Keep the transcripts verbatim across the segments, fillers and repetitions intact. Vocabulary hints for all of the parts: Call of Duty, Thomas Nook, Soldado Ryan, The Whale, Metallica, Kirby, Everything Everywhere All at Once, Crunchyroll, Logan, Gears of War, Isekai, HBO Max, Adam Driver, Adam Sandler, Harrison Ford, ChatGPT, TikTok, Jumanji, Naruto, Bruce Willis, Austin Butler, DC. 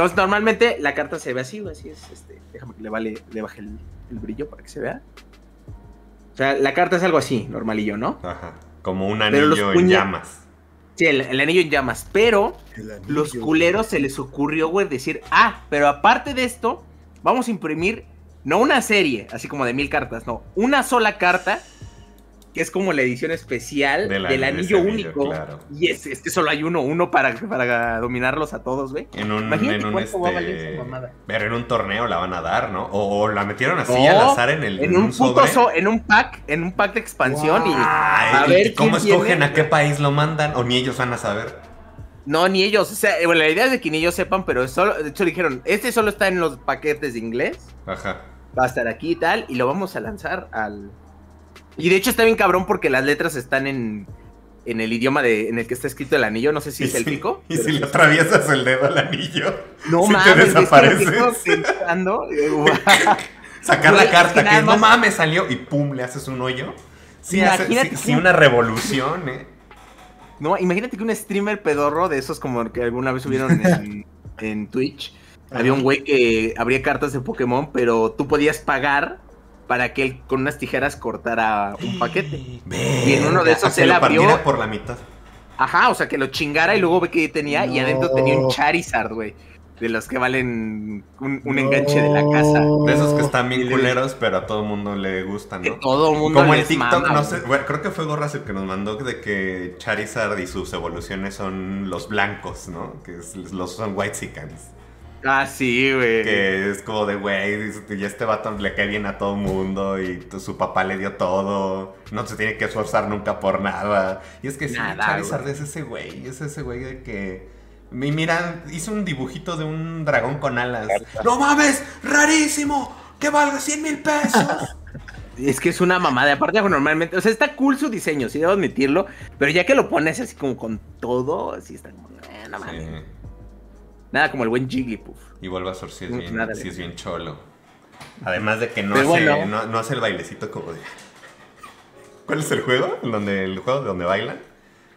Entonces, normalmente la carta se ve así, así es, este, déjame que le, vale, le baje el, el brillo para que se vea. O sea, la carta es algo así, normalillo, ¿no? Ajá, como un anillo en llamas. Sí, el, el anillo en llamas, pero los culeros se les ocurrió, güey, decir, ah, pero aparte de esto, vamos a imprimir, no una serie, así como de mil cartas, no, una sola carta, que es como la edición especial del, del anillo, anillo único. Claro. Y es, es que solo hay uno, uno para, para dominarlos a todos, güey. En un, Imagínate en un cuánto este... va a valer esa mamada. Pero en un torneo la van a dar, ¿no? O, o la metieron así no, al azar en el en, en un, un puto sobre. So, en un pack, en un pack de expansión. Wow. Y a ver ¿Y cómo escogen tiene? a qué país lo mandan? O ni ellos van a saber. No, ni ellos. O sea, bueno, la idea es de que ni ellos sepan, pero solo, de hecho dijeron, este solo está en los paquetes de inglés. Ajá. Va a estar aquí y tal, y lo vamos a lanzar al... Y de hecho está bien cabrón porque las letras están en, en el idioma de, en el que está escrito el anillo. No sé si es si, el pico. Y si le atraviesas el dedo al anillo, no si mames, te desapareces. Es que pensando, sacar la carta que, que no mames salió y pum, le haces un hoyo. Sí, hace, sí, sí una revolución, eh. No, imagínate que un streamer pedorro de esos como que alguna vez subieron en, en Twitch. Había un güey que abría cartas de Pokémon, pero tú podías pagar para que él con unas tijeras cortara un paquete. Verga, y en uno de esos se la abrió por la mitad. Ajá, o sea, que lo chingara y luego ve que tenía no. y adentro tenía un Charizard, güey. De los que valen un, un no. enganche de la casa. De esos que están bien culeros, pero a todo mundo le gustan, ¿no? Que todo mundo Como el TikTok, mama, no sé, bueno, creo que fue Gorras el que nos mandó de que Charizard y sus evoluciones son los blancos, ¿no? Que es, los son whitexicans. Ah, sí, güey. Que es como de, güey, ya este vato le cae bien a todo mundo y su papá le dio todo. No se tiene que esforzar nunca por nada. Y es que nada, sí, Charizard es ese güey, es ese güey de que... Mira, hizo un dibujito de un dragón con alas. ¡No mames! ¡Rarísimo! ¡Que valga cien mil pesos! Es que es una mamada. Aparte, normalmente, o sea, está cool su diseño, sí, debo admitirlo. Pero ya que lo pones así como con todo, así está como, eh, no mames. Sí. Nada como el buen Jigglypuff. Y Bulbasaur sí es, bien, Nada, sí es bien cholo. Además de que no hace, bueno. no, no hace el bailecito como de... ¿Cuál es el juego? ¿Donde, ¿El juego de donde bailan?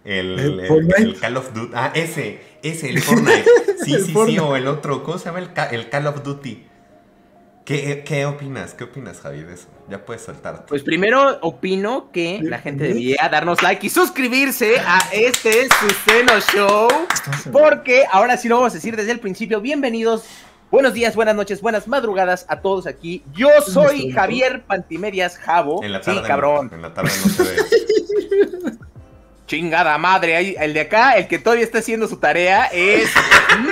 El, ¿El, el, el Call of Duty. Ah, ese, ese, el Fortnite. Sí, el sí, Fortnite. sí, o el otro. ¿Cómo se llama? El, el Call of Duty. ¿Qué, ¿Qué opinas? ¿Qué opinas, Javi, de eso? Ya puedes soltarte. Pues primero opino que la gente debería darnos like y suscribirse a este su seno show, porque ahora sí lo vamos a decir desde el principio. Bienvenidos, buenos días, buenas noches, buenas madrugadas a todos aquí. Yo soy Javier Pantimedias Javo. En la tarde, sí, cabrón. En la tarde no se ve. Chingada madre, el de acá, el que todavía está haciendo su tarea es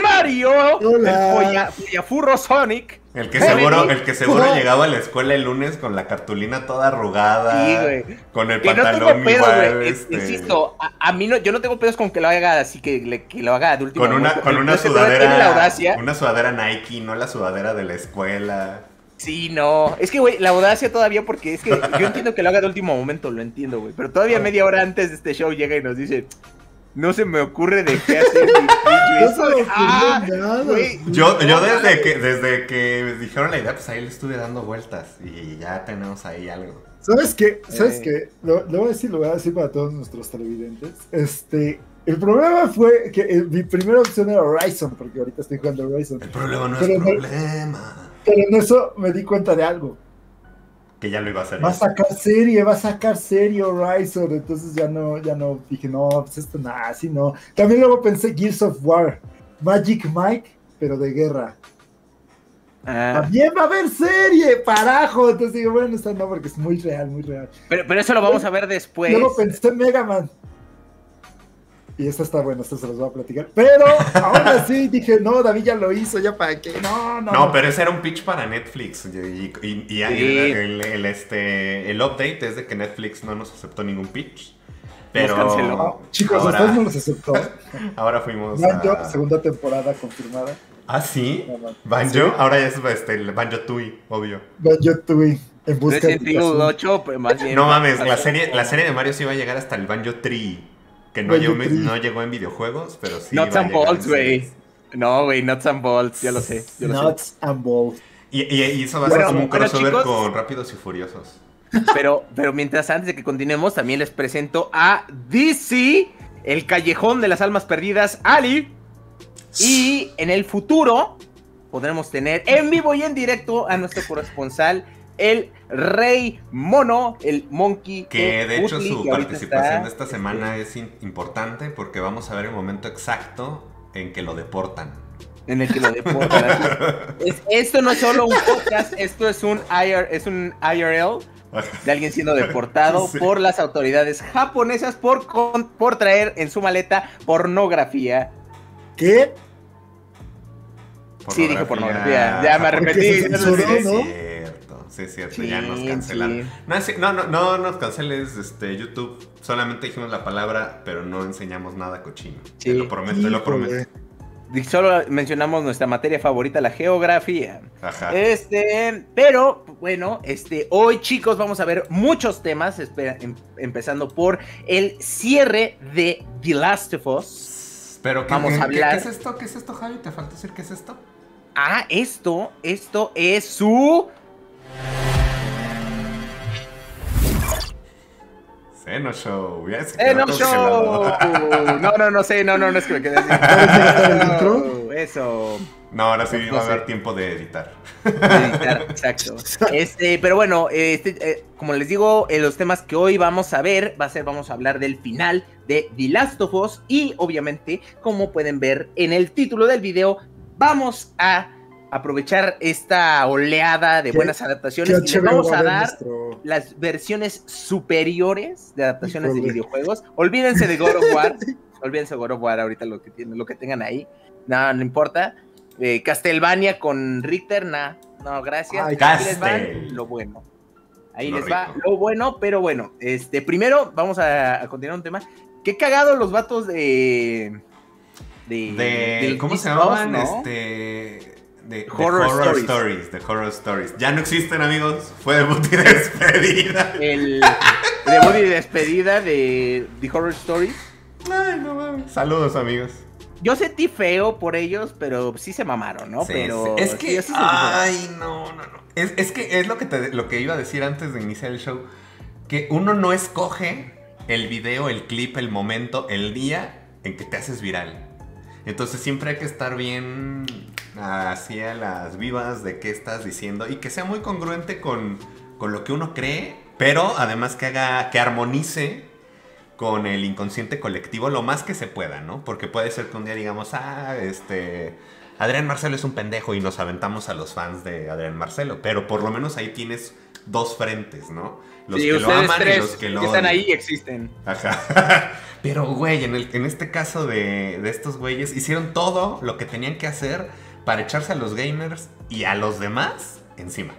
Mario, Hola. el follafurro Sonic. El que seguro, el que seguro oh. llegaba a la escuela el lunes con la cartulina toda arrugada, sí, güey. Con el que pantalón no pedos, igual, güey. Este... Insisto, a, a mí no, yo no tengo pedos con que lo haga así, que, le, que lo haga de último Con una, momento, con una sudadera, una sudadera Nike, no la sudadera de la escuela. Sí, no, es que güey, la audacia todavía, porque es que yo entiendo que lo haga de último momento, lo entiendo, güey, pero todavía media hora antes de este show llega y nos dice... No se me ocurre de qué hacer. Yo desde que desde que me dijeron la idea, pues ahí le estuve dando vueltas y ya tenemos ahí algo. ¿Sabes qué? ¿Sabes eh. qué? Lo, lo voy a decir, lo voy a decir para todos nuestros televidentes. Este, el problema fue que el, mi primera opción era Horizon, porque ahorita estoy jugando Horizon. El problema no pero es problema. Me, pero en eso me di cuenta de algo. Que ya lo iba a hacer. Va a sacar serie, va a sacar serie Horizon, entonces ya no, ya no, dije, no, pues esto nada, así no. También luego pensé Gears of War, Magic Mike, pero de guerra. Ah. También va a haber serie, parajo, entonces digo, bueno, esta no, porque es muy real, muy real. Pero, pero eso lo vamos a ver después. Luego pensé Mega Man. Y esta está buena, esta se los voy a platicar. Pero ahora sí dije, no, David ya lo hizo, ya para qué. No, no. No, pero ese era un pitch para Netflix. Y, y, y, y sí. el, el, el, este, el update es de que Netflix no nos aceptó ningún pitch. Pero nos canceló. No, chicos, ahora, ustedes no los aceptó. Ahora fuimos. Banjo, a... segunda temporada confirmada. Ah, sí. Banjo, sí. ahora ya es este, el Banjo Tui, obvio. Banjo Tui. En busca de. ocho, pues, más bien, no mames, la serie, la serie de Mario sí va a llegar hasta el Banjo Tree. Que no, yo, no llegó en videojuegos, pero sí. Nuts and Bolts, güey. No, güey, Nuts and Bolts, ya lo sé. Ya lo nuts sé. and Bolts. Y, y, y eso va a bueno, ser como un crossover bueno, con Rápidos y Furiosos. Pero, pero mientras, antes de que continuemos, también les presento a D C, el Callejón de las Almas Perdidas, Ali. Y en el futuro podremos tener en vivo y en directo a nuestro corresponsal, el Rey Mono, el Monquitecutli. Que de hecho su participación de esta semana es importante porque vamos a ver el momento exacto en que lo deportan. En el que lo deportan. es, esto no es solo un podcast, esto es un, I R, es un I R L de alguien siendo deportado sí. por las autoridades japonesas por, con, por traer en su maleta pornografía. ¿Qué? Pornografía. Sí, dije pornografía. Ya me arrepentí. Sí, es cierto, sí, ya nos cancelaron. Sí. No, no, no nos canceles este, YouTube. Solamente dijimos la palabra, pero no enseñamos nada cochino. Sí. Te lo prometo, te lo prometo. Solo mencionamos nuestra materia favorita, la geografía. Ajá. Este, pero, bueno, este, hoy, chicos, vamos a ver muchos temas, espera, em, empezando por el cierre de The Last of Us. Pero que, vamos que, a hablar... ¿Qué es esto? ¿Qué es esto, Javi? ¿Te falta decir qué es esto? Ah, esto, esto es su... Seno Show, ya se Seno Show. No, no, no sé, no, no, no es que me quede así. No, eso. No, ahora sí no va a haber tiempo de editar. De editar, exacto. Este, pero bueno, este, eh, como les digo, eh, los temas que hoy vamos a ver va a ser, vamos a hablar del final de The Last of Us y obviamente, como pueden ver en el título del video, vamos a aprovechar esta oleada de buenas adaptaciones y les vamos a dar las versiones superiores de adaptaciones de videojuegos. Olvídense de God of War, olvídense de God of War ahorita lo que tienen, lo que tengan ahí, no, no importa. Eh, Castlevania con Richter, nah, no, gracias. Ay, ahí les va lo bueno. Ahí lo les rico. va lo bueno, pero bueno, este, primero vamos a, a continuar un tema. Qué cagado los vatos de, de, de del ¿cómo se llamaban? ¿No? Este. De, horror, de horror stories. stories, de horror stories. Ya no existen, amigos. Fue debut y despedida. El debut y despedida de, de Horror Stories. Ay, no mames. Saludos, amigos. Yo sentí feo por ellos, pero sí se mamaron, ¿no? Sí, pero sí. Es que, sí, sí ay, no, no, no. Es, es que es lo que te, lo que iba a decir antes de iniciar el show, que uno no escoge el video, el clip, el momento, el día en que te haces viral. Entonces siempre hay que estar bien hacia las vivas de qué estás diciendo y que sea muy congruente con, con lo que uno cree, pero además que haga, que armonice con el inconsciente colectivo lo más que se pueda, ¿no? Porque puede ser que un día digamos, ah, este, Adrián Marcelo es un pendejo y nos aventamos a los fans de Adrián Marcelo, pero por lo menos ahí tienes dos frentes, ¿no? Los sí, que lo aman tres y los que lo odian. Están ahí y existen. Ajá. Pero, güey, en, el, en este caso de, de estos güeyes hicieron todo lo que tenían que hacer para echarse a los gamers y a los demás encima.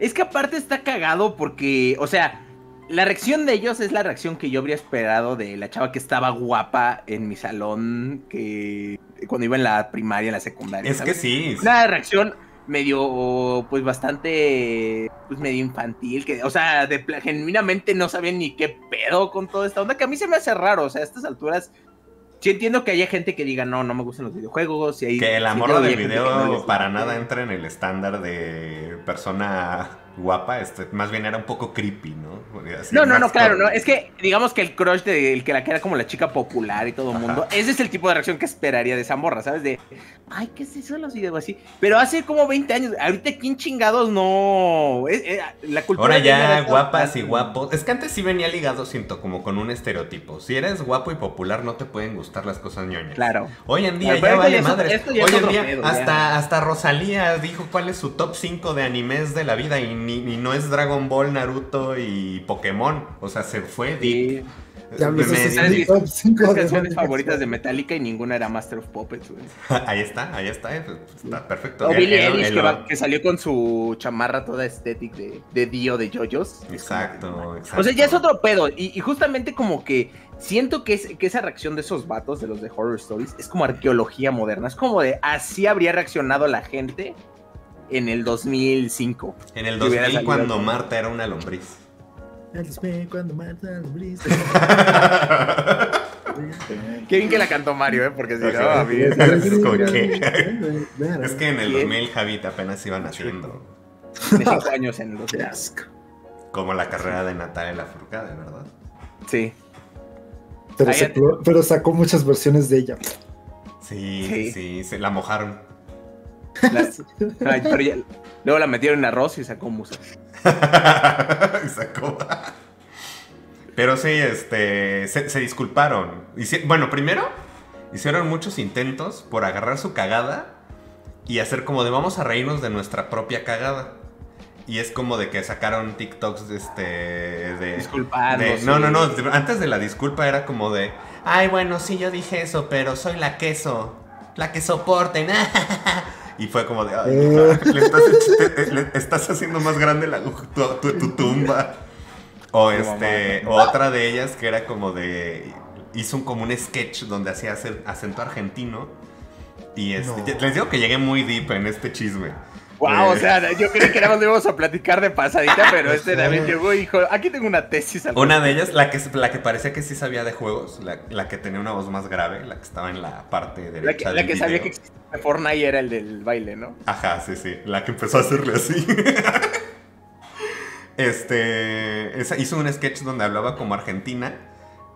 Es que aparte está cagado porque, o sea, la reacción de ellos es la reacción que yo habría esperado de la chava que estaba guapa en mi salón que cuando iba en la primaria, en la secundaria. Es ¿sabes? que sí. Una reacción medio, pues bastante, pues medio infantil, que, o sea, de, genuinamente no sabían ni qué pedo con toda esta onda, que a mí se me hace raro, o sea, a estas alturas... Yo entiendo que haya gente que diga, no, no me gustan los videojuegos. Y ahí, que el amor del video no para nada entra en el estándar de persona guapa. Este, más bien era un poco creepy, ¿no? Así no, no, no, claro, no. Es que digamos que el crush de el que la que era como la chica popular y todo el mundo. Ese es el tipo de reacción que esperaría de esa morra, ¿sabes? De, ay, ¿qué es eso de los videos así? Pero hace como veinte años, ahorita ¿quién chingados no? Es, es, la cultura. Ahora ya guapas y guapos. Es que antes sí venía ligado, siento, como con un estereotipo. Si eres guapo y popular no te pueden gustar las cosas ñoñas. Claro. Hoy en día ya vale madre. Hoy en día hasta, hasta Rosalía dijo cuál es su top cinco de animes de la vida y, ni, y no es Dragon Ball, Naruto y Pokémon. O sea, se fue. Sí. Ya me mis canciones favoritas de Metallica y ninguna era Master of Puppets. Ahí está, ahí está. Está perfecto. O Billie Eilish que salió con su chamarra toda estética de Dio de Yoyos. Exacto, exacto. O sea, ya es otro pedo. Y justamente como que siento que, es, que esa reacción de esos vatos, de los de Horror Stories, es como arqueología moderna. Es como de, así habría reaccionado la gente en el dos mil cinco. En el dos mil cuando Marta era una lombriz. En el dos mil cuando Marta era una lombriz. Qué bien que la cantó Mario, ¿eh? Porque si no, a mí es, es que en el dos mil, Javita, apenas iban haciendo. dieciocho años en el dos mil. Como la carrera de Natalia Lafourcade, ¿verdad? Sí. Pero, se, pero sacó muchas versiones de ella. Sí, sí, sí, se la mojaron. La, ay, pero ya, luego la metieron en arroz y sacó musa. Sacó. Pero sí, este, se, se disculparon. Hici, bueno, primero hicieron muchos intentos por agarrar su cagada y hacer como de vamos a reírnos de nuestra propia cagada. Y es como de que sacaron TikToks de este... De, Disculparnos. De, no, no, no. Antes de la disculpa era como de... Ay, bueno, sí, yo dije eso, pero soy la queso. La que soporten. Y fue como de... Ay, no, le, estás, te, le estás haciendo más grande la, tu, tu, tu tumba. O este... O otra de ellas que era como de... Hizo un, como un sketch donde hacía acento argentino. Y este, no. Les digo que llegué muy deep en este chisme. Wow, o sea, yo creí que nada más lo íbamos a platicar de pasadita, pero este también llegó y dijo, aquí tengo una tesis. Al una de ellas, la que, la que parecía que sí sabía de juegos, la, la que tenía una voz más grave, la que estaba en la parte derecha la que, del La que video. Sabía que existía Fortnite era el del baile, ¿no? Ajá, sí, sí, la que empezó a hacerle así. este, esa, hizo un sketch donde hablaba como argentina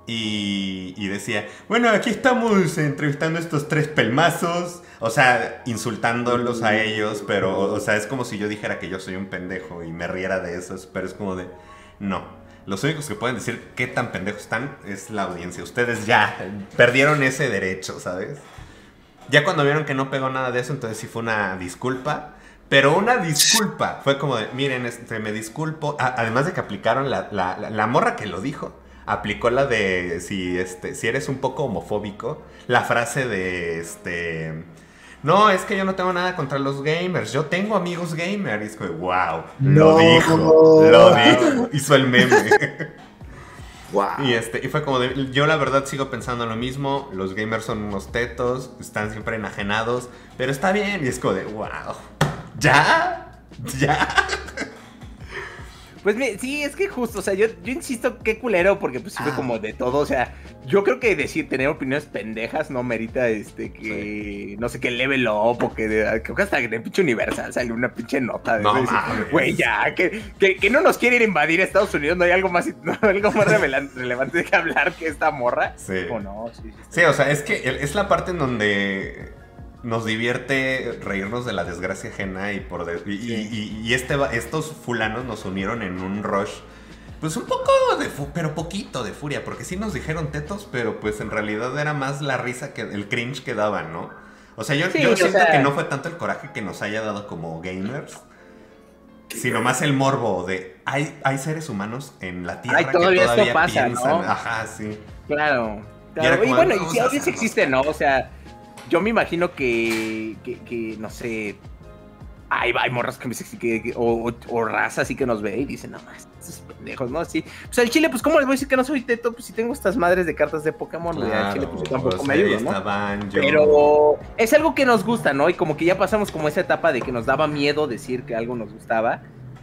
y, y decía, bueno, aquí estamos entrevistando a estos tres pelmazos. O sea, insultándolos a ellos, pero, o sea, es como si yo dijera que yo soy un pendejo y me riera de eso, pero es como de, no. Los únicos que pueden decir qué tan pendejos están es la audiencia. Ustedes ya perdieron ese derecho, ¿sabes? Ya cuando vieron que no pegó nada de eso, entonces sí fue una disculpa, pero una disculpa. Fue como de, miren, este, me disculpo. A, además de que aplicaron la, la, la, la morra que lo dijo. Aplicó la de, si, este, si eres un poco homofóbico, la frase de, este... No, es que yo no tengo nada contra los gamers. Yo tengo amigos gamers. Y es como, wow, no. Lo dijo, lo dijo. Hizo el meme. Wow. Y, este, y fue como, de, yo la verdad sigo pensando lo mismo. Los gamers son unos tetos, están siempre enajenados, pero está bien. Y es como de, wow, ¿ya? ¿Ya? Pues sí, es que justo, o sea, yo, yo insisto, qué culero, porque pues fue ah. como de todo, o sea, yo creo que decir, tener opiniones pendejas no merita, este, que, sí. no sé, que level up, o que, de, creo que hasta de pinche Universal salió una pinche nota de no eso, güey, ya, que, que, que no nos quieren invadir a Estados Unidos, no hay algo más, no hay algo más relevante que hablar que esta morra, sí. o no, sí, sí, sí. Sí, o sea, es que es la parte en donde... Nos divierte reírnos de la desgracia ajena y por de, y, sí. y, y este, estos fulanos nos unieron en un rush, pues un poco de fu pero poquito de furia, porque sí nos dijeron tetos, pero pues en realidad era más la risa que el cringe que daban, ¿no? O sea, yo, sí, yo siento sea... que no fue tanto el coraje que nos haya dado como gamers, sino más el morbo de hay, hay seres humanos en la tierra Ay, todavía que todavía esto pasa, piensan, ¿no? Ajá, sí. Claro. claro. Y, y bueno, y si a veces existe, ¿no? O sea. Yo me imagino que, que, que no sé, hay, hay morras que, que, que o, o raza así que nos ve y dicen, no más, estos pendejos, ¿no? Así, pues al chile, pues ¿cómo les voy a decir que no soy teto? Pues si tengo estas madres de cartas de Pokémon, claro, al chile, pues yo tampoco pues, me ayudo, ¿no? Banjo. Pero es algo que nos gusta, ¿no? Y como que ya pasamos como esa etapa de que nos daba miedo decir que algo nos gustaba.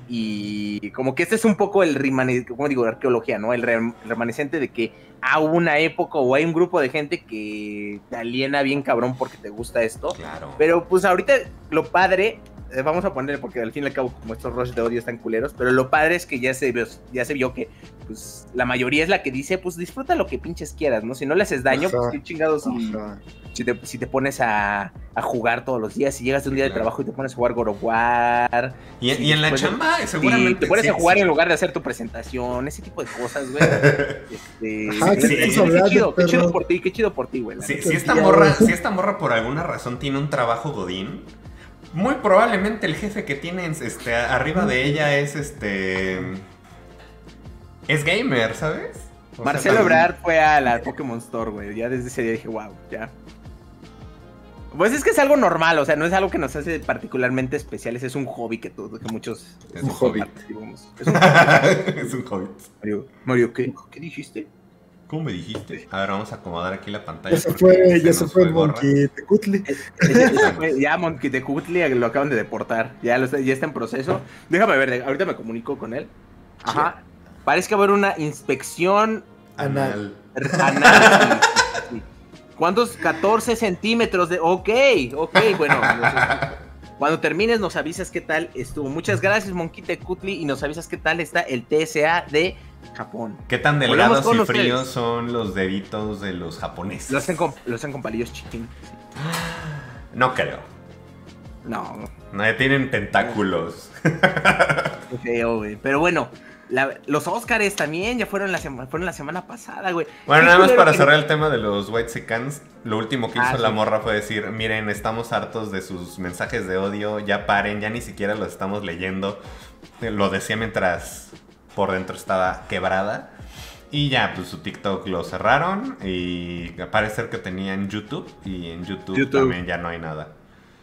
Y como que este es un poco el remanecente, como digo, arqueología, ¿no? El remanecente de que a una época o hay un grupo de gente que te aliena bien cabrón porque te gusta esto. Claro. Pero pues ahorita lo padre, vamos a ponerle, porque al fin y al cabo como estos rush de odio están culeros, pero lo padre es que ya se vio, ya se vio que pues la mayoría es la que dice, pues disfruta lo que pinches quieras, ¿no? Si no le haces daño, o sea, pues qué chingados. O sea. Si te, si te pones a, a jugar todos los días, si llegas de un día claro. de trabajo y te pones a jugar God of War. Y, si y en la chamba, de, seguramente. Te pones sí, a jugar sí. en lugar de hacer tu presentación, ese tipo de cosas, güey. este, Ajá, sí, es, sí, qué, qué chido, qué chido por ti, qué chido por ti, güey. Sí, si, esta morra, si esta morra por alguna razón tiene un trabajo godín, muy probablemente el jefe que tiene este, arriba de ella es este. Es gamer, ¿sabes? O Marcelo sea, Ebrard fue a la Pokémon Store, güey. Ya desde ese día dije, wow, ya. Pues es que es algo normal, o sea, no es algo que nos hace particularmente especiales, es un hobby que todos, que muchos... Es un hobby. Es un hobby. es un hobby. Mario, Mario ¿qué, ¿qué dijiste? ¿Cómo me dijiste? A ver, vamos a acomodar aquí la pantalla. Ya se fue, ya se fue el Monquitecutli. Ya Monquitecutli lo acaban de deportar, ya, lo está, ya está en proceso. Déjame ver, ahorita me comunico con él. Ajá. Parece que va a haber una inspección... Anal. Anal. Sí. ¿Cuántos? catorce centímetros de... Ok, ok, bueno. Cuando termines nos avisas qué tal estuvo. Muchas gracias, Monquitecutli, y nos avisas qué tal está el T S A de Japón. ¿Qué tan delgados y fríos son los deditos de los japoneses? Lo hacen con, lo hacen con palillos chiquitos. No creo. No. No, tienen tentáculos. Qué feo, güey. Pero bueno, la, los Oscars también ya fueron la, sema, fueron la semana pasada, güey. Bueno, nada más para cerrar el tema de los whitexicans, lo último que hizo ah, la sí. morra fue decir, miren, estamos hartos de sus mensajes de odio, ya paren, ya ni siquiera los estamos leyendo. Lo decía mientras por dentro estaba quebrada. Y ya, pues su TikTok lo cerraron y parece que tenían YouTube y en YouTube, YouTube también ya no hay nada.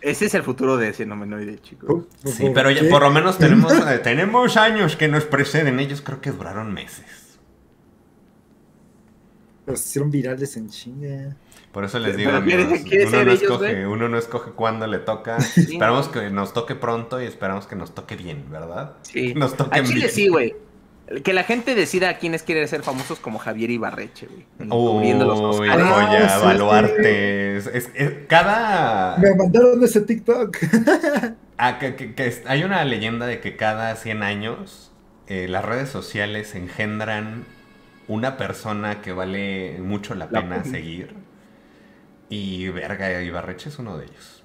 Ese es el futuro de ese fenomenoide, chicos. Sí, pero ya, por lo menos tenemos, eh, tenemos años que nos preceden. Ellos creo que duraron meses. Pero se hicieron virales en China. Por eso les digo, amigos, uno, no escoge, uno no escoge cuándo le toca. Sí. Esperamos que nos toque pronto y esperamos que nos toque bien, ¿verdad? Sí. Nos toque bien. Sí, güey. Que la gente decida a quiénes quiere ser famosos como Javier Ibarreche, güey. Oh, los ah, joya, sí, baluarte. Sí. Es, es, cada... Me mandaron ese TikTok. Ah, que, que, que hay una leyenda de que cada cien años eh, las redes sociales engendran una persona que vale mucho la pena la... seguir. Y, verga, Ibarreche es uno de ellos.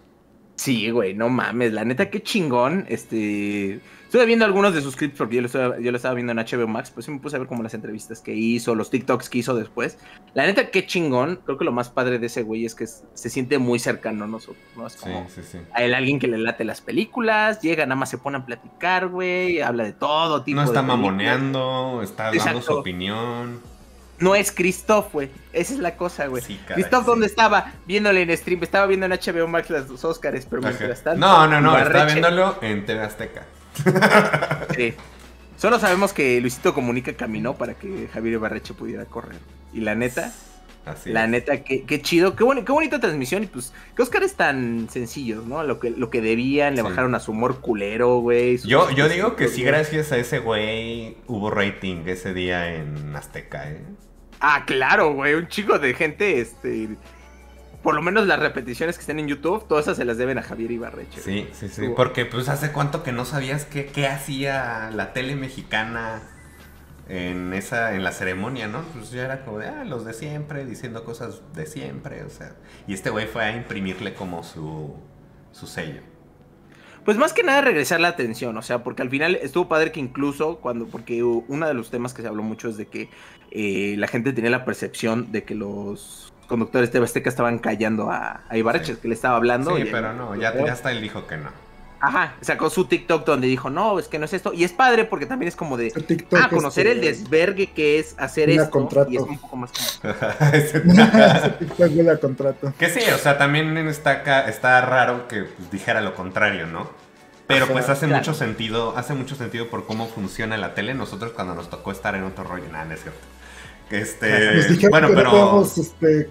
Sí, güey, no mames, la neta, qué chingón. Este... Estuve viendo algunos de sus clips porque yo lo, estaba, yo lo estaba viendo en H B O Max, pues sí me puse a ver como las entrevistas que hizo, los TikToks que hizo después. La neta, qué chingón. Creo que lo más padre de ese güey es que es, se siente muy cercano a nosotros, ¿no? Es como sí, sí, sí. a él, alguien que le late las películas, llega, nada más se pone a platicar, güey, habla de todo tipo. No está de mamoneando, está dando Exacto. su opinión. No es Christoph, güey. Esa es la cosa, güey. Sí, Christoph, sí. ¿dónde estaba? Viéndole en stream. Estaba viendo en H B O Max las dos Oscars, pero okay. mientras tanto... No, no, no, estaba viéndolo en T V Azteca. Sí. Solo sabemos que Luisito Comunica caminó para que Javier Ibarreche pudiera correr. Y la neta, Así la es. neta, qué, qué chido, qué, boni, qué bonita transmisión. Y pues, qué Oscars tan sencillos, ¿no? Lo que, lo que debían, sí. le bajaron a su humor culero, güey. Yo, yo digo que sí, gracias a ese güey hubo rating ese día en Azteca, ¿eh? Ah, claro, güey, un chico de gente, este... Por lo menos las repeticiones que estén en YouTube, todas esas se las deben a Javier Ibarreche. Sí, güey. sí, sí, Uy. porque pues hace cuánto que no sabías qué, qué hacía la tele mexicana en esa, en la ceremonia, ¿no? Pues ya era como de, ah, los de siempre, diciendo cosas de siempre, o sea. Y este güey fue a imprimirle como su, su sello. Pues más que nada regresar la atención, o sea, porque al final estuvo padre que incluso cuando, porque uno de los temas que se habló mucho es de que eh, la gente tenía la percepción de que los... conductores de Azteca estaban callando a, a Ibarreche, sí. que le estaba hablando. Sí, y pero él, no, ya, ya hasta él dijo que no. Ajá, sacó su TikTok donde dijo, no, es que no es esto. Y es padre porque también es como de, TikTok ah, conocer este, el desvergue que es hacer esto. Contrato. Y es un poco más Ese TikTok me la contrato. Que sí, o sea, también está, está raro que pues, dijera lo contrario, ¿no? Pero o sea, pues hace claro. mucho sentido, hace mucho sentido por cómo funciona la tele. Nosotros cuando nos tocó estar en otro rollo, nada, no es cierto. Este, nos dijeron bueno, que pero... no podemos este,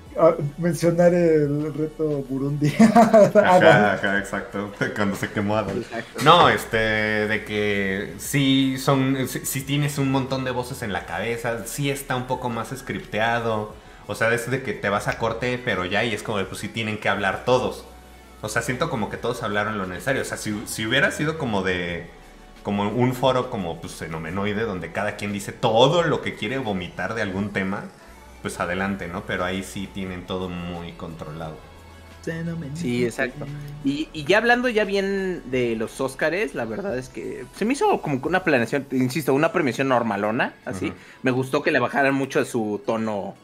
mencionar el reto Burundi. Ajá, ajá, exacto. Cuando se quemó Adolf. No, este, de que sí son, si, si tienes un montón de voces en la cabeza, sí está un poco más scripteado. O sea, es de que te vas a corte, pero ya, y es como de, pues sí tienen que hablar todos. O sea, siento como que todos hablaron lo necesario. O sea, si, si hubiera sido como de... como un foro como pues fenomenoide donde cada quien dice todo lo que quiere vomitar de algún tema, pues adelante, ¿no? Pero ahí sí tienen todo muy controlado. Sí, exacto. Y, y ya hablando ya bien de los Óscares, la verdad es que se me hizo como una planeación, insisto, una premiación normalona, así. Uh-huh. Me gustó que le bajaran mucho a su tono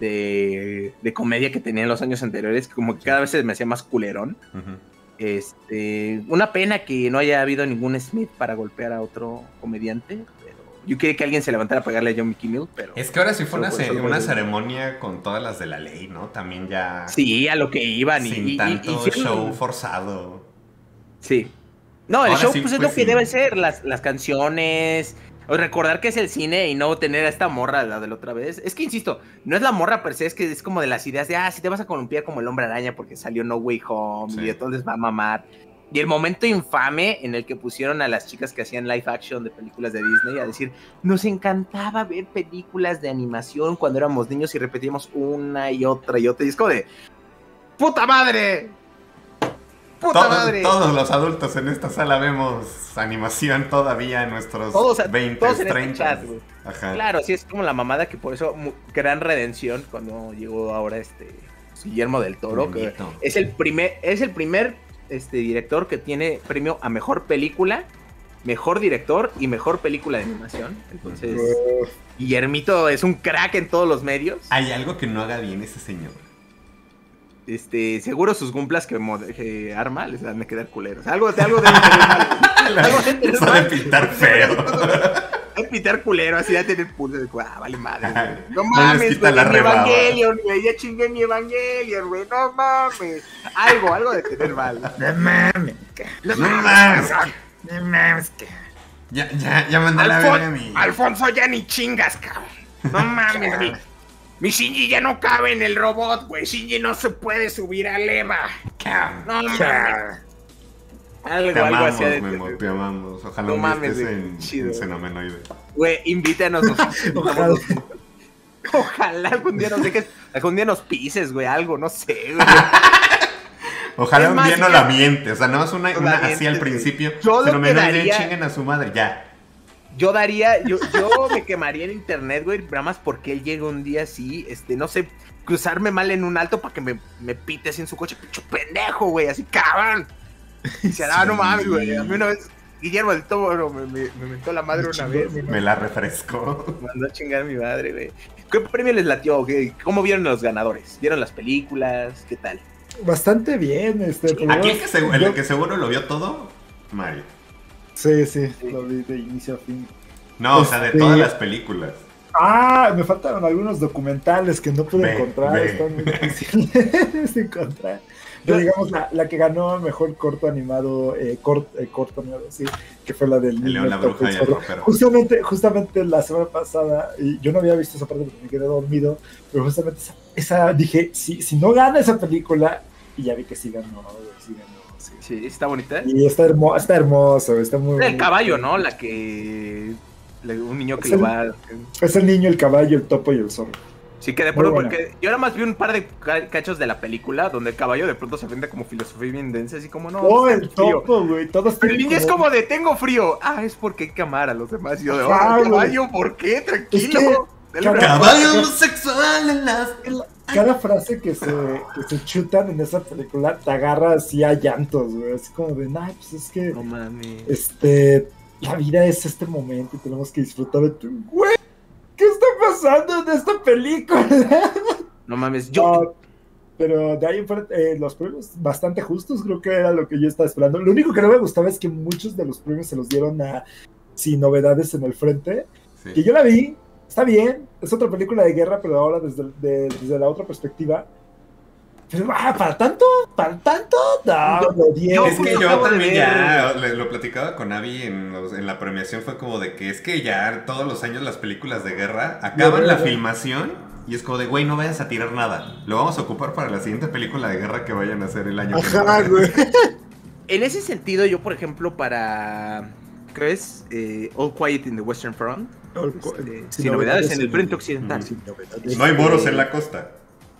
de, de comedia que tenía en los años anteriores, como que cada vez se me hacía más culerón. Uh-huh. Este, una pena que no haya habido ningún Smith para golpear a otro comediante, pero yo quería que alguien se levantara a pagarle a John McKinney, pero es que ahora sí fue una, ce una ceremonia con todas las de la ley, ¿no? También ya sí, a lo que iban sin y, tanto y, y, y show forzado. Sí. No, el ahora show sí, pues, pues es lo sí. que debe ser, las, las canciones, o recordar que es el cine y no tener a esta morra, la de la otra vez. Es que insisto, no es la morra per se, es que es como de las ideas de, ah, si te vas a columpiar como el hombre araña porque salió No Way Home sí. y entonces va a mamar. Y el momento infame en el que pusieron a las chicas que hacían live action de películas de Disney a decir, nos encantaba ver películas de animación cuando éramos niños y repetíamos una y otra y otra. Y es como de, ¡puta madre! ¡Puta todos, madre! Todos los adultos en esta sala vemos animación todavía en nuestros todos, veinte, todos en treinta. Este chat, ajá. Claro, sí, es como la mamada que por eso gran redención cuando llegó ahora este Guillermo del Toro, que es el primer, es el primer este, director que tiene premio a mejor película, mejor director y mejor película de animación. Entonces, Guillermito es un crack en todos los medios. Hay algo que no haga bien ese señor. Este, seguro sus gumplas que, que arma les van a quedar culeros. Algo, algo de algo de, de, de pintar feo. De pintar culero, así de tener pulso. Ah, vale madre, güey. No mames, güey, mi Evangelion, güey. Ya chingué mi Evangelion, güey. No mames. Algo, algo de tener mal. No mames. No mames. No mames. Ya, ya, ya mandé la verga a mí. Alfonso, ya ni chingas, cabrón. No mames, güey. Mi Shinji ya no cabe en el robot, güey. Shinji no se puede subir a Leva. No mames. Algo, te amamos, algo así de... Memo, te amamos. Ojalá no mames, estés en, en Xenomenoide. Güey, invítanos. Ojalá. Ojalá algún día nos dejes... Algún día nos pises, güey, algo, no sé, güey. Ojalá es un más, día no la mientes. O sea, nada más una, no una así al principio. Yo Xenomenoide daría... chinguen a su madre, ya. Yo daría... Yo, yo me quemaría en internet, güey, nada más porque él llega un día así, este, no sé, cruzarme mal en un alto para que me, me pite así en su coche. Pincho pendejo, güey, así, cabrón. Y se hará, sí, no mames, güey. A mí una vez, Guillermo del Toro me, me, me mentó la madre una vez. Me, me la refrescó. Me mandó a chingar a mi madre, güey. ¿Qué premio les latió? ¿Qué, ¿Cómo vieron los ganadores? ¿Vieron las películas? ¿Qué tal? Bastante bien. Este, Aquí el que, seg- el que seguro lo vio todo, Mario. Sí, sí, sí, lo vi de inicio a fin. No, este... o sea, de todas las películas. Ah, me faltaron algunos documentales que no pude ven, encontrar. Ven. Están muy difíciles de encontrar. Pero digamos, la, la que ganó mejor corto animado, eh, cort, eh, corto animado, sí, que fue la del León, la Bruja y el Ropero. Justamente, justamente la semana pasada, y yo no había visto esa parte porque me quedé dormido, pero justamente esa, esa dije, si, si no gana esa película, y ya vi que sí ganó, sí ganó. Sí, sí está bonita. Y está, hermo, está hermoso, está muy... El caballo, ¿no? La que... Le, un niño que le va... A... Es el niño, el caballo, el topo y el zorro. Sí, que de pronto, porque yo nada más vi un par de cachos de la película donde el caballo de pronto se vende como filosofía bien densa, así como no. Oh, el topo, güey. Pero el niño es como de tengo frío. Ah, es porque hay cámara, los demás. Y yo de oh, caballo, ¿por qué? Tranquilo. Caballo homosexual en las. Cada frase que se, que se chutan en esa película te agarra así a llantos, güey. Así como de, nah, pues es que. No mames. Este. La vida es este momento y tenemos que disfrutar de tu. Güey. ¿Qué está pasando en esta película? No mames, yo... No, pero de ahí en fuera, eh, los premios bastante justos, creo que era lo que yo estaba esperando. Lo único que no me gustaba es que muchos de los premios se los dieron a Sin Novedades en el Frente, sí. Que yo la vi, está bien, es otra película de guerra, pero ahora desde, de, desde la otra perspectiva. Pero, ah, ¿para tanto? ¿Para tanto? No, yo, lo dieron. No, es que yo también ya le, lo platicaba con Abby en, en la premiación, fue como de que es que ya todos los años las películas de guerra acaban no, la no, filmación y es como de, güey, no vayas a tirar nada. Lo vamos a ocupar para la siguiente película de guerra que vayan a hacer el año que viene, güey. En ese sentido, yo, por ejemplo, para... ¿Crees? Eh, All Quiet in the Western Front. Este, sin, sin novedades, novedades en el Frente Occidental. Sin novedades. No hay moros en la costa.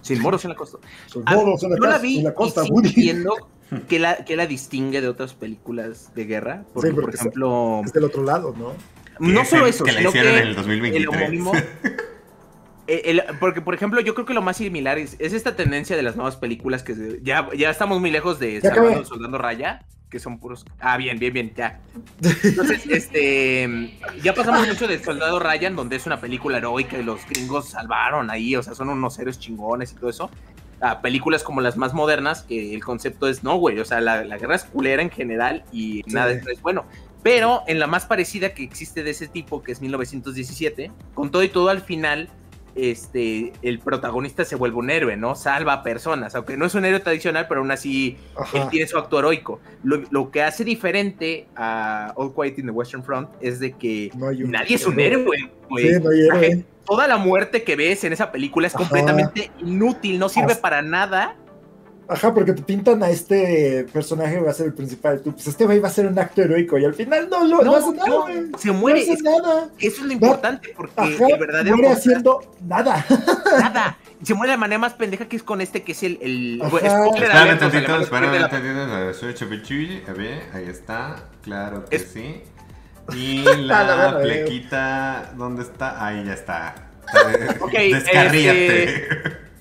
Sin moros en la costa. Ah, yo la, la vi en la costa, y sí entiendo que la, que la distingue de otras películas de guerra. Porque, sí, porque por ejemplo... Es del otro lado, ¿no? No es solo eso, que la sino hicieron que en el dos mil veintitrés. El homónimo, el, el, porque, por ejemplo, yo creo que lo más similar es, es esta tendencia de las nuevas películas que ya, ya estamos muy lejos de Salvando el Soldado Raya, que son puros... Ah, bien, bien, bien, ya. Entonces, este... Ya pasamos mucho del Soldado Ryan, donde es una película heroica y los gringos salvaron ahí, o sea, son unos héroes chingones y todo eso. A películas como las más modernas, que el concepto es, no, güey, o sea, la, la guerra es culera en general y sí, nada es bueno. Pero en la más parecida que existe de ese tipo, que es mil novecientos diecisiete, con todo y todo al final... Este, el protagonista se vuelve un héroe, ¿no? Salva a personas, aunque no es un héroe tradicional, pero aún así ajá, él tiene su acto heroico. Lo, lo que hace diferente a All Quiet in the Western Front es de que no un, nadie es un héroe, güey. Sí, no hay héroe. Toda la muerte que ves en esa película es ajá, completamente inútil, no sirve ajá, para nada. Ajá, porque te pintan a este personaje que va a ser el principal. Tú, pues este güey va a ser un acto heroico y al final no lo no, no hace nada, güey. No, se muere. No hace es, nada. Eso es lo importante, porque ajá, el verdadero muere haciendo nada. Nada. Se muere de la manera más pendeja, que es con este, que es el... el spoiler, espérame tantito, espérame tantito. Soy Chupichuy, a ver, ahí está. Claro que es... sí. Y la, la plequita, ¿dónde está? Ahí ya está. Okay, descarríate.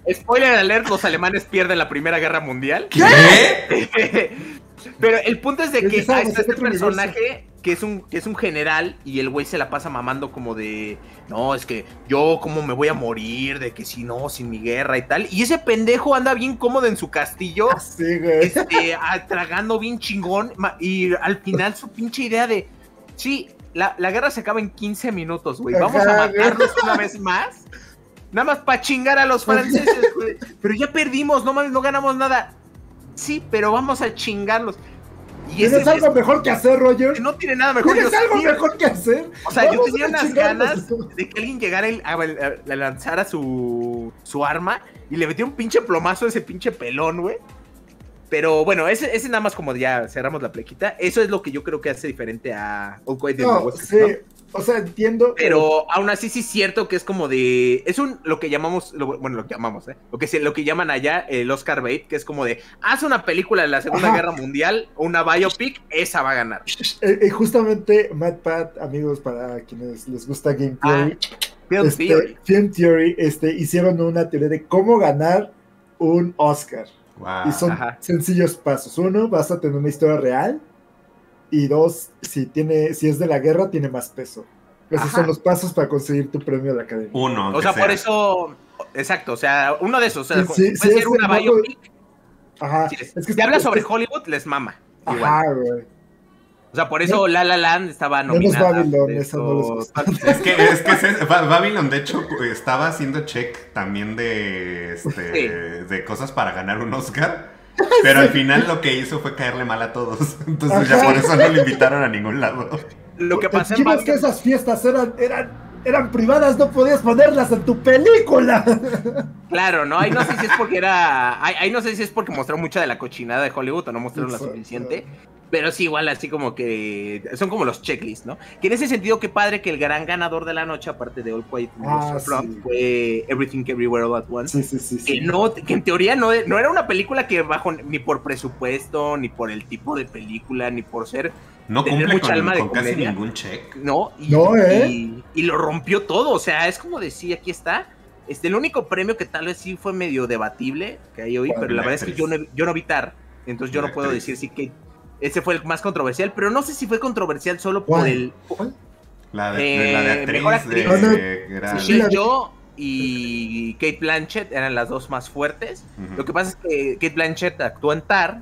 Eh, spoiler alert, los alemanes pierden la Primera Guerra Mundial. ¿Qué? Pero el punto es de que es sabes, a este, este personaje... Universo. Que es, un, que es un general, y el güey se la pasa mamando como de, no, es que yo cómo me voy a morir, de que si no, sin mi guerra y tal. Y ese pendejo anda bien cómodo en su castillo, sí, güey. Este, tragando bien chingón, y al final su pinche idea de, sí, la, la guerra se acaba en quince minutos, güey, vamos a matarlos una vez más, nada más para chingar a los franceses, güey. Pero ya perdimos, no mames, no ganamos nada. Sí, pero vamos a chingarlos. Y ¿Tienes ese, algo mejor que hacer, Roger? No tiene nada mejor. ¿Tienes algo tío? mejor que hacer? O sea, Vamos yo tenía unas ganas de que alguien llegara y le lanzara su, su arma y le metiera un pinche plomazo a ese pinche pelón, güey. Pero bueno, ese, ese nada más, como ya cerramos la plequita, eso es lo que yo creo que hace diferente a All Quiet in the Western Front, ¿no? Sí, o sea, entiendo. Pero aún así sí es cierto que es como de... Es un lo que llamamos... Lo, bueno, lo que llamamos, ¿eh? Lo que, se, lo que llaman allá el Oscar bait, que es como de... Haz una película de la Segunda Ajá. Guerra Mundial, una biopic, esa va a ganar. Eh, eh, justamente, MatPat, amigos, para quienes les gusta Game Theory... Ah, Film este, Theory. Film Theory, este, hicieron una teoría de cómo ganar un Oscar. Wow. Y son Ajá. sencillos pasos. Uno, vas a tener una historia real... Y dos, si tiene, si es de la guerra, tiene más peso. Esos Ajá. son los pasos para conseguir tu premio de la academia. Uno. O sea, sea, por eso, exacto, o sea, uno de esos. O sea, sí, puede sí, ser una biopic. Ajá. Si, les, es que si hablas sobre es... Hollywood, les mama. Ajá, güey. O sea, por eso La La Land estaba nominada. Menos Babylon, eso no les gusta. Es que, es que es, Babylon, de hecho, estaba haciendo check también de, este, sí. de cosas para ganar un Oscar. Pero al final lo que hizo fue caerle mal a todos. Entonces Ajá. ya por eso no lo invitaron a ningún lado. Lo que pasa es que esas fiestas eran, eran, eran privadas, no podías ponerlas en tu película. Claro, ¿no? Ahí no sé si es porque era... Ahí no sé si es porque mostraron mucha de la cochinada de Hollywood o no mostraron Exacto. la suficiente. Pero sí, igual así como que... Son como los checklists, ¿no? Que en ese sentido, qué padre que el gran ganador de la noche, aparte de All Quiet on the Western Front, fue Everything Everywhere All at Once. Sí, sí, sí, sí. Que, no, que en teoría no, no era una película que bajo ni por presupuesto, ni por el tipo de película, ni por ser... No cumple mucha con, alma con de casi comedia. Ningún check. No, y, no ¿eh? y, y lo rompió todo. O sea, es como decir, sí, aquí está... Este, el único premio que tal vez sí fue medio debatible, que ahí oí, pero la verdad es que yo no, yo no vi Tar, entonces yo no puedo decir si que... Ese fue el más controversial, pero no sé si fue controversial solo por ¿Cuál? el... ¿Cuál? La de, eh, la de actriz, mejor actriz. De... No, no. Michelle Yeoh y Cate Blanchett eran las dos más fuertes. Uh-huh. Lo que pasa es que Cate Blanchett actuó en Tar,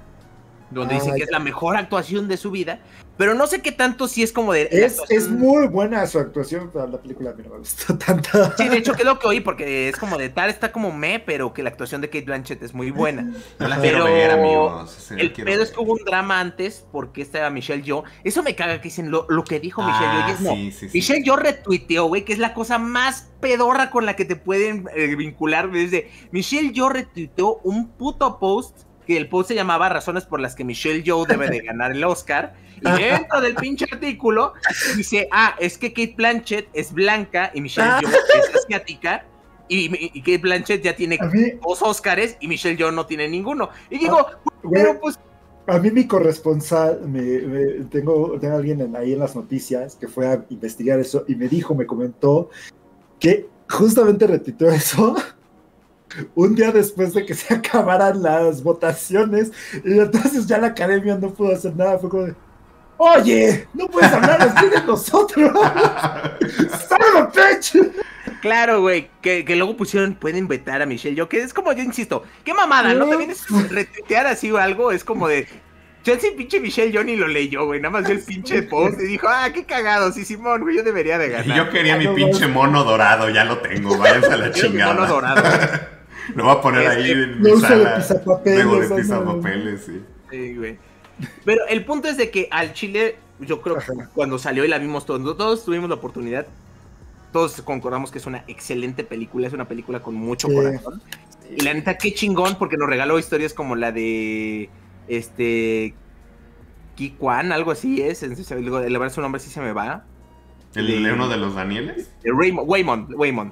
donde ah, dice que ya. es la mejor actuación de su vida, pero no sé qué tanto si es como de... Es, es muy buena su actuación para la película, pero no me gustó tanto. Sí, de hecho, que es lo que oí, porque es como de Tar, está como meh, pero que la actuación de Cate Blanchett es muy buena. No la pero quiero ver, amigos. Sí, el pedo ver. es que hubo un drama antes, porque estaba Michelle Yeoh. Eso me caga que dicen lo, lo que dijo ah, Michelle Yeoh. Sí, no. sí, sí. Michelle Yeoh retuiteó, güey, que es la cosa más pedorra con la que te pueden eh, vincular. Desde Michelle Yeoh retuiteó un puto post, que el post se llamaba Razones por las que Michelle Yeoh debe de ganar el Oscar, y dentro del pinche artículo dice, ah, es que Cate Blanchett es blanca y Michelle Yeoh es asiática, y, y Cate Blanchett ya tiene mí... dos Oscars y Michelle Yeoh no tiene ninguno. Y digo, ah, pero bueno, pues... A mí mi corresponsal, me, me, tengo, tengo alguien en, ahí en las noticias que fue a investigar eso y me dijo, me comentó que justamente retuiteó eso un día después de que se acabaran las votaciones, y entonces ya la academia no pudo hacer nada. Fue como de, oye, no puedes hablar así de nosotros. ¡Solo pecho! Claro, güey, que, que luego pusieron, pueden vetar a Michelle Yeoh, que es como, yo insisto, qué mamada, ¿no? También es retuitear así o algo, es como de... Chelsea pinche Michelle Yeoh ni lo leyó, güey, nada más el pinche post y dijo, ah, qué cagado, sí, Simón, güey, yo debería de ganar. Yo quería mi pinche mono dorado, ya lo tengo, váyanse a la chingada. Mono dorado. Lo voy a poner ahí en mi sala. Luego de pizapapeles, sí. Sí, güey. Pero el punto es de que al Chile, yo creo que cuando salió y la vimos todos, todos tuvimos la oportunidad, todos concordamos que es una excelente película, es una película con mucho corazón. Y la neta, qué chingón, porque nos regaló historias como la de... Este. Kikwan, algo así es. El verdad, su nombre sí se me va. ¿El de uno de los Danieles? Waymond, Waymond.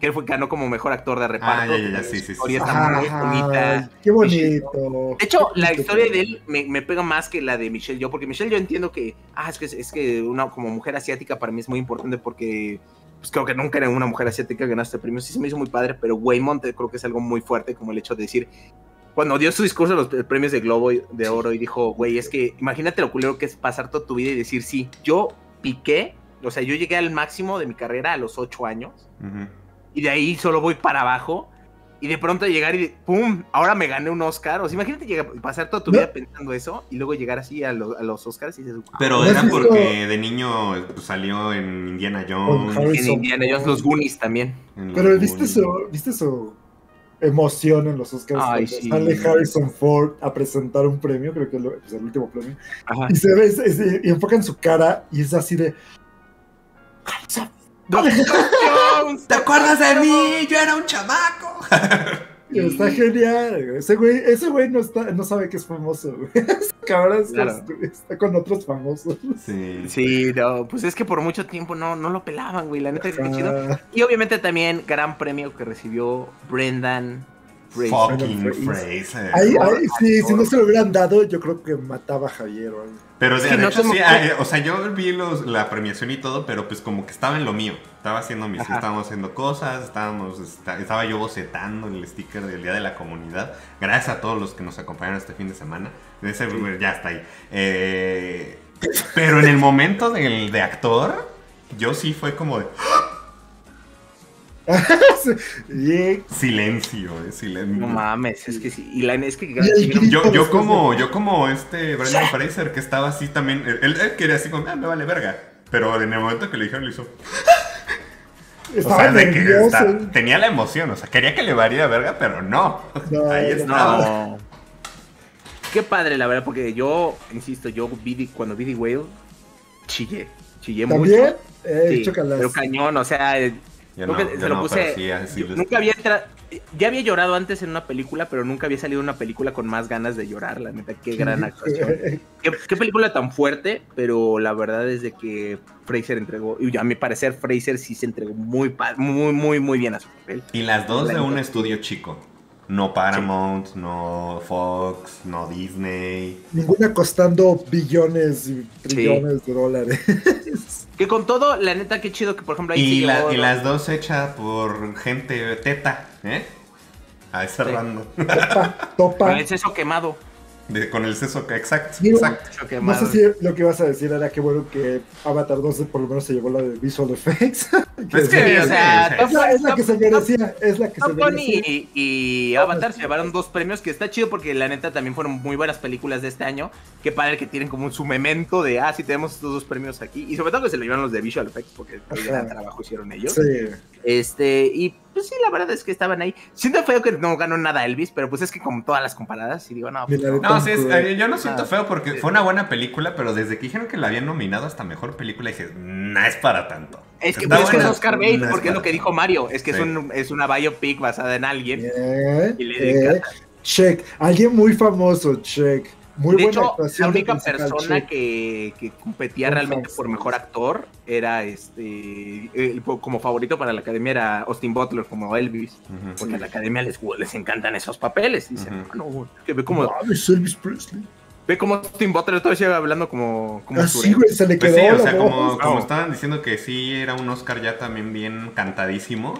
que él fue, ganó como mejor actor de reparto. Ah, ya, ya, sí, sí, sí. La historia está muy bonita. Qué bonito. De hecho, la historia de él me, me pega más que la de Michelle Yeoh, porque Michelle Yeoh entiendo que, ah, es que, es que una como mujer asiática para mí es muy importante porque pues creo que nunca era una mujer asiática que ganaste premios. Sí se me hizo muy padre, pero Waymond creo que es algo muy fuerte, como el hecho de decir, cuando dio su discurso a los premios de Globo de Oro y dijo, güey, es que imagínate lo culero que es pasar toda tu vida y decir, sí, yo piqué, o sea, yo llegué al máximo de mi carrera a los ocho años, uh-huh, y de ahí solo voy para abajo, y de pronto llegar y ¡pum! Ahora me gané un Oscar. O sea, imagínate llegar, pasar toda tu, ¿no?, vida pensando eso y luego llegar así a, lo, a los Oscars y dices, wow. Pero era porque de niño pues, salió en Indiana Jones. En Indiana Jones, los Goonies también. Pero viste su, viste su emoción en los Oscars. Ay, sí. Sale Harrison Ford a presentar un premio, creo que es pues, el último premio. Ajá. Y se ve, es, es, y enfocan su cara y es así de... ¿Te acuerdas de mí? Yo era un chamaco. Está genial. Ese güey, ese güey no, está, no sabe que es famoso, güey. Cabrón, claro, está con otros famosos. Sí, sí, no, pues es que por mucho tiempo no, no lo pelaban, güey. La neta es que chido. Y obviamente también gran premio que recibió Brendan Fraser. Fucking Fraser. Ahí, ahí, sí, si no se lo hubieran dado, yo creo que mataba a Javier, güey. Pero, o sea, sí, de no hecho, sí, ay, o sea, yo vi los, la premiación y todo, pero pues como que estaba en lo mío. Estaba haciendo mis, ajá, estábamos haciendo cosas, estábamos, está, estaba yo bocetando el sticker del Día de la Comunidad. Gracias a todos los que nos acompañaron este fin de semana. Ese, sí. Ya está ahí. Eh, pero en el momento del, de actor, yo sí fue como de... Silencio, eh, silencio. No mames, es que sí. Y la es que yo, yo como, yo como este Brendan Fraser que estaba así también. Él, él quería así como, ah, me vale verga. Pero en el momento que le dijeron, le hizo. Estaba, o sea, de que está, tenía la emoción, o sea, quería que le valiera verga, pero no. no Ahí estaba. No. Qué padre, la verdad, porque yo, insisto, yo vi, cuando vi The Whale, chillé. Chillé ¿También? mucho. Eh, sí, pero cañón, o sea. No, que se lo no, puse, sí, sí, yo nunca había entrado, ya había llorado antes en una película, pero nunca había salido una película con más ganas de llorar, la neta, qué gran actuación. qué, qué película tan fuerte, pero la verdad es de que Fraser entregó, y a mi parecer Fraser sí se entregó muy, muy, muy, muy bien a su papel. Y las dos la de un estudio chico, no Paramount, sí, no Fox, no Disney. Ninguna costando billones y trillones, sí, de dólares. Que con todo, la neta, qué chido que, por ejemplo, ahí y, la, llegó, y las dos hechas por gente teta, ¿eh? Ahí cerrando. Sí. Topa, topa. Con el seso quemado. De, con el seso, exacto. Mira, exacto. Seso quemado. No sé si lo que ibas a decir era que bueno que Avatar dos por lo menos se llevó la de Visual Effects. Es que, o sea, es la, es la que se merecía. Es la que se merecía. Y, y Avatar se llevaron dos premios, que está chido porque la neta también fueron muy buenas películas de este año. Qué padre que tienen como su memento de, ah, sí, tenemos estos dos premios aquí. Y sobre todo que se lo llevaron los de Visual Effects porque el gran trabajo hicieron ellos. Sí. Este, y pues sí, la verdad es que estaban ahí. Siento feo que no ganó nada Elvis, pero pues es que como todas las comparadas, y digo, no, pues, no, no sí, es, yo no siento feo porque fue una buena película, pero desde que dijeron que la habían nominado hasta mejor película, dije, no es para tanto. Es que, pues, es, que es Oscar Bate, no porque es lo que dijo Mario, es que sí, es, un, es una biopic basada en alguien. Yeah, y le yeah. Check, alguien muy famoso, check. Muy de buena hecho, la única persona que, que competía Muy realmente fácil. por mejor actor era este el, como favorito para la academia era Austin Butler como Elvis, uh-huh, porque sí, a la academia les, les encantan esos papeles. Dicen, uh-huh, no, que ve como Elvis no, Presley. Ve como Austin Butler todavía sigue hablando como, como ah, sí, güey, se le quedó pues sí, la o sea, voz. Como, como no. estaban diciendo que sí era un Oscar ya también bien cantadísimo,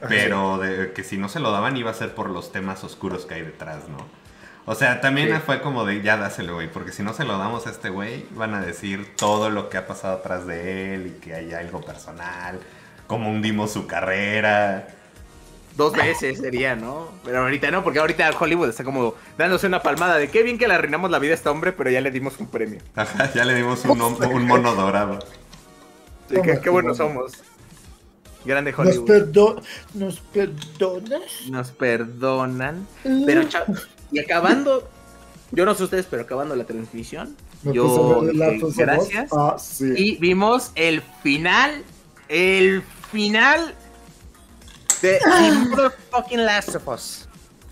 ah, pero sí. de, que si no se lo daban iba a ser por los temas oscuros que hay detrás, ¿no? O sea, también sí. fue como de, ya dáselo, güey, porque si no se lo damos a este güey, van a decir todo lo que ha pasado atrás de él y que hay algo personal, cómo hundimos su carrera. Dos veces sería, ¿no? Pero ahorita no, porque ahorita Hollywood está como dándose una palmada de qué bien que le arruinamos la vida a este hombre, pero ya le dimos un premio. Ajá, ya le dimos un, un mono dorado. Sí, qué, qué buenos somos. Grande Hollywood. Nos, perdo ¿Nos perdonas? Nos perdonan. Pero chao. Y acabando, yo no sé ustedes, pero acabando la transmisión, Me yo eh, gracias, ah, sí. y vimos el final, el final de The fucking Last of Us.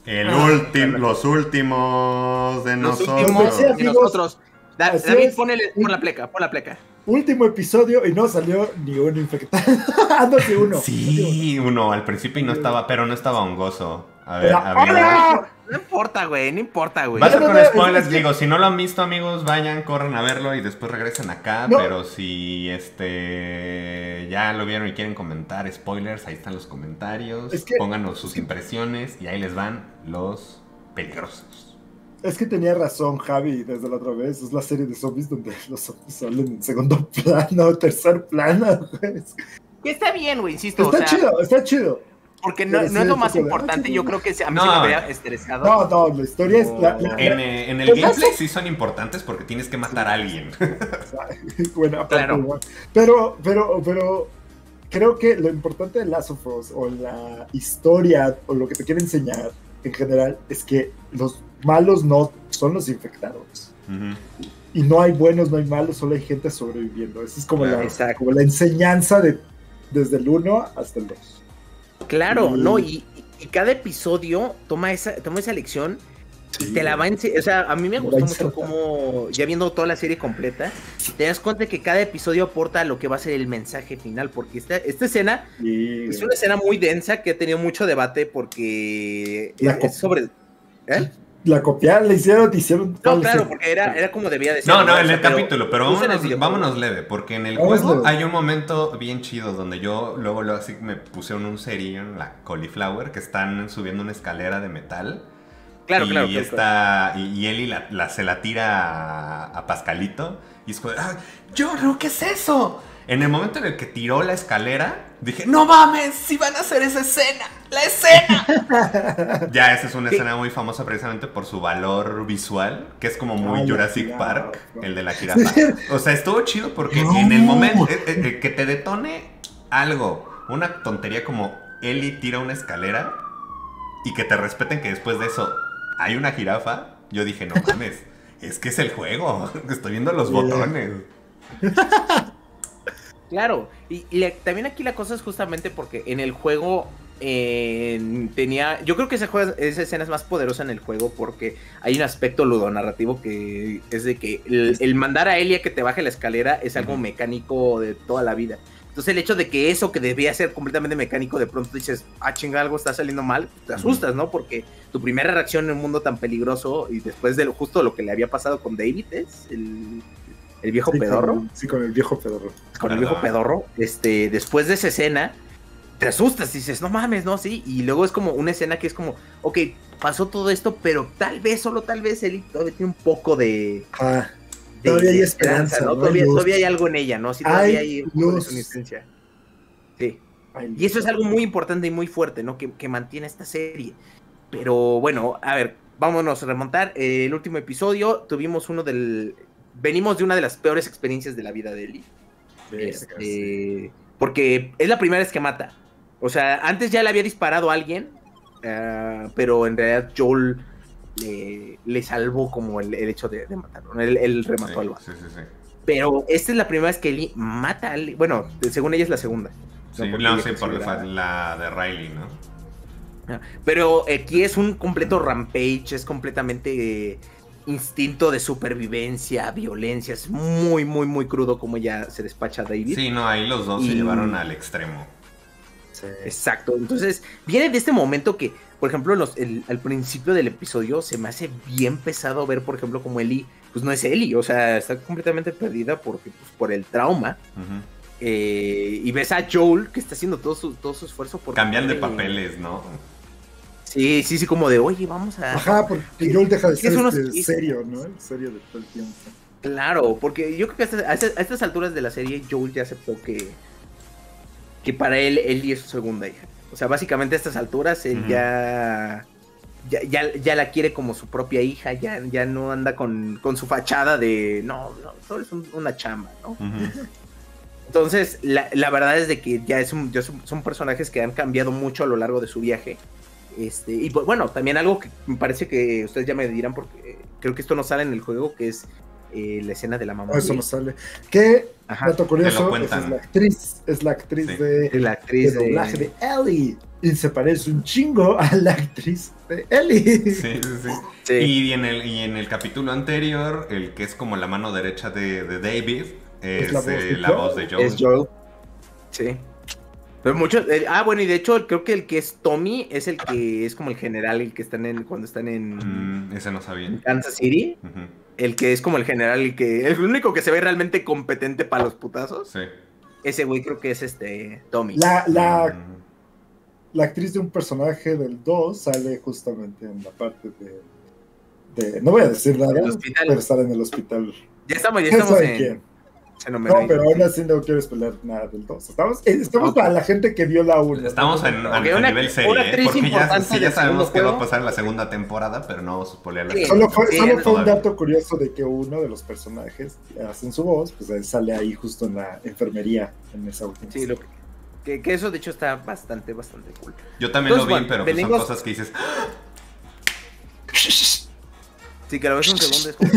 El ah, último, los últimos de los nosotros. Últimos de nosotros. Da, David, ponele por la pleca, por la pleca. Último episodio y no salió ni un infectado. Ah, no, sí, uno. Sí, uno al principio y no estaba, pero no estaba hongoso. A ver, pero, había... No importa, güey, no importa, güey. Va a ser con spoilers, digo, si no lo han visto, amigos, vayan, corran a verlo y después regresan acá, no. Pero si este ya lo vieron y quieren comentar spoilers, ahí están los comentarios, es que... pónganos sus impresiones y ahí les van los peligrosos. Es que tenía razón Javi desde la otra vez, es la serie de zombies donde los zombies salen en segundo plano, tercer plano, güey. Está bien, güey, insisto. Está o sea... chido, está chido. Porque no, no es lo más importante, yo creo que a mí no, se me había estresado. No, no, la historia es... La, la, en, en el gameplay sí son importantes porque tienes que matar a alguien. Bueno, claro. Pero, pero, pero creo que lo importante de Last of Us, o la historia, o lo que te quiere enseñar en general, es que los malos no son los infectados. Uh-huh. Y no hay buenos, no hay malos, solo hay gente sobreviviendo. Esa es como, claro, la, como la enseñanza de, desde el uno hasta el dos. Claro, mm. no, y, y cada episodio toma esa, toma esa lección, sí, y te la va a enseñar. O sea, a mí me gustó mucho como, ya viendo toda la serie completa, te das cuenta que cada episodio aporta lo que va a ser el mensaje final, porque esta, esta escena, sí, es una escena muy densa que ha tenido mucho debate porque la es sobre... ¿eh? La copiaron, la hicieron, te hicieron... No, claro, porque era, era como debía de ser. No, no, en el capítulo, pero vámonos, vámonos leve, porque en el juego hay un momento bien chido donde yo luego, luego así me pusieron un cerillo en la cauliflower, que están subiendo una escalera de metal. Claro, y claro. Está, claro. Y, y Eli la, la, se la tira a, a Pascalito, y es como, ¡ah, Jorro, qué es eso! En el momento en el que tiró la escalera, dije, ¡no mames! ¡Si van a hacer esa escena! ¡La escena! Ya, esa es una, sí, escena muy famosa precisamente por su valor visual, que es como muy, ay, Jurassic tira, Park, no, no. el de la jirafa. O sea, estuvo chido porque no. en el momento eh, eh, que te detone algo, una tontería como Ellie tira una escalera y que te respeten que después de eso hay una jirafa, yo dije, no mames, es que es el juego, estoy viendo los yeah. botones. Claro, y, y le, también aquí la cosa es justamente porque en el juego eh, tenía... Yo creo que ese juego, esa escena es más poderosa en el juego porque hay un aspecto ludonarrativo que es de que el, el mandar a Elia que te baje la escalera es algo mecánico de toda la vida. Entonces el hecho de que eso que debía ser completamente mecánico, de pronto dices, ah, chinga, algo está saliendo mal, te asustas, ¿no? Porque tu primera reacción en un mundo tan peligroso y después de lo, justo lo que le había pasado con David es... el El viejo sí, pedorro. Con, sí, con el viejo pedorro. Con el viejo pedorro. Este, después de esa escena, te asustas y dices, no mames, no, sí. Y luego es como una escena que es como, ok, pasó todo esto, pero tal vez, solo tal vez, él todavía tiene un poco de... Ah, de todavía de hay esperanza, ¿no? ¿no? Todavía, todavía hay algo en ella, ¿no? Sí, todavía hay, hay un poco de sonistencia. Sí. Ay, y eso es algo muy importante y muy fuerte, ¿no? Que, que mantiene esta serie. Pero bueno, a ver, vámonos a remontar. Eh, el último episodio tuvimos uno del... Venimos de una de las peores experiencias de la vida de Ellie. Este, sí. Porque es la primera vez que mata. O sea, antes ya le había disparado a alguien, uh, pero en realidad Joel le, le salvó como el, el hecho de, de matarlo. Él, él remató, sí, al vato. Sí, sí, sí. Pero esta es la primera vez que Ellie mata a Ellie. Bueno, según ella es la segunda. Sí, no, no sé por la, la de Riley, ¿no? Pero aquí es un completo rampage, es completamente... Eh, instinto de supervivencia, violencia, es muy, muy, muy crudo como ya se despacha David. Sí, no, ahí los dos y... se llevaron al extremo. Sí. Exacto, entonces viene de este momento que, por ejemplo, los, el, al principio del episodio se me hace bien pesado ver, por ejemplo, como Ellie, pues no es Ellie, o sea, está completamente perdida porque, pues, por el trauma. Uh-huh. eh, y ves a Joel que está haciendo todo su, todo su esfuerzo por... Cambian de papeles, ¿no? Sí, sí, sí, como de, oye, vamos a... Ajá, porque Joel deja de ser es unos... este serio, ¿no? El serio de todo el tiempo. Claro, porque yo creo que a estas, a estas alturas de la serie Joel ya aceptó que que para él, Ellie es su segunda hija. O sea, básicamente a estas alturas él uh-huh. ya, ya, ya ya la quiere como su propia hija, ya, ya no anda con, con su fachada de, no, no, todo es un, una chamba, ¿no? Uh-huh. Entonces, la, la verdad es de que ya, es un, ya son, son personajes que han cambiado mucho a lo largo de su viaje. Este, y bueno, también algo que me parece que ustedes ya me dirán porque creo que esto no sale en el juego, que es eh, la escena de la mamá. Eso no sale. ¿Qué? Ajá, dato curioso, es la actriz, es la actriz sí. de, la actriz de, de doblaje de Ellie, y se parece un chingo a la actriz de Ellie. Sí, sí, sí. sí. Y, en el, y en el capítulo anterior, el que es como la mano derecha de, de David, es, es la, voz, eh, de la voz de Joel. Es Joel. Sí. Pero muchos, eh, ah, bueno, y de hecho creo que el que es Tommy es el que es como el general, el que están en, cuando están en mm, ese no sabía. En Kansas City. Uh-huh. El que es como el general, el que el único que se ve realmente competente para los putazos. Sí. Ese güey creo que es este Tommy. La, la, mm. la actriz de un personaje del dos sale justamente en la parte de... de no voy a decir nada, pero sale en el hospital. Ya estamos, ya estamos en... ¿Quién? No, pero aún así no quiero spoiler nada del dos. Estamos, estamos okay. para la gente que vio la uno. Estamos en, okay, a una, nivel serie, una actriz porque ya, sí, ya sabemos qué va a pasar en la segunda temporada, pero no vamos a spoiler la sí, Solo fue, sí, solo sí, fue un dato curioso de que uno de los personajes hacen su voz, pues sale ahí justo en la enfermería, en esa última. Sí, lo que, que, que eso de hecho está bastante, bastante cool. Yo también Entonces, lo vi, bueno, pero pues venimos... son cosas que dices... Sí, que lo ves un segundo después.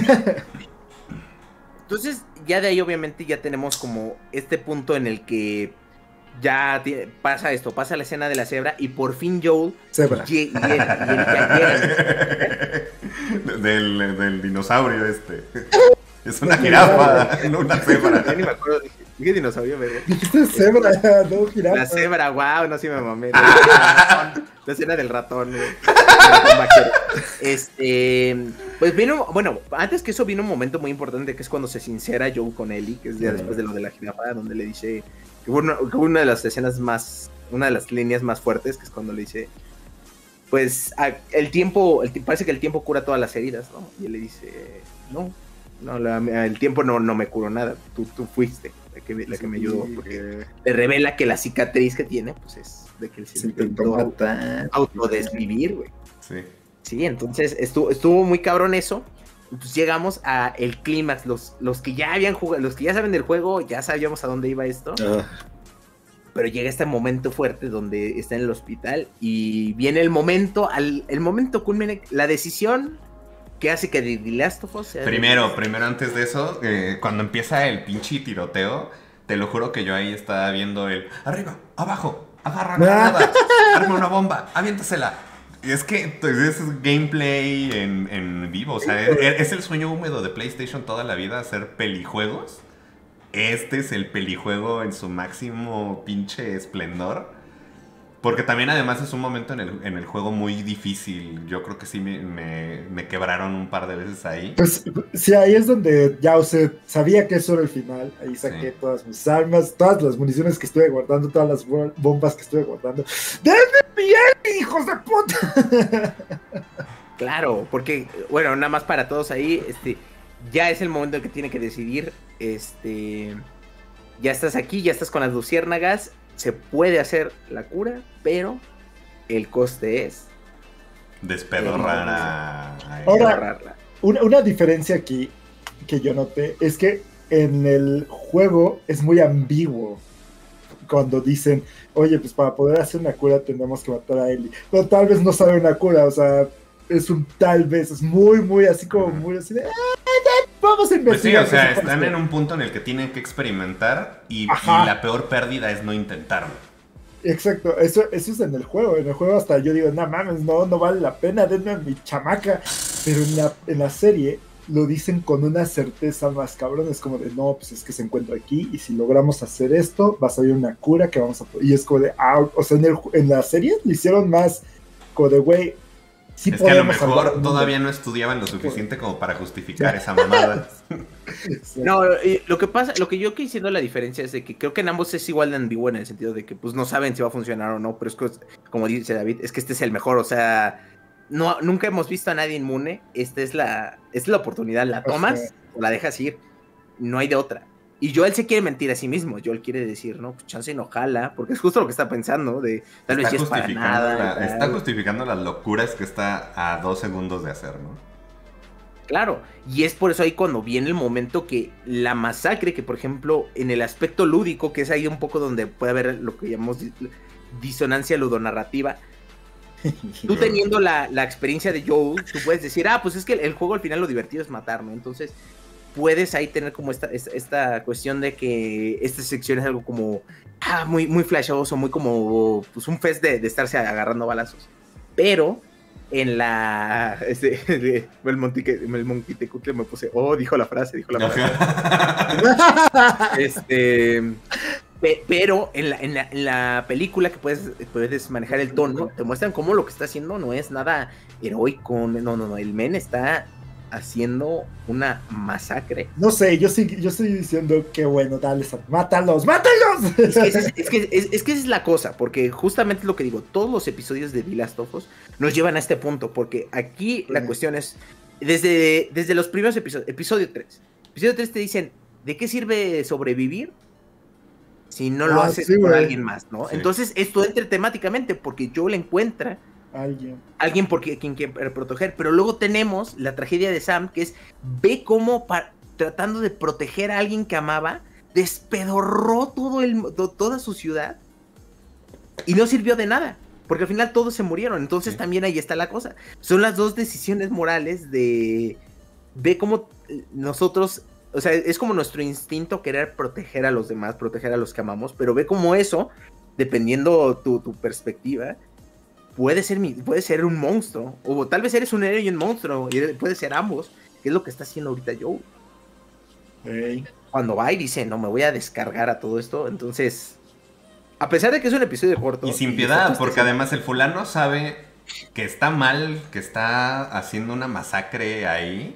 Entonces... Ya de ahí obviamente ya tenemos como este punto en el que ya tiene, pasa esto, pasa la escena de la cebra y por fin Joel cebra. Y, y, y, y, y, y, y, del, del dinosaurio este. Es una jirafa, no una cebra. Yo ni me acuerdo, dije, dije dinosaurio, ¿verdad? Dijiste cebra, no jirafa. La cebra, wow, no sí me mamé. La, la escena del ratón. Este, pues vino, bueno, antes que eso vino un momento muy importante que es cuando se sincera Joe con Ellie, que es ya después de lo de la jirafa, donde le dice que fue una, que una de las escenas más, una de las líneas más fuertes, que es cuando le dice, pues a, el tiempo, el, parece que el tiempo cura todas las heridas, ¿no? Y él le dice, no, no, la, el tiempo no, no me curó nada, tú, tú fuiste la que, la que sí, me ayudó, porque le revela que la cicatriz que tiene, pues es de que él se, se intentó autodesvivir, güey. Sí. Sí, entonces estuvo, estuvo muy cabrón eso. Entonces llegamos a el clímax. Los, los que ya habían jugado, los que ya saben del juego, ya sabíamos a dónde iba esto. Uh. Pero llega este momento fuerte donde está en el hospital y viene el momento, al, el momento culmine, la decisión que hace que The Last of Us sea. Primero, primero antes de eso, eh, cuando empieza el pinche tiroteo, te lo juro que yo ahí estaba viendo el arriba, abajo, agarra nada, arma una bomba, aviéntasela. Es que es gameplay en, en vivo, o sea, es, es el sueño húmedo de PlayStation toda la vida, hacer pelijuegos. Este es el pelijuego en su máximo pinche esplendor. Porque también además es un momento en el, en el juego muy difícil. Yo creo que sí me, me, me quebraron un par de veces ahí. Pues sí, ahí es donde ya, o sea, sabía que eso era el final. Ahí saqué sí. todas mis armas, todas las municiones que estuve guardando, todas las bombas que estuve guardando. ¡Denme bien, hijos de puta! Claro, porque, bueno, nada más para todos ahí, este, ya es el momento en que tiene que decidir, este, ya estás aquí, ya estás con las luciérnagas. Se puede hacer la cura, pero el coste es... Despedorrarla. Ahora, una, una diferencia aquí que yo noté es que en el juego es muy ambiguo. Cuando dicen, oye, pues para poder hacer una cura tenemos que matar a Ellie. Pero tal vez no sabe una cura, o sea, es un tal vez, es muy, muy así como muy así de... Vamos a investigar. Pues sí, o sea, están en un punto en el que tienen que experimentar y, y la peor pérdida es no intentarlo. Exacto, eso, eso es en el juego. En el juego hasta yo digo, no mames, no, no vale la pena, denme a mi chamaca. Pero en la, en la serie lo dicen con una certeza más cabrón. Es como de, no, pues es que se encuentra aquí y si logramos hacer esto, va a salir una cura que vamos a... Y es como de, ah, o sea, en, el, en la serie lo hicieron más como de, güey, sí, es que a lo mejor todavía no estudiaban lo suficiente como para justificar esa mamada. No, lo que pasa, lo que yo que diciendo la diferencia es de que creo que en ambos es igual de ambiguo en el sentido de que pues no saben si va a funcionar o no, pero es que, como dice David, es que este es el mejor, o sea, no, nunca hemos visto a nadie inmune, esta es la, es la oportunidad, la tomas o sea, o la dejas ir, no hay de otra. Y Joel se quiere mentir a sí mismo, Joel quiere decir, no, pues chance no jala, porque es justo lo que está pensando, de tal vez sí es para nada. La, está justificando las locuras que está a dos segundos de hacer, ¿no? Claro, y es por eso ahí cuando viene el momento que la masacre, que por ejemplo, en el aspecto lúdico, que es ahí un poco donde puede haber lo que llamamos dis disonancia ludonarrativa, tú teniendo la, la experiencia de Joel, tú puedes decir, ah, pues es que el, el juego al final lo divertido es matar, ¿no? Entonces... puedes ahí tener como esta, esta cuestión de que esta sección es algo como ah, muy, muy flashoso, muy como pues un fest de, de estarse agarrando balazos. Pero en la... Este, el Monquitecutli me puse... Oh, dijo la frase, dijo la frase. este, pe, pero en la, en, la, en la película que puedes, puedes manejar el tono, te muestran cómo lo que está haciendo no es nada heroico. No, no, no. El men está... haciendo una masacre. No sé, yo sí, yo estoy diciendo que bueno, dale, mátalos, mátalos. Es que, es, es, que, es, es que esa es la cosa, porque justamente lo que digo, todos los episodios de The Last of Us nos llevan a este punto, porque aquí sí. La cuestión es, desde, desde los primeros episodios, episodio tres, episodio tres te dicen, ¿de qué sirve sobrevivir si no ah, lo haces sí, con wey. alguien más, ¿no? Sí. Entonces esto entra temáticamente, porque Joel encuentra Alguien. Alguien porque quien quiere proteger. Pero luego tenemos la tragedia de Sam, que es ve cómo pa, tratando de proteger a alguien que amaba, despedorró todo el, to, toda su ciudad y no sirvió de nada, porque al final todos se murieron. Entonces sí. También ahí está la cosa. Son las dos decisiones morales de ve cómo nosotros, o sea, es como nuestro instinto querer proteger a los demás, proteger a los que amamos, pero ve cómo eso, dependiendo tu, tu perspectiva, Puede ser, puede ser un monstruo, o tal vez eres un héroe y un monstruo, y puede ser ambos, que es lo que está haciendo ahorita Joe. Hey. Cuando va y dice, no, me voy a descargar a todo esto, entonces, a pesar de que es un episodio corto. Y sin piedad, porque además el fulano sabe que está mal, que está haciendo una masacre ahí.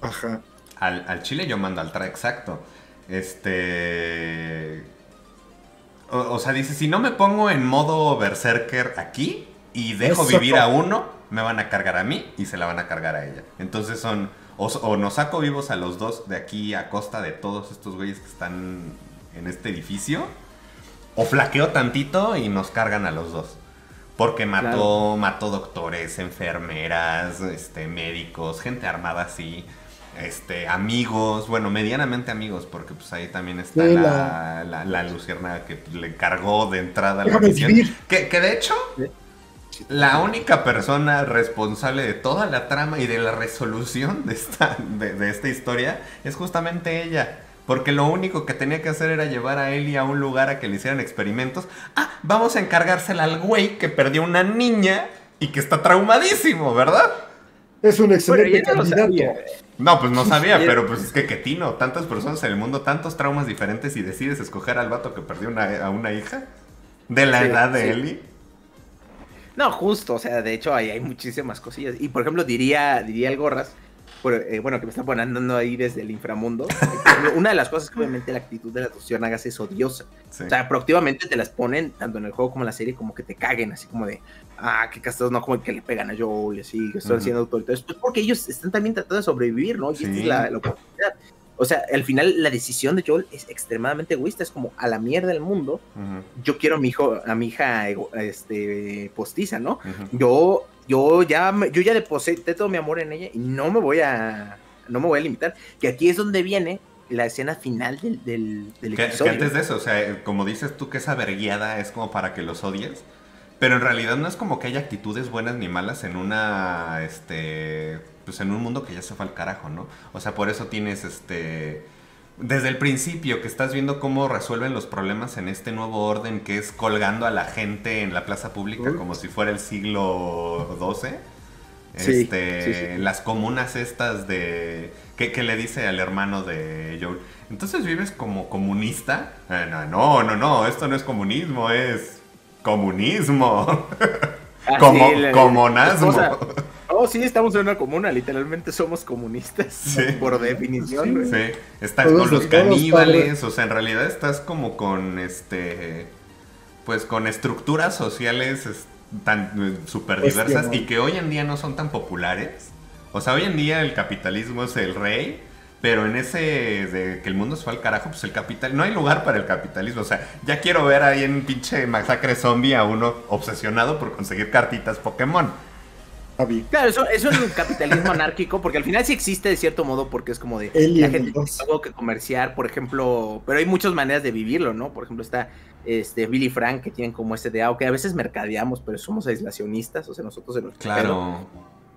Ajá. Al, al chile yo mando al track, exacto. Este... O, o sea, dice, si no me pongo en modo berserker aquí... y dejo Eso. vivir a uno, me van a cargar a mí y se la van a cargar a ella. Entonces son, o, o nos saco vivos a los dos de aquí a costa de todos estos güeyes que están en este edificio, o flaqueo tantito y nos cargan a los dos. Porque mató, claro. mató doctores, enfermeras, este, médicos, gente armada así, este, amigos, bueno, medianamente amigos, porque pues ahí también está sí, la, la, la, la lucierna que le cargó de entrada a la misión. Que, que de hecho... ¿Sí? La única persona responsable de toda la trama y de la resolución de esta, de, de esta historia es justamente ella. Porque lo único que tenía que hacer era llevar a Ellie a un lugar a que le hicieran experimentos. Ah, vamos a encargársela al güey que perdió una niña y que está traumadísimo, ¿verdad? Es un excelente candidato. No, pues no sabía, pero pues es que qué tino. Tantas personas en el mundo, tantos traumas diferentes, y decides escoger al vato que perdió una, a una hija de la sí, edad de sí. Ellie. No, justo, o sea, de hecho hay, hay muchísimas cosillas. Y por ejemplo, diría, diría el Gorras, por, eh, bueno, que me está poniendo ahí desde el inframundo. Ejemplo, una de las cosas que obviamente la actitud de las luciérnagas es odiosa. Sí. O sea, proactivamente te las ponen, tanto en el juego como en la serie, como que te caguen, así como de, ah, qué castrados, no, como que le pegan a Joel, así, que están uh-huh. siendo autoritarios. Pues porque ellos están también tratando de sobrevivir, ¿no? Y sí. esta es la, la oportunidad. O sea, al final la decisión de Joel es extremadamente egoísta, es como a la mierda del mundo. Uh-huh. Yo quiero a mi hijo, a mi hija este, postiza, ¿no? Uh-huh. Yo, yo ya, yo ya deposité todo mi amor en ella y no me voy a, no me voy a limitar. Que aquí es donde viene la escena final del, del, del que, episodio. Que antes de eso, o sea, como dices tú que esa verguiada es como para que los odies, pero en realidad no es como que haya actitudes buenas ni malas en una, este. Pues en un mundo que ya se fue al carajo, ¿no? O sea, por eso tienes este... Desde el principio que estás viendo cómo resuelven los problemas en este nuevo orden, que es colgando a la gente en la plaza pública uh. como si fuera el siglo doce. Sí, este, sí, sí. Las comunas estas de... Que, que le dice al hermano de Joel, ¿entonces vives como comunista? Eh, no, no, no, no, esto no es comunismo, es... ¡comunismo! Ah, como, sí, la, comunasmo. La Oh, sí, estamos en una comuna, literalmente somos comunistas, sí. por definición. Sí, sí. estás todos, con los caníbales, todos, o sea, en realidad estás como con, este, pues con estructuras sociales tan súper diversas y que hoy en día no son tan populares. O sea, hoy en día el capitalismo es el rey, pero en ese de que el mundo se fue al carajo, pues el capital, no hay lugar para el capitalismo. O sea, ya quiero ver ahí en pinche masacre zombie a uno obsesionado por conseguir cartitas Pokémon. Claro, eso, eso es un capitalismo anárquico, porque al final sí existe de cierto modo, porque es como de Alien la gente tiene algo que comerciar, por ejemplo, pero hay muchas maneras de vivirlo, ¿no? Por ejemplo, está este Billy Frank, que tienen como este de, ah, ok, a veces mercadeamos, pero somos aislacionistas, o sea, nosotros en el claro.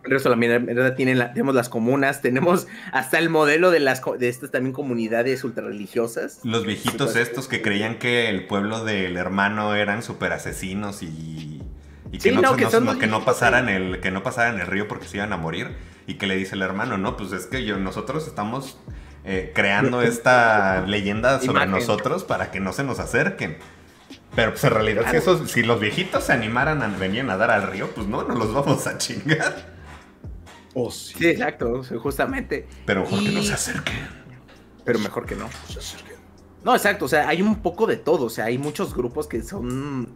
el resto de la mierda tienen la, tenemos las comunas, tenemos hasta el modelo de las de estas también comunidades ultrarreligiosas. Los viejitos estos que creían que el pueblo del hermano eran super asesinos y, y que, sí, no, no, que, no, no, que no pasaran el que no pasaran el río porque se iban a morir, y que le dice el hermano, no, pues es que yo, nosotros estamos eh, creando esta leyenda sobre Imagen. nosotros para que no se nos acerquen. Pero pues en realidad, claro, si, esos, si los viejitos se animaran a venir a nadar al río, pues no, no los vamos a chingar. Oh, sí. Sí, exacto, justamente. Pero mejor y... que no se acerquen. Pero mejor que no. No se acerquen. No, exacto, o sea, hay un poco de todo. O sea, hay muchos grupos que son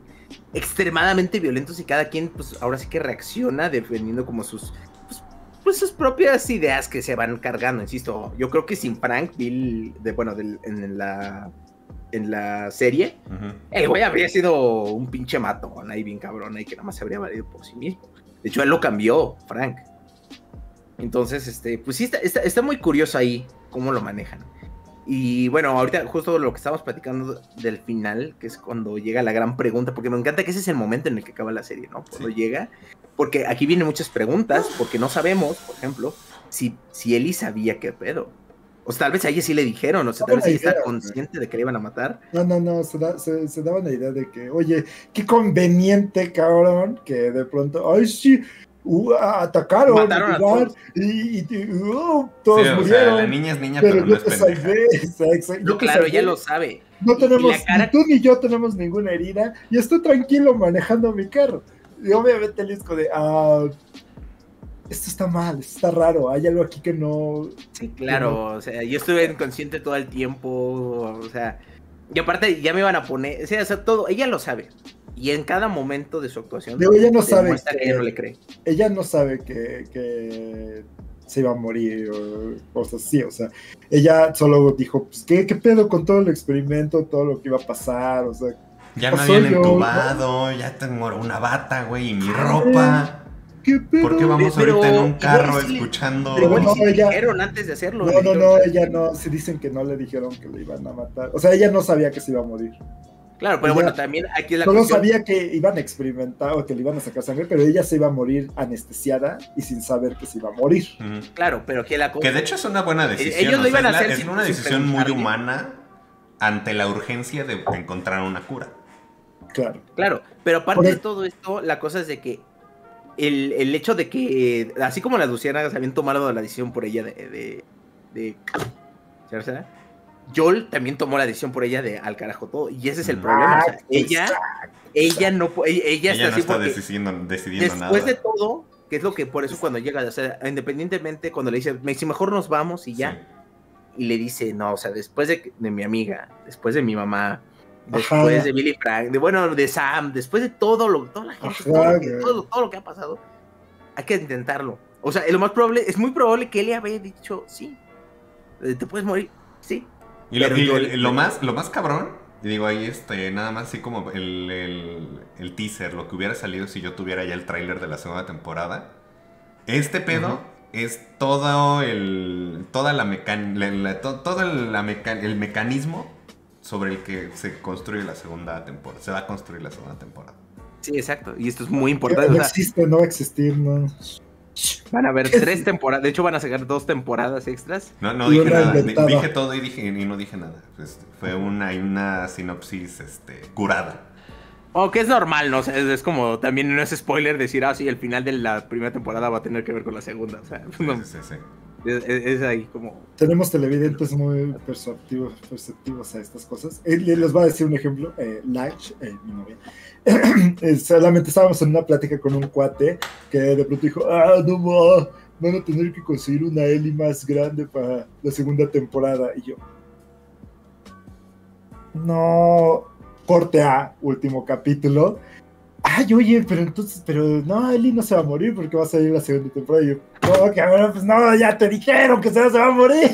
extremadamente violentos y cada quien, pues ahora sí que reacciona defendiendo como sus... Pues, pues sus propias ideas que se van cargando, insisto. Yo creo que sin Frank, Bill, de, bueno, de, en la... en la serie, uh-huh. el güey habría sido un pinche matón ahí bien cabrón y que nada más se habría valido por sí mismo. De hecho, él lo cambió, Frank. Entonces, este, pues sí, está, está, está muy curioso ahí cómo lo manejan. Y bueno, ahorita justo lo que estábamos platicando del final, que es cuando llega la gran pregunta, porque me encanta que ese es el momento en el que acaba la serie, ¿no? Cuando sí. llega, porque aquí vienen muchas preguntas, porque no sabemos, por ejemplo, si, si Ellie sabía qué pedo. O sea, tal vez a ella sí le dijeron, o sea, tal vez ella está consciente de que le iban a matar. No, no, no, se, da, se, se daban la idea de que, oye, qué conveniente, cabrón, que de pronto, ay, sí, uh, atacaron, mataron a todos. Y, y uh, todos sí, murieron. O sea, la niña es niña, pero, pero no es pendeja. No, claro, ella lo sabe. No tenemos, cara... ni tú ni yo tenemos ninguna herida, y estoy tranquilo manejando mi carro. Y obviamente el disco de, ah... Uh, esto está mal, esto está raro, hay algo aquí que no... Sí, claro, no... o sea, yo estuve inconsciente todo el tiempo, o sea... Y aparte ya me iban a poner, o sea, o sea todo, ella lo sabe. Y en cada momento de su actuación... Digo, ella no sabe que, que ella no le cree. Ella no sabe que, que se iba a morir o cosas así, o sea... Ella solo dijo, pues, ¿qué, qué pedo con todo el experimento, todo lo que iba a pasar, o sea... Ya me habían entubado, yo, ya tengo una bata, güey, y mi ropa... ¿Qué pedo? ¿Por qué vamos pero, ahorita en un carro si escuchando? Le, pero no, si ella, dijeron antes de hacerlo. No, no, no, ella no, si dicen que no le dijeron que le iban a matar. O sea, ella no sabía que se iba a morir. Claro, pero ella, bueno, también aquí es la cuestión. Solo sabía que iban a experimentar o que le iban a sacar sangre, pero ella se iba a morir anestesiada y sin saber que se iba a morir. Mm. Claro, pero que la cosa... Que de hecho es una buena decisión. Ellos lo iban sea, a hacer. Es sin, una decisión muy bien. humana ante la urgencia de encontrar una cura. Claro. Claro, pero aparte de todo esto, la cosa es de que El, el hecho de que, eh, así como las luciérnagas habían tomado la decisión por ella de, de, de, de... Joel también tomó la decisión por ella de al carajo todo. Y ese es el no, problema. O sea, ella, ella no ella, ella está, no así está decidiendo, decidiendo después nada. Después de todo, que es lo que por eso cuando llega, o sea, independientemente, cuando le dice, si mejor nos vamos y ya. Sí. Y le dice, no, o sea, después de, de mi amiga, después de mi mamá, después Ajá. de Billy Frank, de bueno, de Sam, después de todo lo, toda la gente, todo lo, que, todo, todo lo que ha pasado, hay que intentarlo. O sea, lo más probable, es muy probable que él le haya dicho, sí, te puedes morir, sí. Y lo, y yo, el, lo más, lo más cabrón, digo ahí, este, nada más así como el, el, el teaser, lo que hubiera salido si yo tuviera ya el tráiler de la segunda temporada. Este pedo uh-huh. es todo el, toda la mecan, la, la, to, todo la meca, el mecanismo sobre el que se construye la segunda temporada, se va a construir la segunda temporada. Sí, exacto, y esto es muy importante. No existe, no va a existir, no. Van a haber tres temporadas, de hecho van a sacar dos temporadas extras. No, no dije nada, inventado. dije todo y, dije, y no dije nada. Pues fue una, una sinopsis este, curada. O que es normal, ¿no? O sea, es, es como, también no es spoiler decir, ah, sí, el final de la primera temporada va a tener que ver con la segunda, o sea, no. Sí, sí, sí. Es, es, es ahí como... Tenemos televidentes muy perceptivos, perceptivos a estas cosas. Eh, les voy a decir un ejemplo. Eh, Lash, eh, mi novia. eh, solamente estábamos en una plática con un cuate que de pronto dijo, ah, no, ma, van a tener que conseguir una Ellie más grande para la segunda temporada. Y yo, no, corte a último capítulo. Ay, oye, pero entonces, pero no, Ellie no se va a morir porque va a salir la segunda temporada. Y yo, no, cabrón, pues no, ya te dijeron que se va a morir.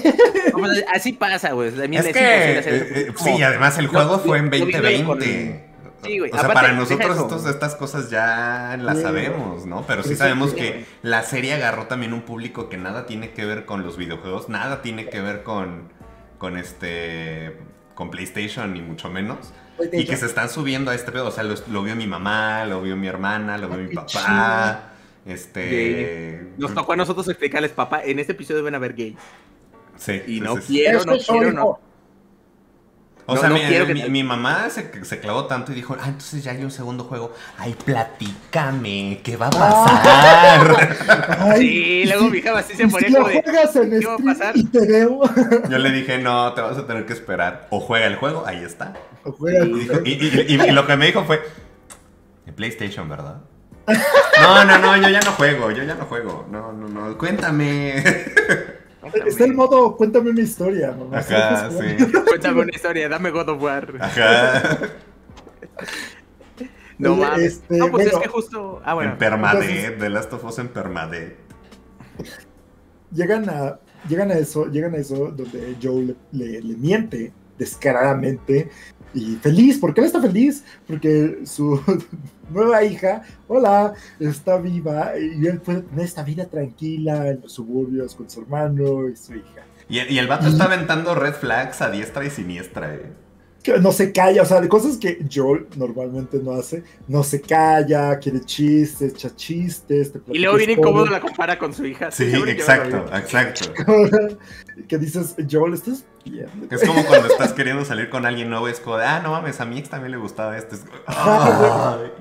No, pues así pasa, güey. Es que, eh, sí, además el juego no, fue en veinte veinte. Sí, güey. O sea, aparte, para nosotros estos, estas cosas ya las sí, sabemos, ¿no? Pero sí, sí sabemos sí, que güey. la serie agarró también un público que nada tiene que ver con los videojuegos, nada tiene que ver con, con este... con PlayStation, ni mucho menos. Y hecho, que se están subiendo a este pedo. O sea, lo, lo vio mi mamá, lo vio mi hermana, lo vio mi papá. Chido. Este... Sí. Nos tocó a nosotros explicarles, papá, en este episodio van a ver gays. Sí. Y sí, no, sí, quiero, sí. no quiero, no quiero, no. O no, sea, no mi, mi, te... mi mamá se, se clavó tanto y dijo, ah, entonces ya hay un segundo juego. Ay, platícame, ¿qué va a pasar? Ay, sí, y luego mi hija así se ponía como de, ¿qué va a pasar? Yo le dije, no, te vas a tener que esperar. O juega el juego, ahí está. O juega y, el juego. Y, y, y, y lo que me dijo fue, en PlayStation, ¿verdad? No, no, no, yo ya no juego, yo ya no juego. No, no, no, cuéntame. Está el modo, cuéntame una historia, mamá. Ajá, sí. Cuéntame una historia, dame God of War. Ajá. No mames. Este, no, pues bueno, es que justo. Ah, bueno. En permadeath, The Last of Us en permadeath. Llegan a, llegan a eso, llegan a eso donde Joel le, le, le miente descaradamente. Y feliz, ¿por qué él está feliz? Porque su nueva hija, hola, está viva y él puede tener esta vida tranquila en los suburbios con su hermano y su hija. Y, y el vato y... está aventando red flags a diestra y siniestra, eh. Que no se calla, o sea, de cosas que Joel normalmente no hace, no se calla, quiere chistes, echa chistes. Te y luego viene incómodo, la compara con su hija. Sí, exacto, exacto. Que dices, Joel, estás bien. Es como cuando estás queriendo salir con alguien nuevo, es como, ah, no mames, a mi ex también le gustaba esto. Es... Ay.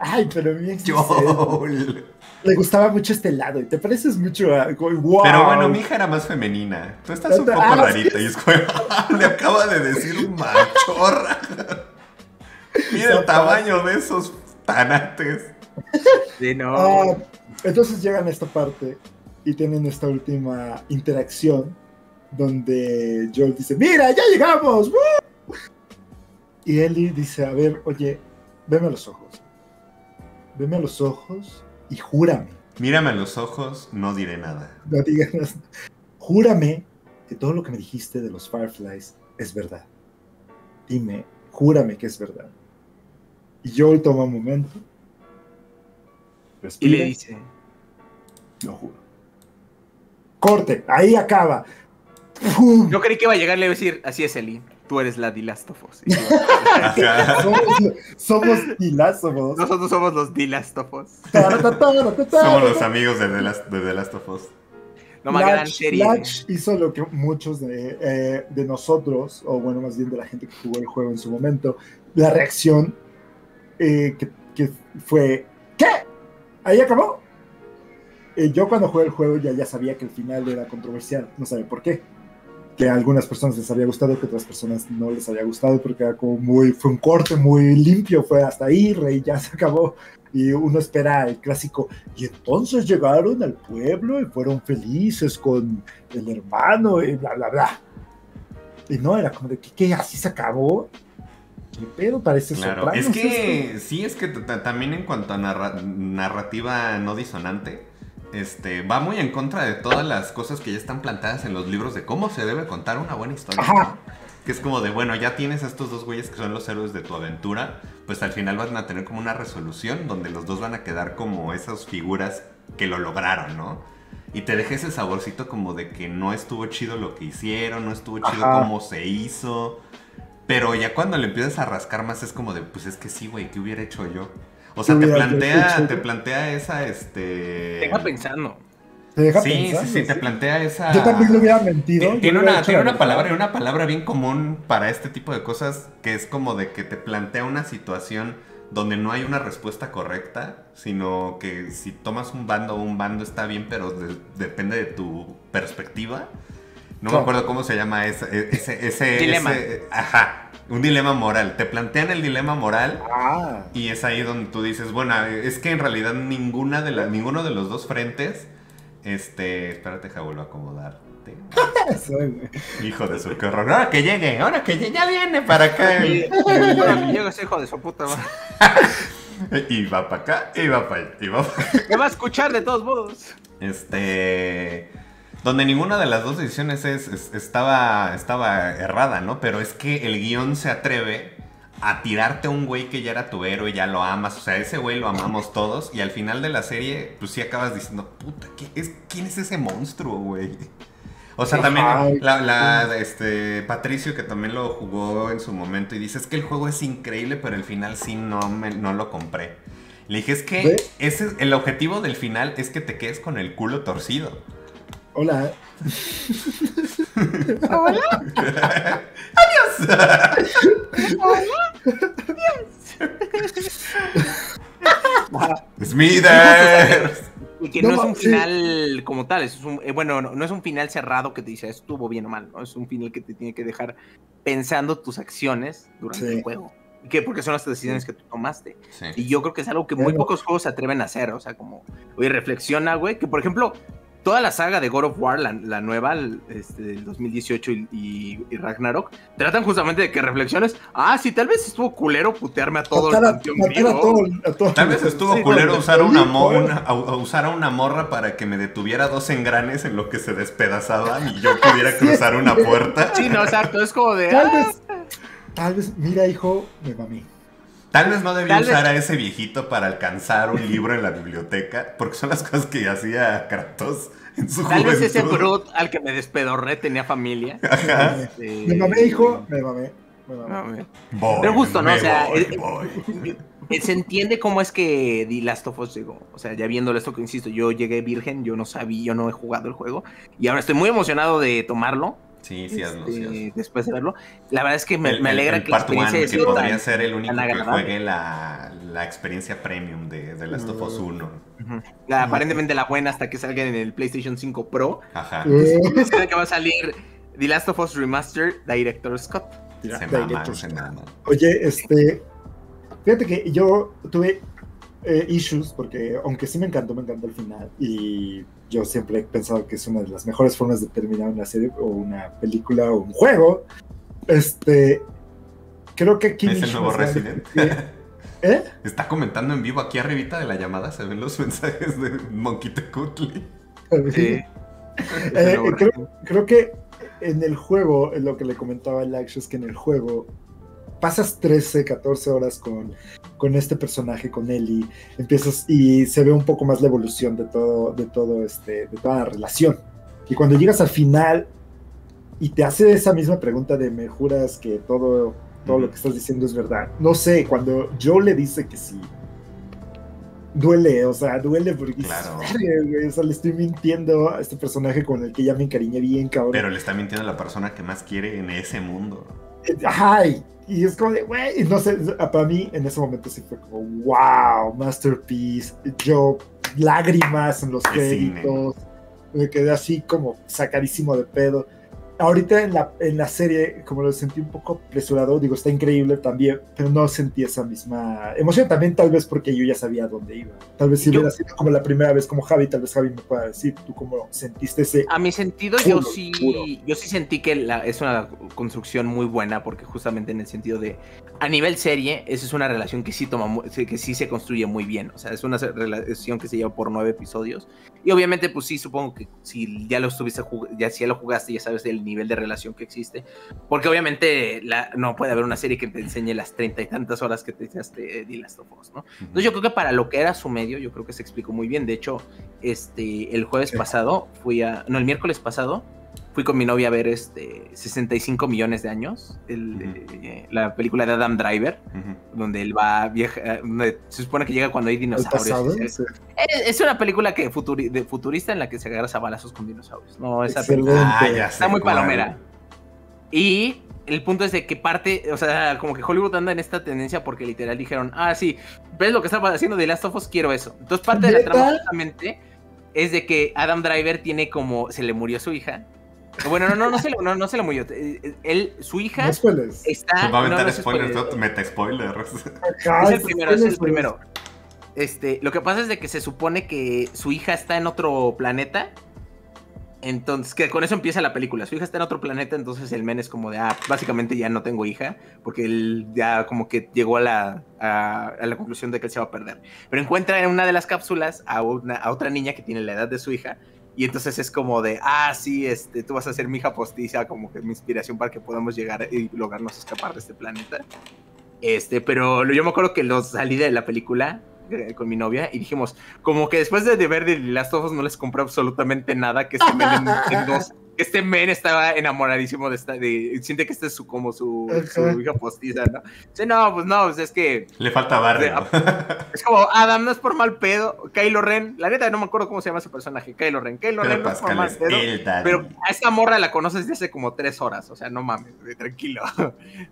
Ay, pero a mi ex Joel. Le gustaba mucho este lado y te pareces mucho a... Wow. Pero bueno, mi hija era más femenina. Tú estás un poco ah, rarita. ¿Sí? Y es como... Le acaba de decir machorra. Mira el tamaño de esos tanates. Sí, no. Ah, entonces llegan a esta parte y tienen esta última interacción donde Joel dice, ¡mira, ya llegamos! ¡Woo! Y Ellie dice, a ver, oye, veme a los ojos. Veme a los ojos... Y júrame. Mírame a los ojos, no diré nada. No digas nada. Júrame que todo lo que me dijiste de los Fireflies es verdad. Dime, júrame que es verdad. Y Joel toma un momento. Respira, y le dice. Lo juro. Corte, ahí acaba. ¡Pum! Yo creí que iba a llegar, le iba a decir, así es, Eli. Tú eres la The Last of Us. Somos The Last of Us. Nosotros somos los The Last of Us. Somos los amigos de The Last, de The Last of Us. No más gran serie. Latch hizo lo que muchos de, eh, de nosotros, o bueno, más bien de la gente que jugó el juego en su momento, la reacción eh, que, que fue, ¿qué? ¿Ahí acabó? Eh, yo cuando jugué el juego ya, ya sabía que el final era controversial, no sabía por qué. Que a algunas personas les había gustado, que a otras personas no les había gustado, porque era como muy, fue un corte muy limpio, fue hasta ahí, rey, ya se acabó. Y uno espera el clásico, y entonces llegaron al pueblo y fueron felices con el hermano y bla, bla, bla. Y no, era como de, ¿qué? qué ¿Así se acabó? ¿Qué pedo? Parece claro. Soprano. Es que, ¿esto? Sí, es que también en cuanto a narra narrativa no disonante, Este, va muy en contra de todas las cosas que ya están plantadas en los libros de cómo se debe contar una buena historia, ¿no? Que es como de, bueno, ya tienes a estos dos güeyes que son los héroes de tu aventura, pues al final van a tener como una resolución donde los dos van a quedar como esas figuras que lo lograron, ¿no? Y te deja ese saborcito como de que no estuvo chido lo que hicieron, no estuvo chido Ajá. cómo se hizo, pero ya cuando le empiezas a rascar más es como de, pues es que sí, güey, ¿qué hubiera hecho yo? O sea, te plantea, te plantea esa, este... Te deja pensando. Te deja sí, pensando. Sí, sí, sí, te plantea esa... Yo también lo hubiera mentido. Tiene una, tiene una palabra, una palabra bien común para este tipo de cosas, que es como de que te plantea una situación donde no hay una respuesta correcta, sino que si tomas un bando, un bando está bien, pero de, depende de tu perspectiva. No claro. me acuerdo cómo se llama ese... ese, ese Dilema. Ese, ajá. Un dilema moral, te plantean el dilema moral ah. y es ahí donde tú dices, bueno, es que en realidad ninguna de la, ninguno de los dos frentes, este, espérate, ja, vuelvo a acomodarte. Hijo de su, qué horror, ahora que llegue, ahora que llegue, ya viene para acá. El... Ahora que llegue ese hijo de su puta madre. Y va para acá, y va para allá, y va para acá. Me va a escuchar de todos modos. Este... Donde ninguna de las dos decisiones es, es, estaba, estaba errada, ¿no? Pero es que el guión se atreve a tirarte a un güey que ya era tu héroe, ya lo amas. O sea, ese güey lo amamos todos. Y al final de la serie, pues sí acabas diciendo, puta, ¿qué es, ¿quién es ese monstruo, güey? O sea, también la, la, este, Patricio, que también lo jugó en su momento, y dice, es que el juego es increíble, pero el final sí no, me, no lo compré. Le dije, es que ¿ves? Ese es el objetivo del final, es que te quedes con el culo torcido. Hola. Hola. Adiós. Hola. Adiós. Smithers. Y que no, no es un final sí. como tal, es un, eh, bueno, no, no es un final cerrado que te dice estuvo bien o mal, ¿no? Es un final que te tiene que dejar pensando tus acciones durante sí. el juego. ¿Qué? Porque son las decisiones que tú tomaste. Sí. Y yo creo que es algo que muy pocos juegos se atreven a hacer. O sea, como, oye, reflexiona, güey. Que por ejemplo, toda la saga de God of War, la, la nueva, el, este, del dos mil dieciocho y, y, y Ragnarok, tratan justamente de que reflexiones. Ah, sí, tal vez estuvo culero putearme a todo el mundo. Tal vez estuvo sí, culero no, usar, no, una no, una, a, a usar a una morra para que me detuviera dos engranes en lo que se despedazaban y yo pudiera cruzar una puerta. Sí, no, exacto. Es como de. Tal vez. Ah, Tal vez, mira, hijo, me mamé. Tal vez no debía usar a ese viejito para alcanzar un libro en la biblioteca, porque son las cosas que hacía Kratos en su juventud. Tal vez ese brut al que me despedorré tenía familia. Ajá. Sí. Me mamé, hijo, me mamé. Me mamé. Voy, pero justo, ¿no? O sea, voy, voy. Se entiende cómo es que The Last of Us llegó. O sea, ya viéndolo esto, que insisto, yo llegué virgen, yo no sabía, yo no he jugado el juego, y ahora estoy muy emocionado de tomarlo. Sí, sí, hazlo, sí hazlo. Después de verlo, la verdad es que me, el, me alegra el, el que la experiencia one, que podría tan, ser el único que juegue la, la experiencia premium de, de Last of Us uno. Uh-huh. La, aparentemente la buena hasta que salga en el PlayStation cinco Pro. Ajá. Entonces, creo que va a salir The Last of Us Remastered, Director Scott. Se Director Scott. Mama. Oye, este, fíjate que yo tuve eh, issues porque aunque sí me encantó, me encantó el final y yo siempre he pensado que es una de las mejores formas de terminar una serie o una película o un juego. Este, creo que aquí es el nuevo Resident. ¿Eh? Está comentando en vivo aquí arribita de la llamada, se ven los mensajes de Monquitecutli. ¿Eh? eh, creo, creo que en el juego, en lo que le comentaba el Action, es que en el juego pasas trece, catorce horas con, con este personaje, con Ellie, empiezas y se ve un poco más la evolución de todo, de todo este, de toda la relación. Y cuando llegas al final y te hace esa misma pregunta de ¿me juras que todo, todo lo que estás diciendo es verdad? No sé, cuando Joe le dice que sí, duele, o sea, duele porque claro. O sea, le estoy mintiendo a este personaje con el que ya me encariñé bien, cabrón. Pero le está mintiendo a la persona que más quiere en ese mundo. ¡Ay! Y es como de, güey, no sé, para mí en ese momento sí fue como, wow, masterpiece, yo, lágrimas en los créditos, me quedé así como sacadísimo de pedo. Ahorita en la, en la serie, como lo sentí un poco apresurado, digo, está increíble también, pero no sentí esa misma emoción también, tal vez porque yo ya sabía dónde iba. Tal vez si yo, hubiera sido como la primera vez como Javi, tal vez Javi me pueda decir, ¿tú cómo sentiste ese? A mi sentido, culo, yo sí puro. yo sí sentí que la, es una construcción muy buena, porque justamente en el sentido de, a nivel serie, esa es una relación que sí, toma, que sí se construye muy bien, o sea, es una relación que se lleva por nueve episodios, y obviamente, pues sí, supongo que si ya lo estuviste, ya, si ya lo jugaste, ya sabes del nivel de relación que existe, porque obviamente la, no puede haber una serie que te enseñe las treinta y tantas horas que te echaste The Last of Us, ¿no? Entonces yo creo que para lo que era su medio, yo creo que se explicó muy bien. De hecho, este, el jueves pasado fui a, no, el miércoles pasado fui con mi novia a ver este sesenta y cinco millones de años, el, uh-huh. eh, la película de Adam Driver, uh-huh. donde él va, viaja, donde se supone que llega cuando hay dinosaurios. ¿Sí? Es, es una película que futuri, de futurista en la que se agarra a balazos con dinosaurios. No, esa película ah, ya está muy palomera. Y el punto es de que parte, o sea, como que Hollywood anda en esta tendencia porque literal dijeron, ah, sí, ves lo que estaba haciendo de Last of Us, quiero eso. Entonces parte de la trama justamente es de que Adam Driver tiene como, se le murió su hija. Bueno, no, no, no se lo, no, no se lo murió. Él, su hija no spoilers. está. Se va a aventar no, no spoilers, spoilers. meta spoilers. Es el primero, es el primero. Este, lo que pasa es de que se supone que su hija está en otro planeta. Entonces, que con eso empieza la película. Su hija está en otro planeta, entonces el men es como de, ah, básicamente ya no tengo hija, porque él ya como que llegó a la, a, a la conclusión de que él se va a perder. Pero encuentra en una de las cápsulas a, una, a otra niña que tiene la edad de su hija. Y entonces es como de, ah, sí, este, tú vas a ser mi hija postiza, como que mi inspiración para que podamos llegar y lograrnos escapar de este planeta. Este, pero yo me acuerdo que los salí de la película con mi novia y dijimos, como que después de ver The Last of Us no les compré absolutamente nada que se me den en dos este men estaba enamoradísimo de esta, de, siente que esta es su, como su, su hija postiza, ¿no? Dice, no, pues no, pues es que... le falta barrio. Es como, Adam, no es por mal pedo, Kylo Ren, la neta no me acuerdo cómo se llama su personaje, Kylo Ren, Kylo Ren no es por mal pedo, pero a esta morra la conoces desde hace como tres horas, o sea, no mames, tranquilo,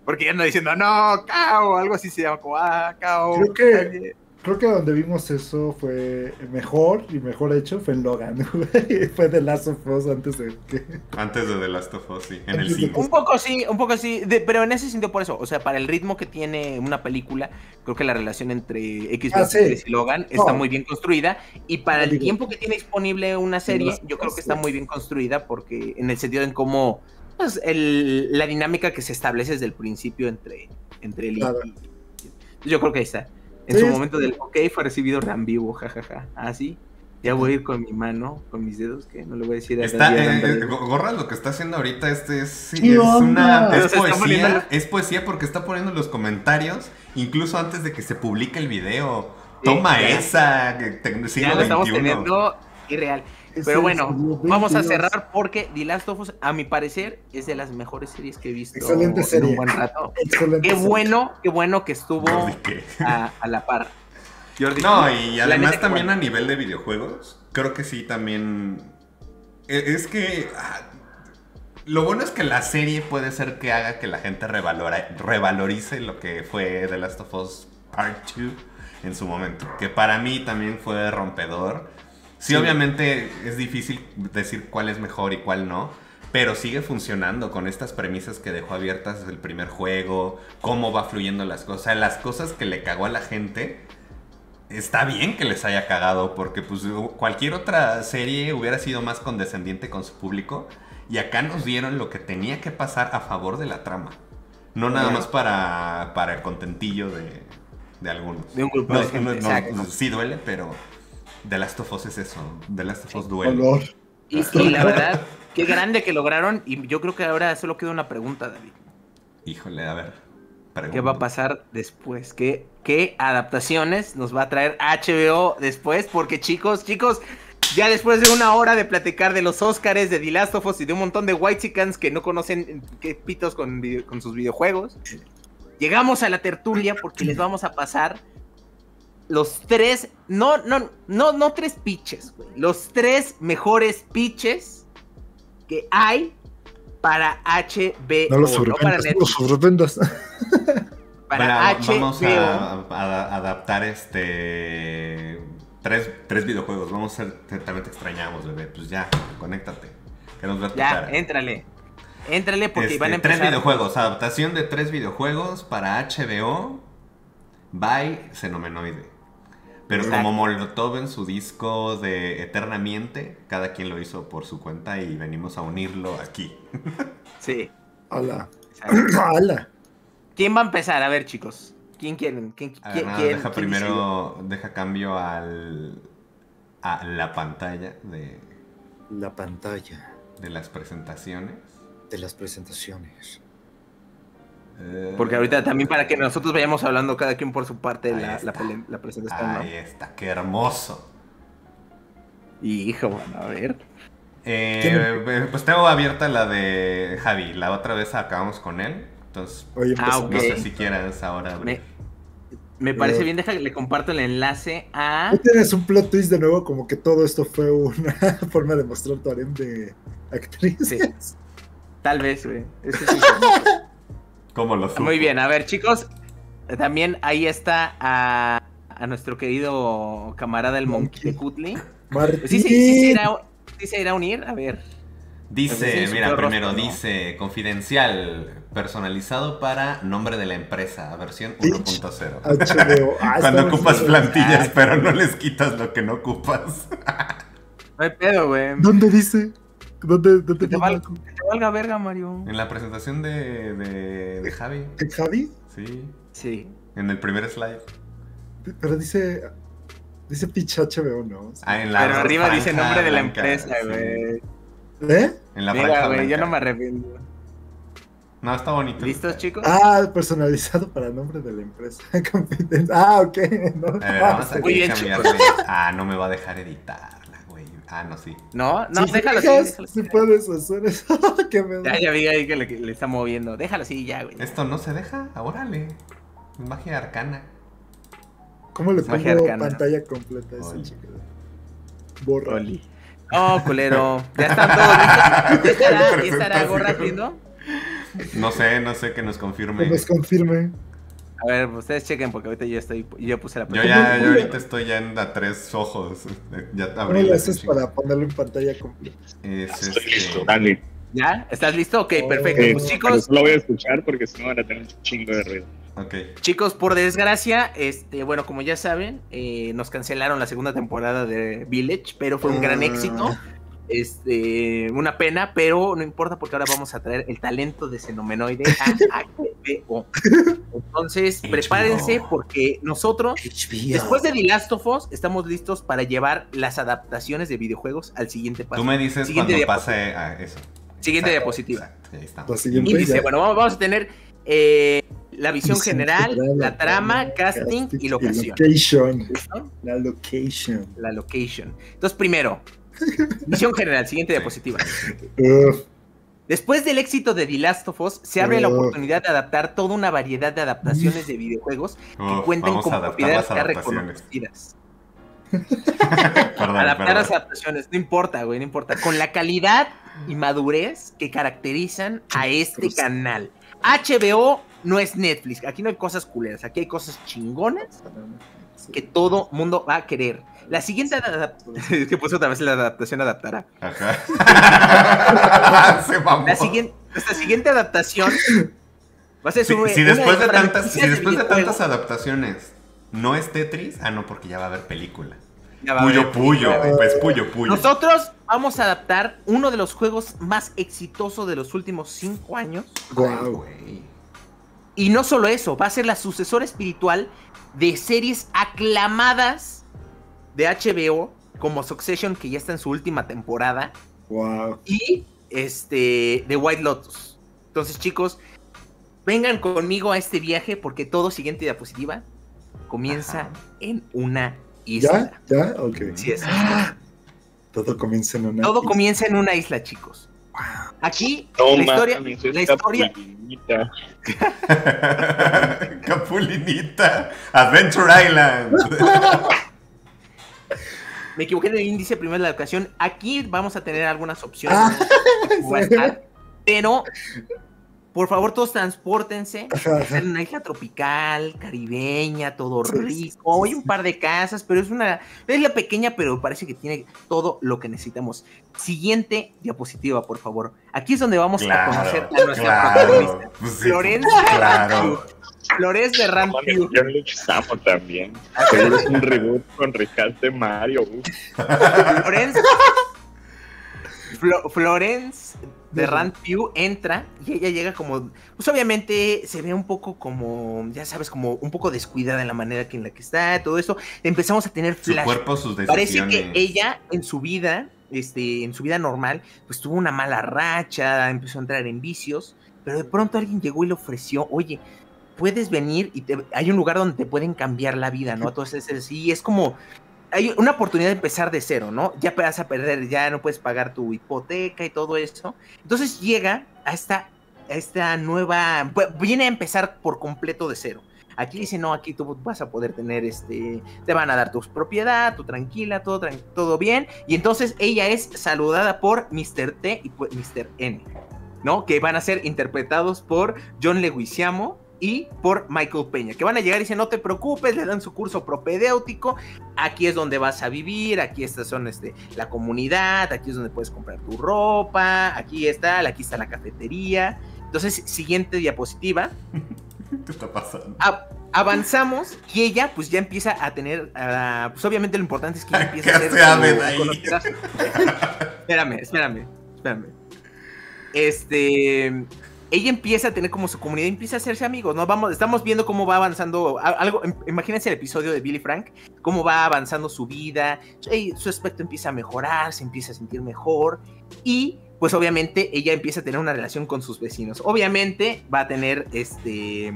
porque ya anda diciendo, no, cao, algo así se llama, como, ah, cao. Creo que... creo que donde vimos eso fue mejor y mejor hecho fue en Logan, güey. Fue The Last of Us antes de que... antes de The Last of Us, sí, en el cinco. Un poco sí, un poco sí, de, pero en ese sentido por eso, o sea, para el ritmo que tiene una película, creo que la relación entre X veintitrés ah, sí. y Logan está no. muy bien construida, y para el tiempo que tiene disponible una serie, yo creo que está muy bien construida, porque en el sentido en cómo, pues, el, la dinámica que se establece desde el principio entre, entre él y... Claro. Yo creo que ahí está. En sí, su momento del ok fue recibido rambivo, jajaja. Ah, sí. Ya voy a ir con mi mano, con mis dedos, que no le voy a decir a está, eh, gorra, lo que está haciendo ahorita este es, es una es poesía, poniendo... es poesía porque está poniendo los comentarios, incluso antes de que se publique el video. Sí, Toma ya. esa, te, siglo ya lo estamos veintiuno. Teniendo irreal. Pero bueno, vamos a cerrar porque The Last of Us, a mi parecer, es de las mejores series que he visto Excelente serie. en un buen rato. Excelente qué bueno, serie. qué bueno que estuvo a, a la par. Jordi, no, y además también bueno. a nivel de videojuegos, creo que sí también. Es que ah, lo bueno es que la serie puede ser que haga que la gente revalora, revalorice lo que fue The Last of Us Part dos en su momento, que para mí también fue rompedor. Sí, sí, obviamente es difícil decir cuál es mejor y cuál no, pero sigue funcionando con estas premisas que dejó abiertas el primer juego, cómo va fluyendo las cosas, las cosas que le cagó a la gente. Está bien que les haya cagado, porque pues cualquier otra serie hubiera sido más condescendiente con su público, y acá nos dieron lo que tenía que pasar a favor de la trama, no nada más para, para el contentillo de, de algunos. De un grupo no, de gente, no, exacto. No, sí duele, pero... The Last of Us es eso, The Last of Us duelo. Y, y la verdad, qué grande que lograron, y yo creo que ahora solo queda una pregunta, David. Híjole, a ver. Pregunta. ¿Qué va a pasar después? ¿Qué, ¿Qué adaptaciones nos va a traer H B O después? Porque chicos, chicos, ya después de una hora de platicar de los Oscars, de The Last of Us y de un montón de whitexicans que no conocen qué pitos con, video, con sus videojuegos, llegamos a la tertulia porque les vamos a pasar... los tres, no, no, no, no tres pitches, güey. Los tres mejores pitches que hay para H B O. No los sobrevendas, no, no los sobrevendas. Para H B O. Vamos a, a adaptar este tres, tres videojuegos. Vamos a hacer, también te extrañamos, bebé. Pues ya, conéctate. Que nos va a tocar. Ya, éntrale. Éntrale porque este, van a empezar. Tres videojuegos, adaptación de tres videojuegos para H B O by Xenomenoide. Pero exacto, como Molotov en su disco de Eternamente, cada quien lo hizo por su cuenta y venimos a unirlo aquí. Sí. Hola. Hola. ¿Quién va a empezar? A ver, chicos. ¿Quién quieren? ¿Quién, a ver, ¿quién, no, quién, deja quién primero, decide? Deja cambio al a la pantalla de... la pantalla. De las presentaciones. De las presentaciones. Porque ahorita también para que nosotros vayamos hablando cada quien por su parte de la, la, la presentación. Ahí ¿no? está, qué hermoso. Hijo, bueno, a ver. Eh, pues tengo abierta la de Javi, la otra vez acabamos con él. Entonces, Oye, pues, ah, okay. no sé si quieras ahora. Me, me parece eh. bien, deja que le comparto el enlace a... Tienes un plot twist de nuevo, como que todo esto fue una forma de mostrar tu harem de actrices. Sí. Tal vez, güey. Eso sí. Muy bien, a ver chicos, también ahí está a, a nuestro querido camarada el Monquitecutli. ¿Sí, sí, sí, se irá, ¿Sí se irá a unir? A ver. Dice, mira, primero rostro, dice, ¿no? Confidencial, personalizado para nombre de la empresa, versión uno punto cero. Ah, cuando ocupas plantillas, pero no les quitas lo que no ocupas. No hay pedo, güey. ¿Dónde dice? ¿Dónde, dónde que te, valga, que te valga verga, Mario. En la presentación de, de, de Javi. ¿De Javi? Sí. Sí. En el primer slide. Pero dice... dice pichache, veo, ¿no? Sí. Ah, en la Pero arriba dice nombre blanca, de la empresa, güey. Sí. ¿Eh? En la Mira, güey, yo no me arrepiento. No, está bonito. ¿Listos, chicos? Ah, personalizado para nombre de la empresa. ah, ok. No, a ver, vamos a cambiarle. Ah, no me va a dejar editarla, güey. Ah, no, sí. No, no, si déjalo así. Déjalo si así, puedes hacer eso. Que me ya, ya vi ahí que le, que le está moviendo. Déjalo así, ya, güey. Esto no se deja. Órale. Magia arcana. ¿Cómo le pongo arcana, pantalla completa a ese chico? Borra. Oli. Oh, culero. Ya están todos listos. ¿Ya estará, ya estará Gorra haciendo? No sé, no sé, que nos confirme. Que nos confirme. A ver, ustedes chequen porque ahorita yo estoy, yo puse la pantalla. Yo ya, yo ahorita estoy ya en a tres ojos. Ya abrí. Bueno, eso es para ponerlo en pantalla completa. Es, estoy listo, dale. ¿Ya? ¿Estás listo? Ok, oh, perfecto. Okay. Pues, chicos, no lo voy a escuchar porque si no van a tener un chingo de ruido. Okay. Chicos, por desgracia, este, bueno, como ya saben, eh, nos cancelaron la segunda temporada de Village, pero fue un gran éxito. Este, una pena, pero no importa porque ahora vamos a traer el talento de Xenomenoide a H B O. Entonces, prepárense porque nosotros, H B O, después de The Last of Us, estamos listos para llevar las adaptaciones de videojuegos al siguiente paso. Tú me dices siguiente cuando pase a eso. Siguiente exacto, diapositiva. Exacto, ahí estamos. Siguiente índice. Bueno, vamos a tener eh, la visión general, general, la trama, la casting, casting y locación. Location. ¿No? La location. La location. Entonces, primero, visión general, siguiente diapositiva. Uh, Después del éxito de The Last of Us, se abre uh, la oportunidad de adaptar toda una variedad de adaptaciones de videojuegos que uh, cuenten con propiedades ya reconocidas. Perdón, adaptar perdón. Las adaptaciones, no importa, güey, no importa. Con la calidad y madurez que caracterizan a este canal. H B O no es Netflix, aquí no hay cosas culeras, aquí hay cosas chingonas que todo mundo va a querer. La siguiente adaptación... Es que puso otra vez la adaptación adaptará. Ajá. Se mamó. La siguiente, nuestra siguiente adaptación... Va a ser si, su, si después, de tantas, si después de tantas adaptaciones no es Tetris... Ah, no, porque ya va a haber película. Puyo, puyo, pues puyo, puyo. Nosotros vamos a adaptar uno de los juegos más exitosos de los últimos cinco años. Wow, güey. Y no solo eso, va a ser la sucesora espiritual de series aclamadas de H B O, como Succession, que ya está en su última temporada. Wow. Y este The White Lotus. Entonces, chicos, vengan conmigo a este viaje porque todo siguiente diapositiva comienza ajá, en una isla. ¿Ya? ¿Ya? Ok. Sí, es. Ah, todo comienza en una todo isla. Todo comienza en una isla, chicos. Wow. Aquí, no, la historia... Mami, la historia... Capulinita. Capulinita. Adventure Island. Me equivoqué en el índice, primero la educación. Aquí vamos a tener algunas opciones. Ah, estar, pero, por favor, todos transpórtense. Ajá, en una isla tropical, caribeña, todo rico. Hay un par de casas, pero es una isla pequeña, pero parece que tiene todo lo que necesitamos. Siguiente diapositiva, por favor. Aquí es donde vamos claro, a conocer a nuestra claro, protagonista. Pues sí, Florencia claro. Flores de Rampio. Yo le chamo también. Seguro es un reboot con Rescate Mario. Florence, Flo, Florence de Rampio entra y ella llega como... Pues obviamente se ve un poco como... Ya sabes, como un poco descuidada en la manera que en la que está, todo eso. Empezamos a tener flash. Su cuerpo, sus decisiones. Parece que ella en su vida, este, en su vida normal, pues tuvo una mala racha, empezó a entrar en vicios, pero de pronto alguien llegó y le ofreció, oye... puedes venir y te, hay un lugar donde te pueden cambiar la vida, ¿no? Entonces, es, y es como, hay una oportunidad de empezar de cero, ¿no? Ya vas a perder, ya no puedes pagar tu hipoteca y todo eso. Entonces llega a esta, a esta nueva, viene a empezar por completo de cero. Aquí dice, no, aquí tú vas a poder tener, este, te van a dar tu propiedad, tu tranquila, todo, todo bien. Y entonces ella es saludada por mister T y por mister N, ¿no? Que van a ser interpretados por John Leguizamo y por Michael Peña, que van a llegar y dicen, no te preocupes, le dan su curso propedéutico, aquí es donde vas a vivir, aquí estas son este, la comunidad, aquí es donde puedes comprar tu ropa, aquí está, aquí está la cafetería. Entonces, siguiente diapositiva. ¿Qué está pasando? A avanzamos y ella pues ya empieza a tener, uh, pues obviamente lo importante es que ella empieza a hacer... espérame, espérame, espérame. Este... ella empieza a tener como su comunidad, empieza a hacerse amigos, ¿no? Vamos, estamos viendo cómo va avanzando algo, imagínense el episodio de Billy Frank, cómo va avanzando su vida, su aspecto empieza a mejorar, se empieza a sentir mejor y pues obviamente ella empieza a tener una relación con sus vecinos. Obviamente va a tener este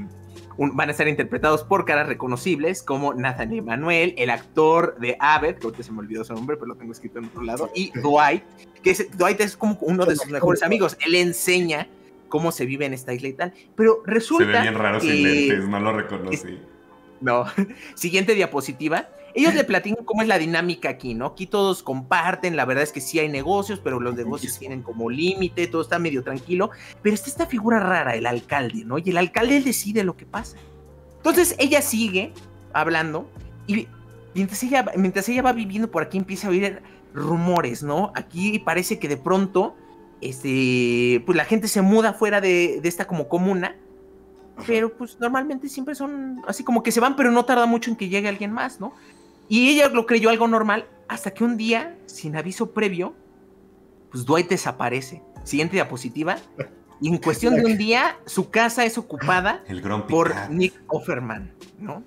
un, van a ser interpretados por caras reconocibles como Nathan Emanuel, el actor de Abbott, que ahorita se me olvidó su nombre, pero lo tengo escrito en otro lado, y Dwight, que es, Dwight es como uno de sus mejores amigos. Él enseña cómo se vive en esta isla y tal, pero resulta que... Se ve bien raro sin lentes, no lo reconocí. No. Siguiente diapositiva. Ellos le platican cómo es la dinámica aquí, ¿no? Aquí todos comparten, la verdad es que sí hay negocios, pero los negocios tienen como límite, todo está medio tranquilo, pero está esta figura rara, el alcalde, ¿no? Y el alcalde decide lo que pasa. Entonces ella sigue hablando y mientras ella, mientras ella va viviendo por aquí empieza a oír rumores, ¿no? Aquí parece que de pronto, este, pues la gente se muda fuera de, de esta como comuna. Pero pues normalmente siempre son así como que se van, pero no tarda mucho en que llegue alguien más, ¿no? Y ella lo creyó algo normal hasta que un día, sin aviso previo, pues Dwight desaparece. Siguiente diapositiva. Y en cuestión de un día, su casa es ocupada por Nick Offerman, ¿no?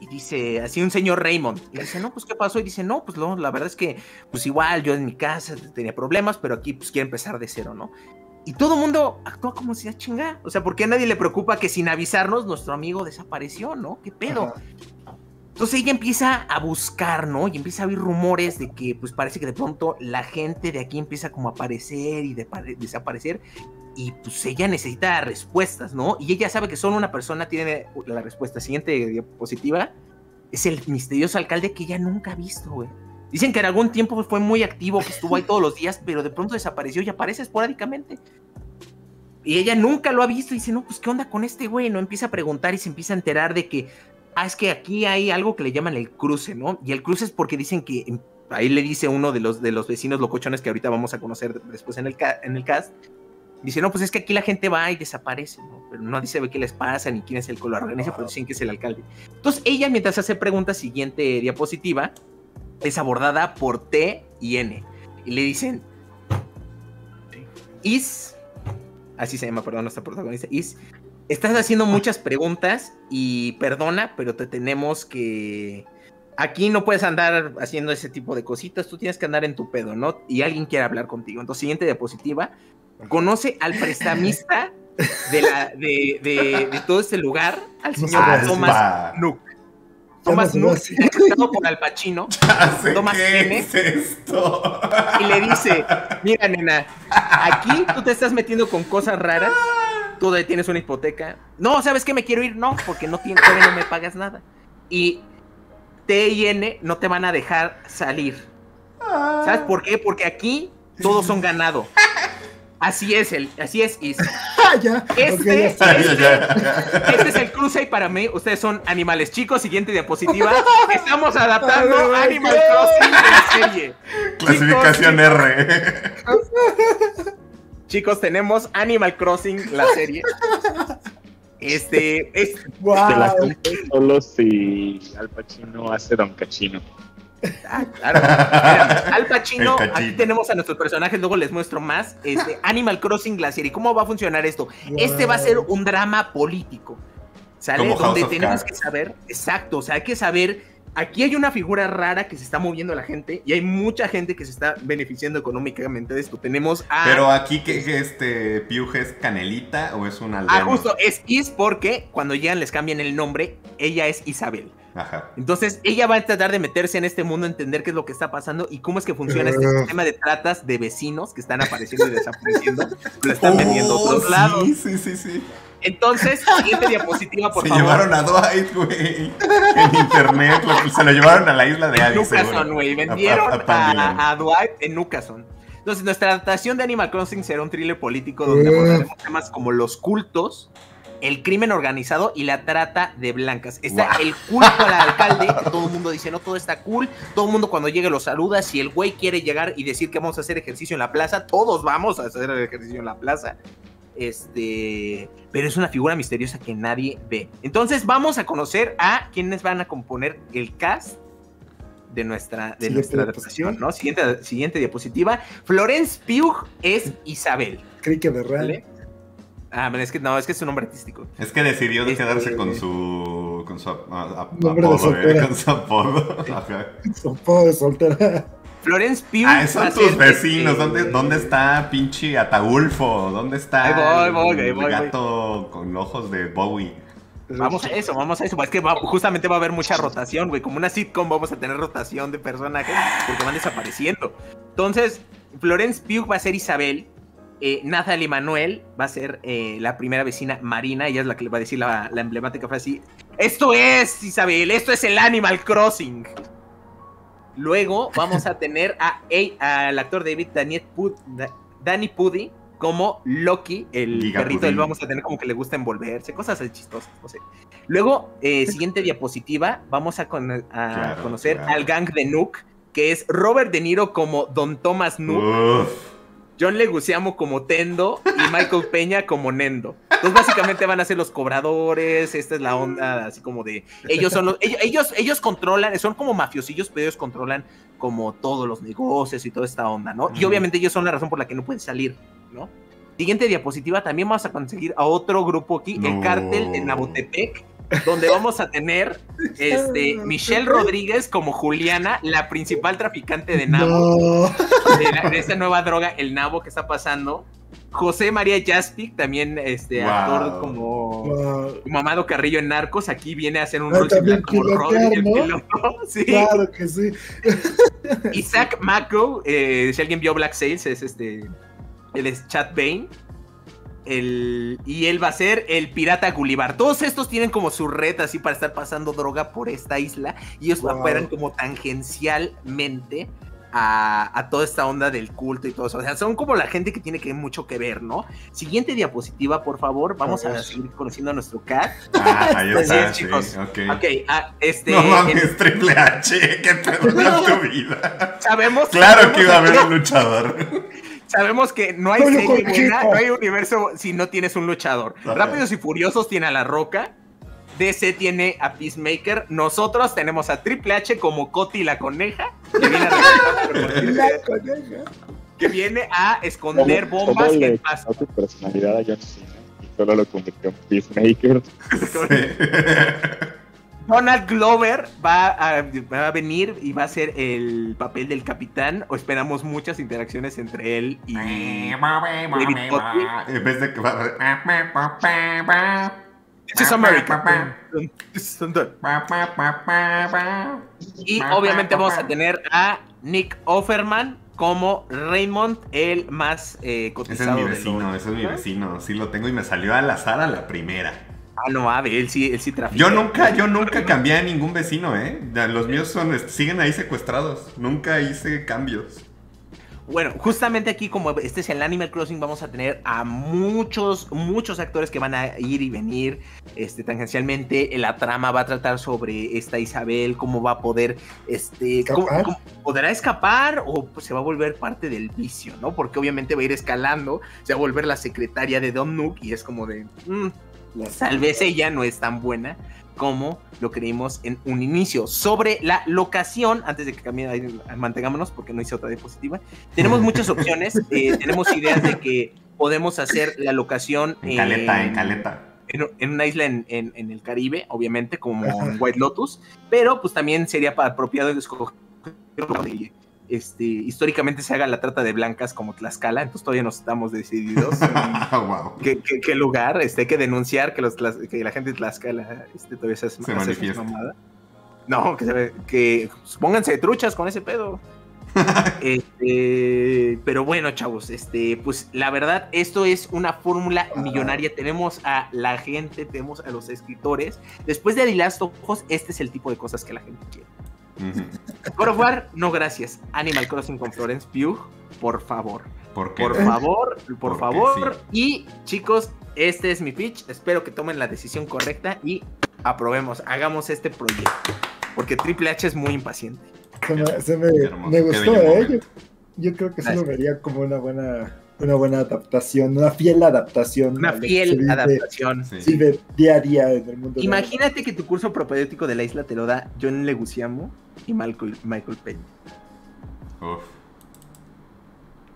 Y dice, así un señor Raymond. Y dice, no, pues, ¿qué pasó? Y dice, no, pues, no, la verdad es que, pues, igual yo en mi casa tenía problemas, pero aquí, pues, quiero empezar de cero, ¿no? Y todo el mundo actúa como si a chingar. O sea, porque a nadie le preocupa que sin avisarnos nuestro amigo desapareció, ¿no? ¿Qué pedo? Ajá. Entonces ella empieza a buscar, ¿no? Y empieza a oír rumores de que, pues parece que de pronto la gente de aquí empieza como a aparecer y de desaparecer. Y pues ella necesita respuestas, ¿no? Y ella sabe que solo una persona tiene la respuesta. Siguiente diapositiva. Es el misterioso alcalde que ella nunca ha visto, güey. Dicen que en algún tiempo fue muy activo, que estuvo ahí todos los días, pero de pronto desapareció y aparece esporádicamente. Y ella nunca lo ha visto y dice, no, pues, ¿qué onda con este güey? No, empieza a preguntar y se empieza a enterar de que, ah, es que aquí hay algo que le llaman el cruce, ¿no? Y el cruce es porque dicen que, ahí le dice uno de los, de los vecinos locochones que ahorita vamos a conocer después en el, en el cast, dice, no, pues es que aquí la gente va y desaparece, ¿no? Pero no dice qué les pasa ni quién es el que lo organiza, pero dicen que es el alcalde. Entonces ella, mientras hace preguntas, siguiente diapositiva, es abordada por T y N. Y le dicen... Is... Así se llama, perdón, nuestra protagonista. Is, estás haciendo muchas preguntas y perdona, pero te tenemos que... Aquí no puedes andar haciendo ese tipo de cositas. Tú tienes que andar en tu pedo, ¿no? Y alguien quiere hablar contigo. Entonces, siguiente diapositiva. Conoce al prestamista de, la, de, de, de todo este lugar, al señor ah, Thomas Nook. Thomas Nook, interpretado por Al Pacino. Thomas N. Es esto. Y le dice, mira, nena, aquí tú te estás metiendo con cosas raras, tú tienes una hipoteca. No, ¿sabes qué? Me quiero ir. No, porque no tienes, todavía no me pagas nada. Y T y N no te van a dejar salir. ¿Sabes por qué? Porque aquí todos son ganado. Así es, el, así es, Is. ya, este, este, este es el cruce y para mí ustedes son animales chicos. Siguiente diapositiva. Estamos adaptando Animal Crossing de la serie. Clasificación chicos, R. Chicos, chicos, tenemos Animal Crossing, la serie. Este, es... Wow. Te la compro solo si Al Pacino hace Don Cachino. Ah, claro. Mira, Al Pacino, aquí tenemos a nuestros personajes, luego les muestro más. Este, Animal Crossing, la serie. ¿Cómo va a funcionar esto? Wow. Este va a ser un drama político, ¿sale? Como donde tenemos que saber, exacto, o sea, hay que saber, aquí hay una figura rara que se está moviendo la gente y hay mucha gente que se está beneficiando económicamente de esto. Tenemos a... Pero aquí, ¿qué es este Piuja? ¿Es Canelita o es una aldeana? Ah, justo, es Is porque cuando llegan les cambian el nombre, ella es Isabel. Ajá. Entonces ella va a tratar de meterse en este mundo, entender qué es lo que está pasando y cómo es que funciona este uh. sistema de tratas de vecinos que están apareciendo y desapareciendo. Lo están vendiendo oh, a otros sí, lados. Sí, sí, sí. Entonces, siguiente diapositiva, por se favor. Se llevaron a Dwight, güey. En internet, lo, se lo llevaron a la isla de Alice. Nucason, güey. Vendieron a, a, a, a Dwight en Nucason. Entonces, nuestra adaptación de Animal Crossing será un thriller político donde uh. abordaremos temas como los cultos, el crimen organizado y la trata de blancas. Está wow. el culto al alcalde, que todo el mundo dice, no, todo está cool, todo el mundo cuando llegue lo saluda, si el güey quiere llegar y decir que vamos a hacer ejercicio en la plaza, todos vamos a hacer ejercicio en la plaza, este, pero es una figura misteriosa que nadie ve. Entonces vamos a conocer a quienes van a componer el cast de nuestra, de nuestra adaptación, ¿no? Siguiente, siguiente diapositiva. Florence Pugh es Isabel. Creí que de real. Ah, pero es que no, es que es un nombre artístico. Es que decidió este... quedarse con su con su apodo, ¿eh? Con su apodo. Su apodo soltera. Florence Pugh. Ah, son tus vecinos. Este... ¿Dónde, ¿Dónde está pinche Ataulfo? ¿Dónde está ahí voy, voy, el, voy, el voy, gato voy. con ojos de Bowie? Vamos a eso, vamos a eso. Es que va, justamente va a haber mucha rotación, güey. Como una sitcom vamos a tener rotación de personajes porque van desapareciendo. Entonces, Florence Pugh va a ser Isabel. Eh, Nathalie Manuel va a ser eh, la primera vecina Marina. Ella es la que le va a decir la, la emblemática frase así. ¡Esto es, Isabel! ¡Esto es el Animal Crossing! Luego vamos a tener a, a, al actor David Daniel Pud, da, Danny Pudi como Loki, el Liga perrito. Él vamos a tener como que le gusta envolverse, cosas chistosas, no sé. Luego, eh, siguiente diapositiva, vamos a, con, a claro, conocer claro. al gang de Nook, que es Robert De Niro como Don Thomas Nook, Uf. John Leguizamo como Tendo y Michael Peña como Nendo. Entonces básicamente van a ser los cobradores. Esta es la onda así como de ellos son los, ellos, ellos, ellos controlan, son como mafiosillos, pero ellos controlan como todos los negocios y toda esta onda, ¿no? Y obviamente ellos son la razón por la que no pueden salir, ¿no? Siguiente diapositiva, también vamos a conseguir a otro grupo aquí, no. el cártel de Nabotepec, donde vamos a tener este, Michelle Rodríguez como Juliana, la principal traficante de nabo, no. de, la, de esta nueva droga, el nabo, que está pasando. José María Jaspic, también este wow. actor como wow. Mamado Carrillo en Narcos, aquí viene a hacer un no, rol similar como Rodri, el piloto. Sí. Claro que sí. Isaac Mako, eh, si alguien vio Black Sails, es este, él es Chad Bain. El, y él va a ser el pirata Gulliver. Todos estos tienen como su red así para estar pasando droga por esta isla y ellos wow. operan como tangencialmente a, a toda esta onda del culto y todo eso. O sea, son como la gente que tiene que mucho que ver, ¿no? Siguiente diapositiva, por favor. Vamos oh, a seguir conociendo a nuestro cat. Ah, ahí está, sí, chicos. Okay. Okay, ah, este, no mames, el... Triple H, qué pedo en tu vida. Sabemos. Claro que iba a haber un luchador. Sabemos que no hay serie buena, no hay universo si no tienes un luchador. Vale. Rápidos y Furiosos tiene a La Roca, D C tiene a Peacemaker, nosotros tenemos a Triple H como Coti la Coneja, que viene a, la coneja. Que viene a esconder ¿Cómo, bombas cómo en paz. Tu personalidad a John Cena y solo lo convirtió en Peacemaker. Sí. Donald Glover va a, va a venir y va a hacer el papel del capitán, o esperamos muchas interacciones entre él y David Cotty. En vez de que va a... This is America. Y obviamente vamos a tener a Nick Offerman como Raymond, el más eh, cotizado. Ese es mi vecino, ese es mi vecino, sí lo tengo y me salió al azar a la primera. Ah, no, a ver, él sí, él sí trafica. Yo nunca, yo nunca cambié a ningún vecino, ¿eh? Los míos son, siguen ahí secuestrados. Nunca hice cambios. Bueno, justamente aquí, como este es el Animal Crossing, vamos a tener a muchos, muchos actores que van a ir y venir. Este, tangencialmente, la trama va a tratar sobre esta Isabel, cómo va a poder, este, cómo, cómo podrá escapar o pues, se va a volver parte del vicio, ¿no? Porque obviamente va a ir escalando, se va a volver la secretaria de Don Nook y es como de... Mm, tal vez ella no es tan buena como lo creímos en un inicio. Sobre la locación, antes de que cambie, mantengámonos porque no hice otra diapositiva. Tenemos muchas opciones, eh, tenemos ideas de que podemos hacer la locación en eh, Caleta, en Caleta. En, en una isla en, en, en el Caribe, obviamente, como en White Lotus, pero pues también sería apropiado escoger Este, históricamente se haga la trata de blancas como Tlaxcala, entonces todavía nos estamos decididos wow. qué, qué, qué lugar, este, hay que denunciar que, los, que la gente de Tlaxcala este, todavía se, se manifiesta. No, que, se, que pónganse truchas con ese pedo. Este, pero bueno, chavos, este, pues la verdad, esto es una fórmula millonaria. Tenemos a la gente, tenemos a los escritores. Después de The Last of Us, este es el tipo de cosas que la gente quiere. God of War, no gracias. Animal Crossing con Florence Pugh, por favor. ¿Por qué? Por favor, por Porque favor. Sí. Y chicos, este es mi pitch. Espero que tomen la decisión correcta y aprobemos, hagamos este proyecto. Porque Triple H es muy impaciente. Se me, se me, me gustó, ¿eh? Yo, yo creo que sí lo vería como una buena, una buena adaptación, una fiel adaptación. Una fiel vive, adaptación. Sí, sí, de día a día en el mundo. Imagínate de... que tu curso propedéutico de la isla te lo da John Leguizamo y Michael, Michael Peña. Uf.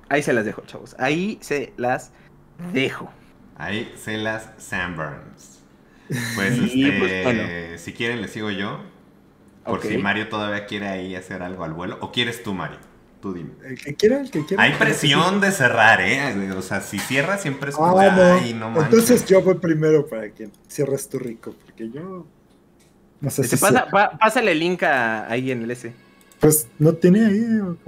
Ahí se las dejo, chavos. Ahí se las dejo. Ahí se las Sanborns. Pues, sí, este, pues bueno. Si quieren, les sigo yo. Por okay. si Mario todavía quiere ahí hacer algo al vuelo. ¿O quieres tú, Mario? Tú dime. El que quiera, el que quiera. Hay presión de cerrar, ¿eh? O sea, si cierras siempre es... Ah, ay, no. No, entonces yo voy primero para que cierres tú rico, porque yo... No sé si pasa, pa, pásale el link a, ahí en el S. Pues no tiene ahí. No,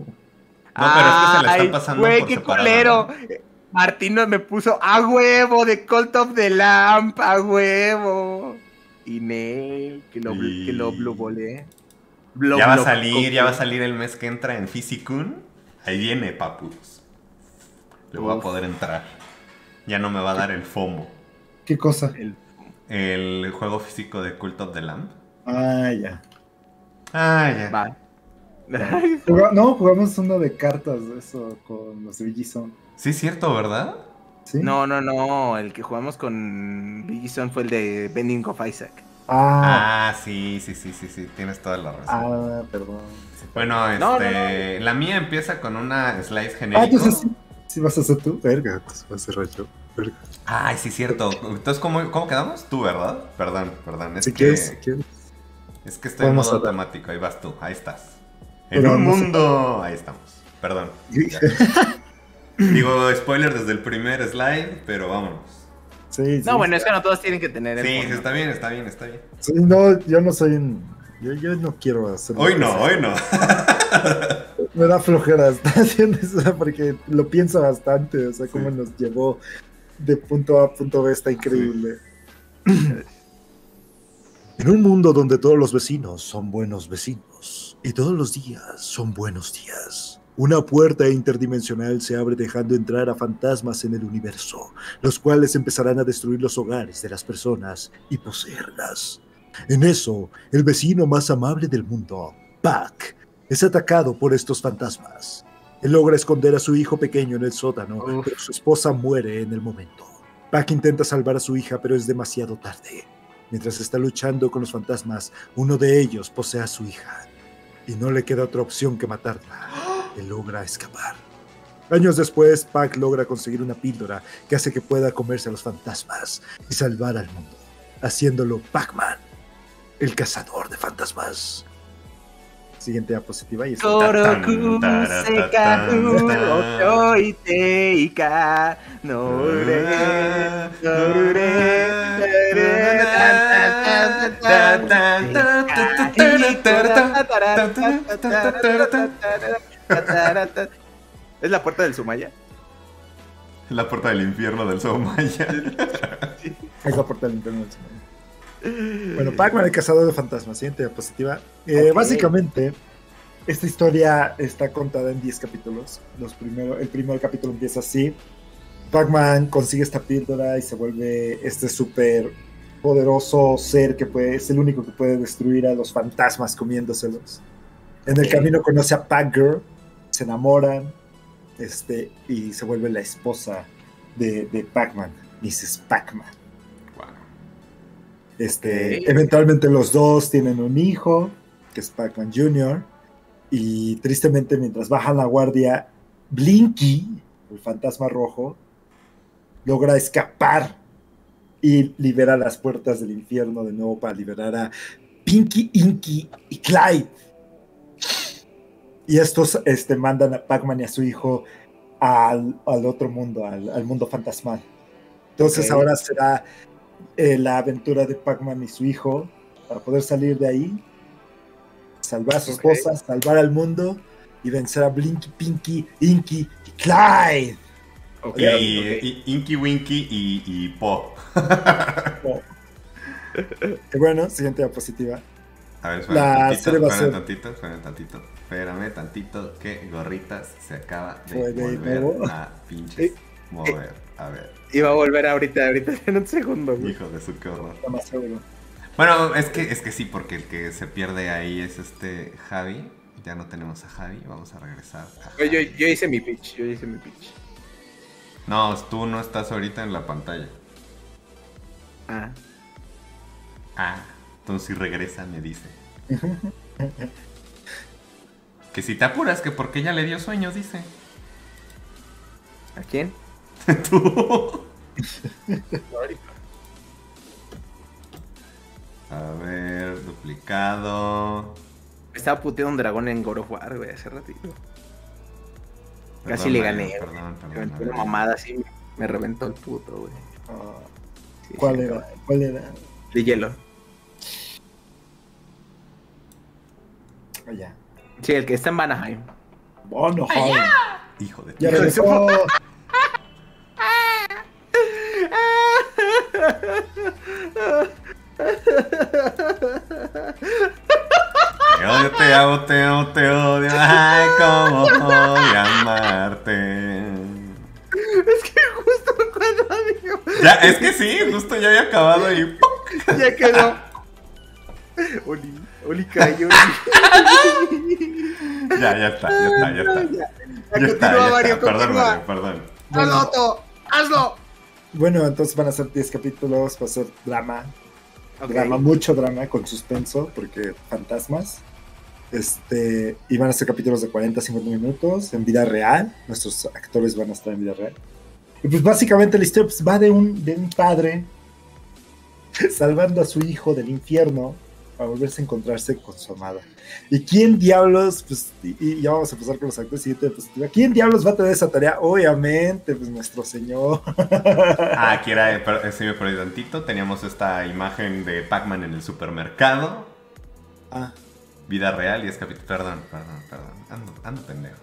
ah, pero es que se le está pasando. Güey, qué separado, culero. ¿No? Martino me puso a huevo de Cult of the Lamp, a huevo. Y Ney, que lo, y... que lo blue volé. Blub, ya va a salir, ya va a salir el mes que entra en Fizikun. Ahí viene, papus. Le voy Uf. a poder entrar. Ya no me va a dar el FOMO. ¿Qué cosa? El, el juego físico de Cult of the Lamp. Ah, ya. Ah, ya. Bye. No, jugamos uno de cartas de eso con los Billison. Sí, cierto, ¿verdad? ¿Sí? No, no, no. El que jugamos con Billison fue el de Binding of Isaac. Ah, ah sí, sí, sí, sí, sí. Tienes toda la razón. Ah, perdón. Bueno, este, no, no, no. La mía empieza con una slide genérica. Ah, entonces sí, sí vas a hacer tú. Verga, pues vas a hacer yo. Verga. Ay, sí, cierto. Entonces, ¿cómo, cómo quedamos? Tú, ¿verdad? Perdón, perdón. Es si que, quieres, si quieres. Es que estoy en modo automático. Ahí vas tú, ahí estás. En pero un mundo... Ahí estamos. Perdón. Digo, spoiler desde el primer slide, pero vámonos. Sí, sí, no, bueno, es que no todos tienen que tener... Sí, sí, está bien, está bien, está bien. Sí, no, yo no soy... Un... Yo, yo no quiero hacer... Hoy no, cosa. hoy no. Me da flojera estar haciendo eso porque lo pienso bastante. O sea, sí. Cómo nos llevó de punto A a punto B está increíble. Sí. En un mundo donde todos los vecinos son buenos vecinos. Y todos los días son buenos días. Una puerta interdimensional se abre dejando entrar a fantasmas en el universo, los cuales empezarán a destruir los hogares de las personas y poseerlas. En eso, el vecino más amable del mundo, Pac, es atacado por estos fantasmas. Él logra esconder a su hijo pequeño en el sótano, oh. pero su esposa muere en el momento. Pac intenta salvar a su hija, pero es demasiado tarde. Mientras está luchando con los fantasmas, uno de ellos posee a su hija. Y no le queda otra opción que matarla. Él logra escapar. Años después, Pac logra conseguir una píldora que hace que pueda comerse a los fantasmas y salvar al mundo, haciéndolo Pac-Man, el cazador de fantasmas. Siguiente diapositiva. Y ¿es la puerta del Sumaya? Es la puerta del infierno del Sumaya. Sí, es la puerta del infierno del Sumaya. Bueno, Pac-Man, el cazador de fantasmas, siguiente diapositiva. Eh, okay. Básicamente, esta historia está contada en diez capítulos. Los primero, el primer capítulo empieza así. Pac-Man consigue esta píldora y se vuelve este súper poderoso ser que puede, es el único que puede destruir a los fantasmas comiéndoselos. En el camino conoce a Pac-Girl, se enamoran este, y se vuelve la esposa de, de Pac-Man, missus Pac-Man. Este, okay. Eventualmente los dos tienen un hijo, que es Pac-Man junior Y tristemente mientras bajan la guardia, Blinky, el fantasma rojo, logra escapar y libera las puertas del infierno de nuevo para liberar a Pinky, Inky y Clyde. Y estos este, mandan a Pac-Man y a su hijo al, al otro mundo, al, al mundo fantasmal. Entonces okay. ahora será... Eh, la aventura de Pac-Man y su hijo para poder salir de ahí, salvar a su okay. esposa, salvar al mundo y vencer a Blinky, Pinky, Inky y Clyde. Ok, okay. Y, y, Inky, Winky y, y Po. Po. Y bueno, siguiente diapositiva. A ver, suena tantito, va a ser... tantito, suena tantito. Espérame tantito que Gorritas se acaba de Puede volver nuevo. a pinches eh, mover. Eh. A ver. Iba a volver ahorita, ahorita en un segundo, güey. Hijo de su, qué horror. Bueno, es que, es que sí, porque el que se pierde ahí es este Javi. Ya no tenemos a Javi, vamos a regresar a Javi. Yo, yo hice mi pitch, yo hice mi pitch. No, tú no estás ahorita en la pantalla. Ah. Ah, entonces si regresa me dice. Que si te apuras, que porque ella le dio sueño, dice. ¿A quién? Tú. A ver, duplicado. Me estaba puteando un dragón en God of War, güey, hace ratito. Casi perdón, le gané. Mario, perdón, perdón, me aventó una mamada así, me, me reventó el puto, güey. Oh. Sí, ¿Cuál sí, era? ¿Cuál era? De hielo. Allá. Sí, el que está en Vanaheim. Oh, no, joder. Hijo de tío. Ya regresó. Te odio, te amo, te amo, te odio. Ay, cómo odio amarte. Es que justo cuando digo... Ya, es que sí, justo ya había acabado y... ¡pum! Ya quedó. Oli, Oli cayó. Ya, ya está, ya está, ya está. Ya, ya, ya está, ya Mario, está. Perdón, Mario, perdón. Bueno, ¡hazlo, Otto! ¡Hazlo! Bueno, entonces van a ser diez capítulos, va a ser drama. Okay. Drama, mucho drama, con suspenso, porque fantasmas. Este, y van a ser capítulos de cuarenta a cincuenta minutos, en vida real. Nuestros actores van a estar en vida real. Y pues básicamente la historia pues, va de un, de un padre salvando a su hijo del infierno para volverse a encontrarse con su amada. ¿Y quién diablos? Pues, y, y ya vamos a empezar con los actores. Y pues, ¿quién diablos va a tener esa tarea? Obviamente, pues nuestro señor. Ah, aquí era, sí me perdí tantito. Teníamos esta imagen de Pac-Man en el supermercado. Ah. Vida real y es capítulo. Perdón, perdón, perdón. Ando, ando pendejo.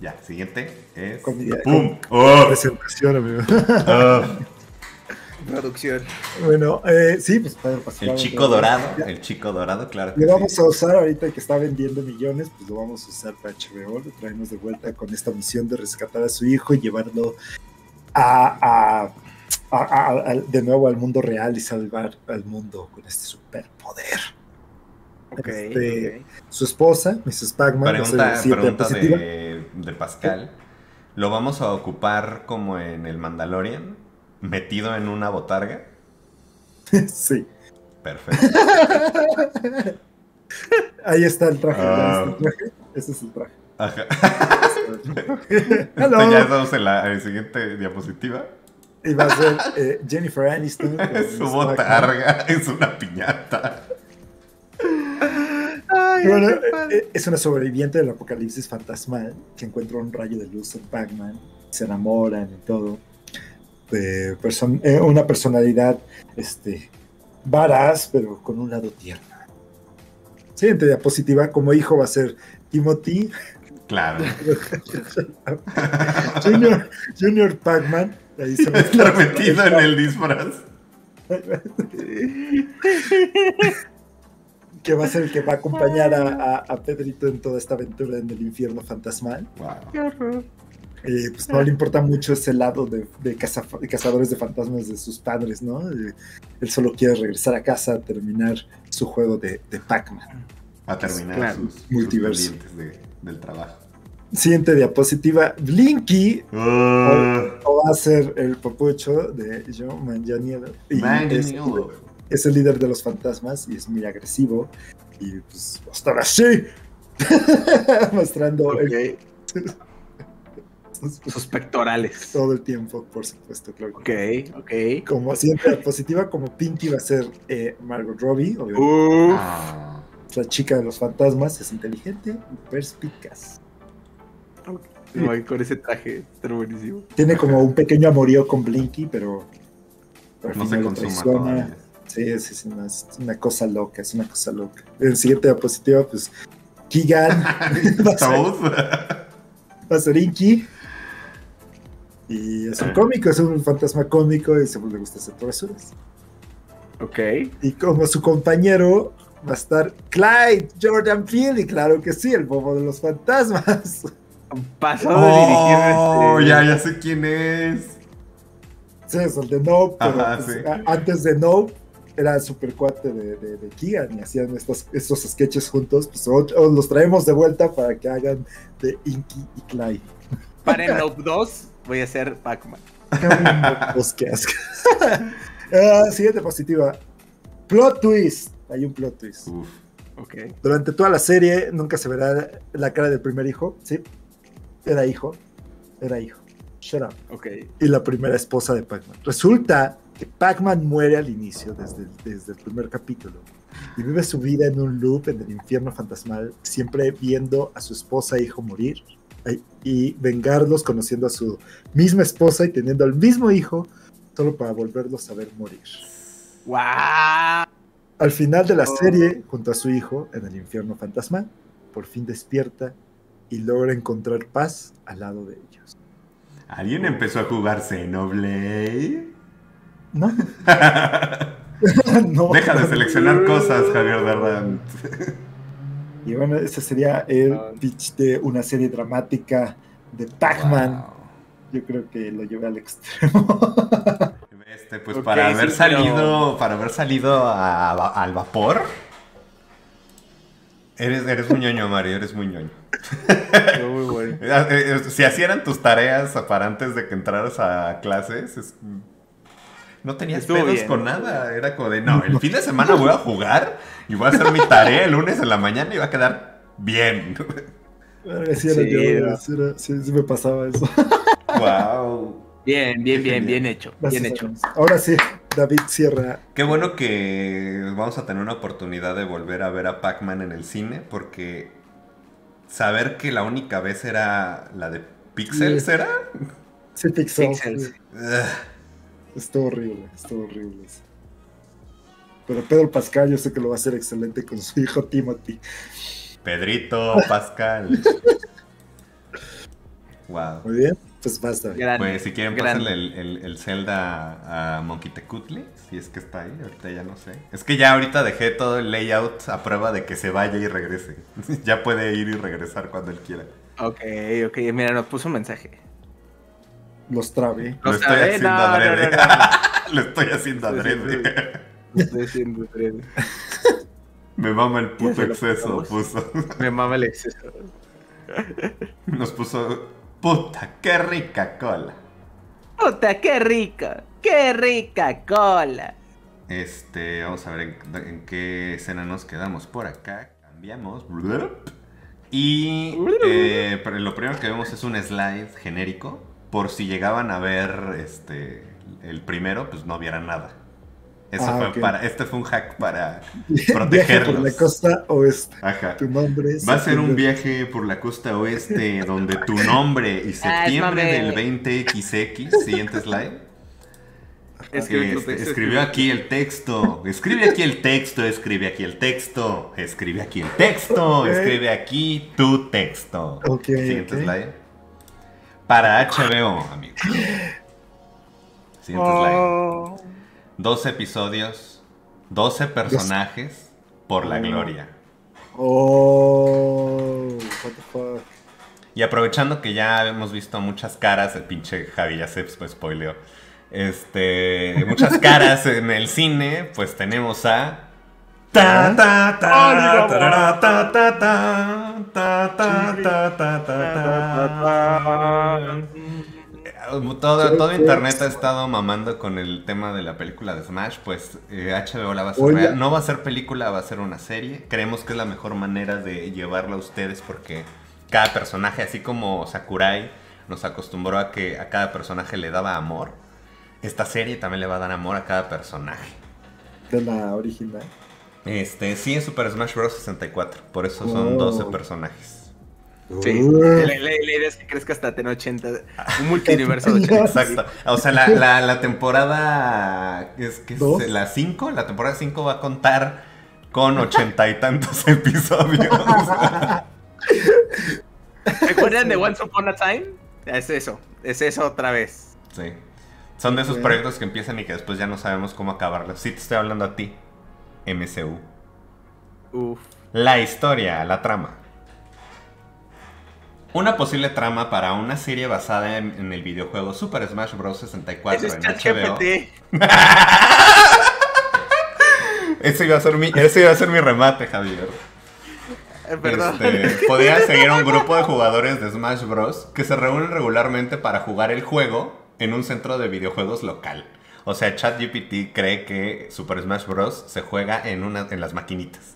Ya, siguiente es. Comida, ¡pum! ¡Oh! Presentación, amigo. Oh. Producción. Bueno, eh, sí, pues padre, pasado. El chico dorado, el chico dorado, claro. Que lo vamos sí. a usar ahorita que está vendiendo millones, pues lo vamos a usar para H B O, lo traemos de vuelta con esta misión de rescatar a su hijo y llevarlo a, a, a, a, a de nuevo al mundo real y salvar al mundo con este superpoder. Okay, este, okay. Su esposa, missus Pac-Man. Pregunta, no sé, pregunta de, de Pascal. ¿Lo vamos a ocupar como en el Mandalorian? ¿Metido en una botarga? Sí. Perfecto. Ahí está el traje. Uh, está el traje. Ese es el traje. Ajá. Esto ya estamos en la, en la siguiente diapositiva. Y va a ser eh, Jennifer Aniston. Su botarga es una piñata. Ay, bueno, es una sobreviviente del apocalipsis fantasmal que encuentra un rayo de luz en Pac-Man. Se enamoran y todo. De person eh, una personalidad este, varaz, pero con un lado tierno. Siguiente diapositiva, como hijo va a ser Timothy. Claro. Junior, Junior Pac-Man. Ahí se me está metido en el disfraz. Que va a ser el que va a acompañar a, a, a Pedrito en toda esta aventura en el infierno fantasmal. Wow. ¡Qué horror! Eh, pues no le importa mucho ese lado de, de, caza, de cazadores de fantasmas de sus padres, ¿no? Eh, él solo quiere regresar a casa a terminar su juego de, de Pac-Man. A terminar claro, sus multiversos de, del trabajo. Siguiente diapositiva. Blinky uh. o, o va a ser el papucho de Joe Manganiello. Es, es el líder de los fantasmas y es muy agresivo. Y pues va a estar así. Mostrando okay. el... sus pectorales. Todo el tiempo, por supuesto, claro. Ok, ok. Como siempre, positiva, como Pinky va a ser eh, Margot Robbie. Ah. La chica de los fantasmas es inteligente y perspicaz. Okay. Con ese traje, está buenísimo. Tiene como un pequeño amorío con Blinky, pero... pero no se consuma. Sí, es, es, una, es una cosa loca, es una cosa loca. En siguiente diapositiva, pues... Keegan. va a ser Inky. Y es un cómico, es un fantasma cómico y siempre le gusta hacer travesuras. Ok. Y como su compañero va a estar Clyde Jordan Peele, y claro que sí, el bobo de los fantasmas. Pasado oh, de dirigir. Ya, ya sé quién es. Sí, es el de Nope, pero ajá, pues, sí. antes de Nope era super cuate de, de, de Keegan y hacían estos, estos sketches juntos. Pues o, o los traemos de vuelta para que hagan de Inky y Clyde. Para el Nope dos. Voy a ser Pac-Man. uh, siguiente positiva. Plot twist. Hay un plot twist. Uf, okay. Durante toda la serie nunca se verá la cara del primer hijo. Sí. Era hijo. Era hijo. Shut up. Okay. Y la primera esposa de Pac-Man. Resulta que Pac-Man muere al inicio, desde, desde el primer capítulo. Y vive su vida en un loop en el infierno fantasmal, siempre viendo a su esposa e hijo morir. y vengarlos conociendo a su misma esposa y teniendo al mismo hijo, solo para volverlos a ver morir. ¡Guau! ¡Wow! Al final de la serie, junto a su hijo, en el infierno fantasmal, por fin despierta y logra encontrar paz al lado de ellos. ¿Alguien empezó a jugar Xenoblade? No. No. Deja de seleccionar cosas, Javier Darrant. Y bueno, ese sería el pitch de una serie dramática de Pac-Man. Wow. Yo creo que lo llevé al extremo. Este, pues okay, para haber sí, salido pero... para haber salido a, a, al vapor. Eres, eres muy ñoño, Mario, eres muy ñoño. Muy bueno. Si así eran tus tareas para antes de que entraras a clases, es... no tenías Estuvo pedos bien, con nada. Era como de, no, el fin de semana voy a jugar y voy a hacer mi tarea el lunes en la mañana y va a quedar bien. Sí, era sí, yo, era. Sí, era, sí, sí me pasaba eso. Wow. Bien, bien, bien, bien hecho, bien hecho. Ahora sí, David cierra. Qué bueno que vamos a tener una oportunidad de volver a ver a Pac-Man en el cine, porque saber que la única vez era la de Pixels, ¿era? Sí, Pixels. Pixels. Estuvo horrible, estuvo horrible. Pero Pedro Pascal yo sé que lo va a hacer excelente con su hijo Timothy. Pedrito Pascal. Wow. Muy bien. Pues basta. Gran, pues si quieren pasarle el, el, el Zelda a, a Monquitecutli, si es que está ahí, ahorita ya no sé. Es que ya ahorita dejé todo el layout a prueba de que se vaya y regrese. Ya puede ir y regresar cuando él quiera. Ok, ok, mira, nos puso un mensaje. Los trabé. Lo estoy haciendo adrede. Lo estoy haciendo adrede. Lo estoy haciendo adrede. Me mama el puto exceso, puso. Me mama el exceso. Nos puso... Puta, qué rica cola. Puta, qué rica, qué rica cola. Este, vamos a ver en, en qué escena nos quedamos por acá. Cambiamos. Y eh, lo primero que vemos es un slide genérico. Por si llegaban a ver este el primero, pues no vieran nada. Eso ah, fue okay. para, este fue un hack para protegerlos. Viaje por la costa oeste. Ajá. Tu nombre es Va a ser un viaje por la costa oeste donde tu nombre y septiembre Ay, del veinte equis equis, siguiente slide. Escribe este, texto, escribió aquí el texto. Escribe aquí el texto, escribe aquí el texto. Escribe aquí el texto, okay. Escribe aquí tu texto. Okay, siguiente okay. slide. Para H B O, amigos. Siguiente oh. slide. doce episodios, doce personajes por la oh. gloria. Oh, what the fuck. Y aprovechando que ya hemos visto muchas caras, el pinche Javi ya se spoileó. Este, muchas caras en el cine, pues tenemos a ta ta ta ta ta ta ta ta ta. Todo, todo internet ha estado mamando con el tema de la película de Smash, pues eh, H B O la va a hacer real. No va a ser película, va a ser una serie. Creemos que es la mejor manera de llevarla a ustedes porque cada personaje, así como Sakurai nos acostumbró a que a cada personaje le daba amor, esta serie también le va a dar amor a cada personaje. De la original. Este, sí, en Super Smash Bros. sesenta y cuatro, por eso son doce personajes. Sí, la, la, la idea es que crezca hasta tener ochenta, un multiverso de ochenta. Exacto, o sea, la, la, la temporada, es que es la cinco, la temporada cinco va a contar con ochenta y tantos episodios. ¿Recuerdan de Once Upon a Time? Es eso, es eso otra vez. Sí, son de esos proyectos que empiezan y que después ya no sabemos cómo acabarlos. Sí te estoy hablando a ti, M C U. Uf. La historia, la trama. Una posible trama para una serie basada en, en el videojuego Super Smash Bros. sesenta y cuatro en H B O. Ese iba a ser mi, ese iba a ser mi remate, Javier. Eh, perdón. Este, podría seguir un grupo de jugadores de Smash Bros. Que se reúnen regularmente para jugar el juego en un centro de videojuegos local. O sea, ChatGPT cree que Super Smash Bros. Se juega en, una, en las maquinitas.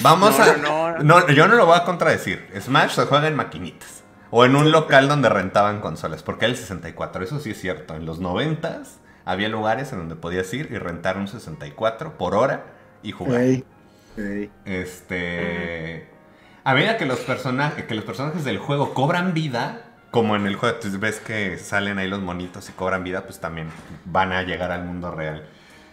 Vamos no, a... No, no, no. No, yo no lo voy a contradecir. Smash se juega en maquinitas. O en un local donde rentaban consolas. Porque era el sesenta y cuatro, eso sí es cierto. En los noventas había lugares en donde podías ir y rentar un sesenta y cuatro por hora y jugar. Hey, hey. Este... Uh-huh. a medida que los personajes, que los personajes del juego cobran vida, como en el juego pues ves que salen ahí los monitos y cobran vida, pues también van a llegar al mundo real.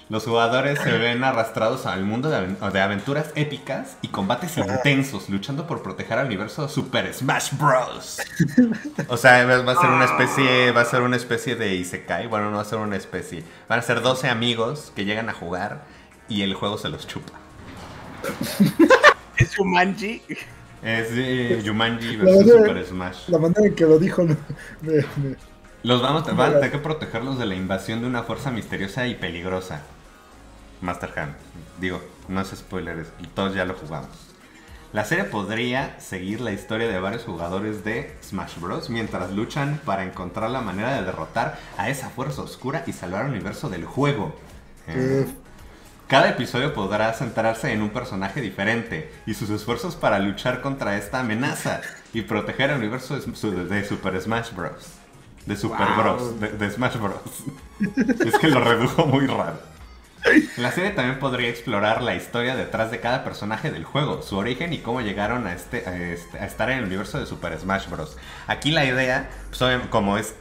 Los jugadores se ven arrastrados al mundo de aventuras épicas y combates intensos, luchando por proteger al universo Super Smash Bros. O sea, va a ser una especie, va a ser una especie de Isekai. Bueno, no va a ser una especie. Van a ser doce amigos que llegan a jugar y el juego se los chupa. ¿Es Jumanji? Es eh, Jumanji versus manera, Super Smash. La manera en que lo dijo me... me... Los vamos a tener que protegerlos de la invasión de una fuerza misteriosa y peligrosa. Master Hand. Digo, no es spoiler, todos ya lo jugamos. La serie podría seguir la historia de varios jugadores de Smash Bros. Mientras luchan para encontrar la manera de derrotar a esa fuerza oscura y salvar el universo del juego. Eh, cada episodio podrá centrarse en un personaje diferente y sus esfuerzos para luchar contra esta amenaza y proteger el universo de Super Smash Bros. De Super wow. Bros. De, de Smash Bros. Es que lo redujo muy raro. La serie también podría explorar la historia detrás de cada personaje del juego, su origen y cómo llegaron a, este, a, este, a estar en el universo de Super Smash Bros. Aquí la idea, pues, como es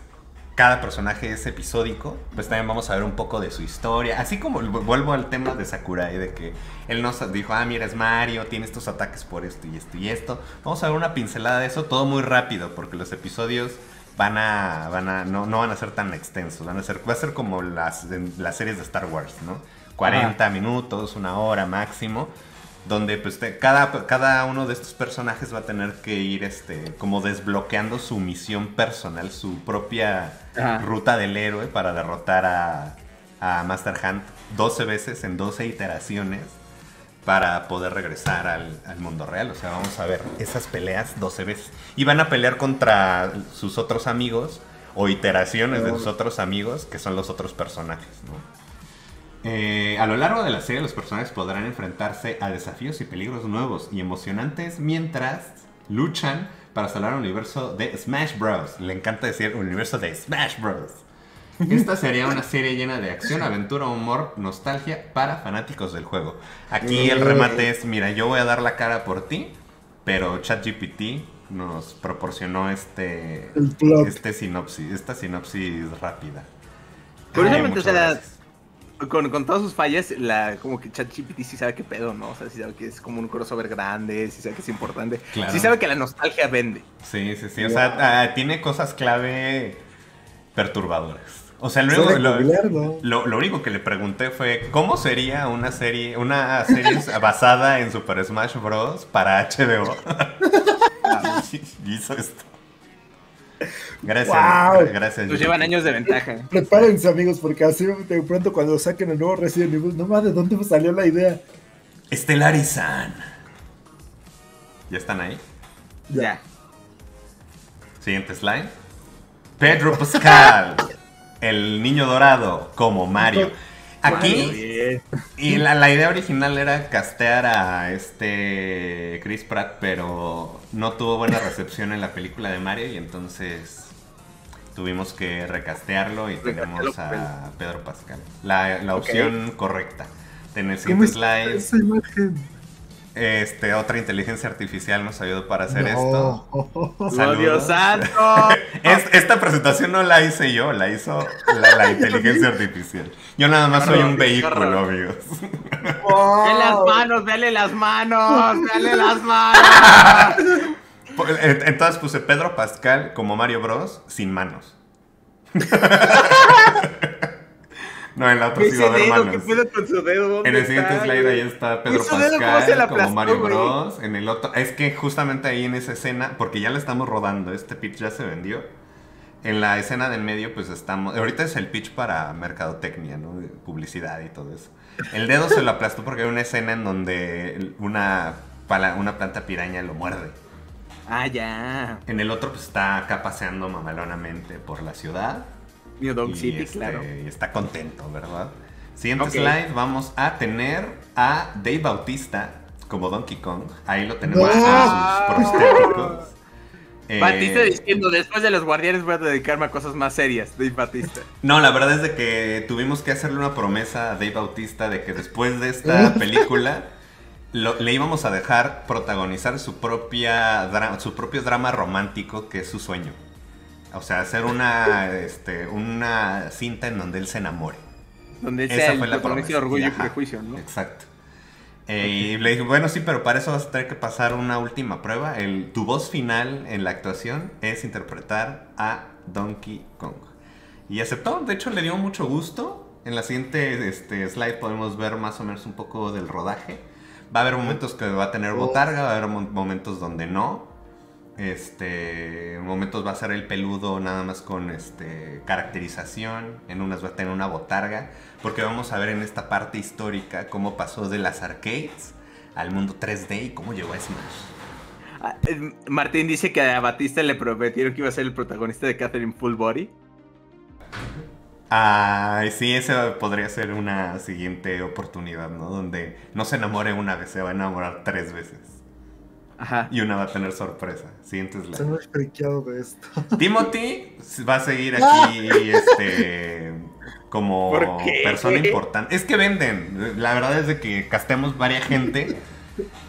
cada personaje es episódico, pues también vamos a ver un poco de su historia. Así como vuelvo al tema de Sakurai, de que él nos dijo, ah, mira, es Mario, tiene estos ataques por esto y esto y esto. Vamos a ver una pincelada de eso, todo muy rápido, porque los episodios van a, van a, no, no van a ser tan extensos, van a ser, va a ser como las, las series de Star Wars, ¿no? cuarenta ah. minutos, una hora máximo, donde pues te, cada, cada uno de estos personajes va a tener que ir este, como desbloqueando su misión personal, su propia ah. ruta del héroe para derrotar a, a Master Hand doce veces en doce iteraciones para poder regresar al, al mundo real. O sea, vamos a ver esas peleas doce veces. Y van a pelear contra sus otros amigos o iteraciones de sus otros amigos, que son los otros personajes, ¿no? Eh, a lo largo de la serie, los personajes podrán enfrentarse a desafíos y peligros nuevos y emocionantes mientras luchan para salvar el universo de Smash Bros. Le encanta decir universo de Smash Bros. Esta sería una serie llena de acción, aventura, humor, nostalgia para fanáticos del juego. Aquí el remate es, mira, yo voy a dar la cara por ti, pero ChatGPT nos proporcionó este, este sinopsis, esta sinopsis rápida. Curiosamente, o sea, con, con todas sus fallas, la, como que ChatGPT sí sabe qué pedo, ¿no? O sea, sí sabe que es como un crossover grande, sí sabe que es importante. Claro. Sí sabe que la nostalgia vende. Sí, sí, sí. O sea, wow. tiene cosas clave perturbadoras. O sea, luego lo, lo, lo único que le pregunté fue ¿cómo sería una serie una serie basada en Super Smash Bros. Para H B O? Y hizo esto. Gracias, wow. gracias. Nos llevan años de ventaja. Prepárense, amigos, porque así de pronto cuando saquen el nuevo Resident Evil, no más, ¿de dónde salió la idea? Estelarizan. ¿Ya están ahí? Ya. Yeah. Siguiente slide. Pedro Pascal. El niño dorado, como Mario. Aquí, y la, la idea original era castear a este Chris Pratt, pero no tuvo buena recepción en la película de Mario, y entonces tuvimos que recastearlo y tenemos a Pedro Pascal. La, la opción okay. correcta. En el siguiente slide, esa imagen. Este, otra inteligencia artificial nos ayudó para hacer no. esto. ¡Saludos! ¡Dios santo! Es, esta presentación no la hice yo, la hizo la, la inteligencia artificial. Yo nada más soy un vehículo, amigos. ¡Oh! ¡Dale las manos, dale las manos, dale las manos! Entonces puse Pedro Pascal como Mario Bros. Sin manos. No, en la otra ciudad de hermanos. En el siguiente está? slide ahí está Pedro Pascal aplastó, como Mario Bros. Güey. En el otro, es que justamente ahí en esa escena, porque ya la estamos rodando, este pitch ya se vendió. En la escena del medio, pues estamos. Ahorita es el pitch para mercadotecnia, ¿no? Publicidad y todo eso. El dedo se lo aplastó porque hay una escena en donde una, una planta piraña lo muerde. Ah, ya. En el otro, pues está acá paseando mamalonamente por la ciudad. New Dog City, este, claro. Está contento, ¿verdad? Siguiente okay. slide, vamos a tener a Dave Bautista como Donkey Kong. Ahí lo tenemos no. a sus prostéticos. eh, Bautista diciendo, después de los guardianes voy a dedicarme a cosas más serias, Dave Bautista. No, la verdad es de que tuvimos que hacerle una promesa a Dave Bautista de que después de esta película Lo, le íbamos a dejar protagonizar su propia su propio drama romántico, que es su sueño. O sea, hacer una este, una cinta en donde él se enamore. Donde él sea el protagonista de Orgullo y Prejuicio, ¿no? Exacto. Eh, okay. Y le dije, bueno, sí, pero para eso vas a tener que pasar una última prueba. El, tu voz final en la actuación es interpretar a Donkey Kong. Y aceptó, de hecho le dio mucho gusto. En la siguiente este, slide podemos ver más o menos un poco del rodaje. Va a haber momentos que va a tener botarga, va a haber momentos donde no. Este, en momentos va a ser el peludo nada más con este, caracterización. En unas va a tener una botarga. Porque vamos a ver en esta parte histórica cómo pasó de las arcades al mundo tres D y cómo llegó a Smash. Martín dice que a Batista le prometieron que iba a ser el protagonista de Catherine Full Body. Ah, sí, esa podría ser una siguiente oportunidad, ¿no? Donde no se enamore una vez, se va a enamorar tres veces. Ajá. Y una va a tener sorpresa. Siguiente slide. Se me ha friqueado de esto. Timothy va a seguir aquí, este, como persona importante. Es que venden. La verdad es de que castemos varias gente.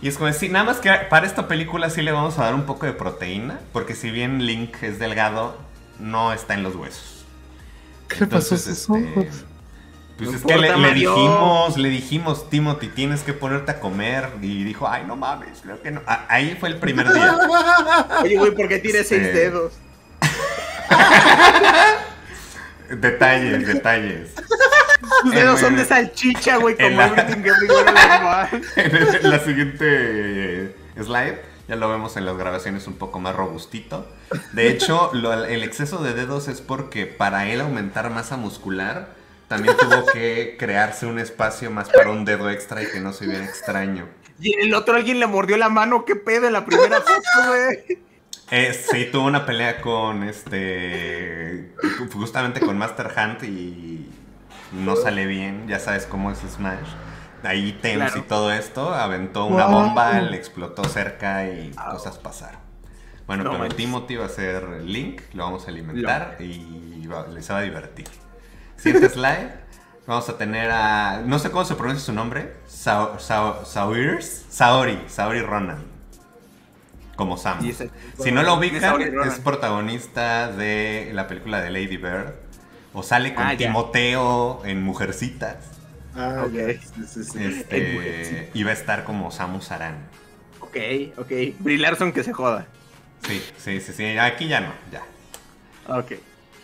Y es como decir, nada más que para esta película sí le vamos a dar un poco de proteína. Porque si bien Link es delgado, no está en los huesos. ¿Qué Entonces, le pasó a sus este, ojos? Pues no es que le, le dijimos, le dijimos, Timothy, tienes que ponerte a comer. Y dijo, ay, no mames, creo que no. A, ahí fue el primer día. Oye, güey, ¿por qué tiene este... seis dedos? Detalles, detalles. Sus dedos en, son de salchicha, güey, como la... Everything Everywhere. En, en la siguiente slide ya lo vemos en las grabaciones un poco más robustito. De hecho, lo, el exceso de dedos es porque para él aumentar masa muscular, también tuvo que crearse un espacio más para un dedo extra y que no se viera extraño. Y en el otro alguien le mordió la mano, qué pedo, en la primera foto, güey. Eh, sí, tuvo una pelea con este... justamente con Master Hunt y no sale bien, ya sabes cómo es Smash. Ahí Thames claro. y todo esto, aventó una wow. bomba, le explotó cerca y wow. cosas pasaron. Bueno, no pero manches. Timothy va a ser Link, lo vamos a alimentar no. y va, les va a divertir. Siguiente slide, vamos a tener a... no sé cómo se pronuncia su nombre, Sa Sa Saoirse, Saori, Saori Ronan, como Sam. El, bueno, si no lo ubican, es protagonista de la película de Lady Bird, o sale con ah, Timoteo ya. en Mujercitas. Ah, okay. sí, sí, sí. Este, iba a estar como Samus Aran. Ok, ok. Brie Larson que se joda. Sí, sí, sí, sí. Aquí ya no, ya. Ok.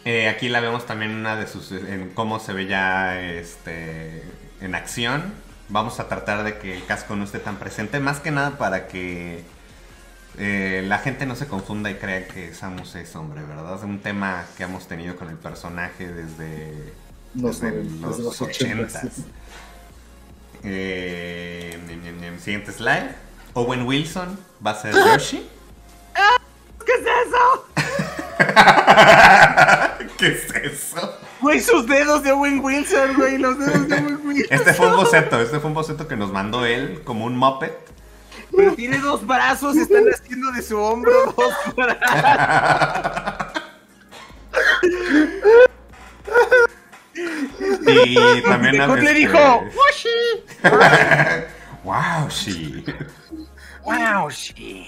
Eh, aquí la vemos también una de sus. En cómo se ve ya este, en acción. Vamos a tratar de que el casco no esté tan presente. Más que nada para que eh, la gente no se confunda y crea que Samus es hombre, ¿verdad? Es un tema que hemos tenido con el personaje desde. Desde, desde, los desde los ochentas. ochentas. Eh, siguiente slide. Owen Wilson va a ser Yoshi. ¿Qué es eso? ¿Qué es eso? Güey, sus dedos de Owen Wilson, güey. Los dedos de Owen Wilson. Este fue un boceto, este fue un boceto que nos mandó él como un Muppet. Pero tiene dos brazos, están haciendo de su hombro dos brazos. Y también a le dijo Washi. Wow, sí. Wow, sí.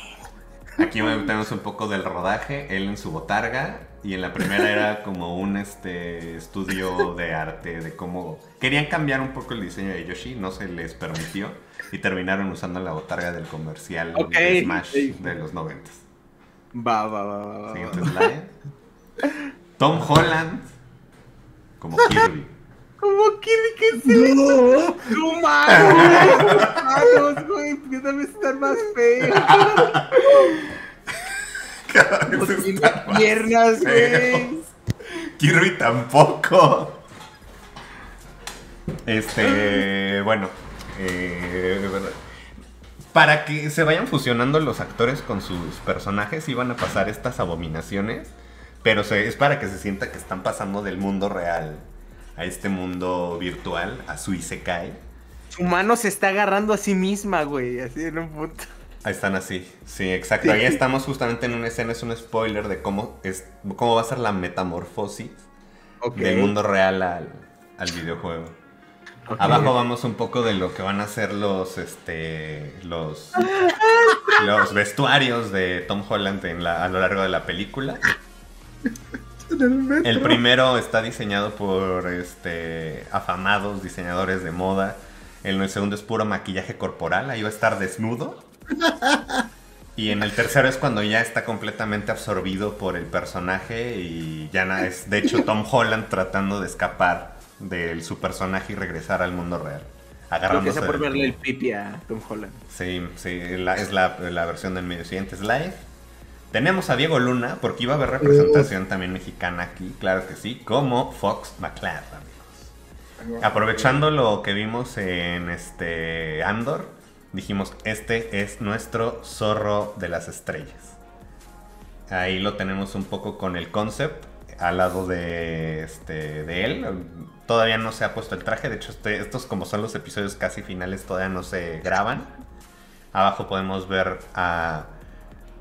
Aquí tenemos un poco del rodaje. Él en su botarga. Y en la primera era como un este, estudio de arte. De cómo querían cambiar un poco el diseño de Yoshi. No se les permitió. Y terminaron usando la botarga del comercial okay. de Smash sí. de los noventas. Va, va, va, va, va. Siguiente slide. Tom Holland como Kirby. ¿Cómo Kirby? ¿Qué es eso? ¡No! ¡Humanos, güey! Empiezan a estar más feos. Cada vez no tiene más piernas, güey. Kirby tampoco. Este, bueno. Eh, para que se vayan fusionando los actores con sus personajes, iban a pasar estas abominaciones. Pero se, es para que se sienta que están pasando del mundo real a este mundo virtual, a su isekai. Su mano se está agarrando a sí misma, güey, así en un punto. Ahí están así, sí, exacto. Sí. Ahí estamos justamente en una escena, es un spoiler de cómo, es, cómo va a ser la metamorfosis okay. del mundo real al, al videojuego. Okay. Abajo vamos un poco de lo que van a ser los este los, los vestuarios de Tom Holland en la, a lo largo de la película. El, el primero está diseñado por este afamados diseñadores de moda. El segundo es puro maquillaje corporal, ahí va a estar desnudo. Y en el tercero es cuando ya está completamente absorbido por el personaje y ya na- es de hecho Tom Holland tratando de escapar de su personaje y regresar al mundo real. Agarrándose por verle el pipi a Tom Holland. Sí, sí, la, es la, la versión del medio. Siguiente slide. Tenemos a Diego Luna, porque iba a haber representación uh. también mexicana aquí, claro que sí, como Fox McCloud, amigos. Aprovechando lo que vimos en este Andor, dijimos, este es nuestro zorro de las estrellas. Ahí lo tenemos un poco con el concept al lado de, este, de él. Todavía no se ha puesto el traje, de hecho este, estos como son los episodios casi finales todavía no se graban. Abajo podemos ver a...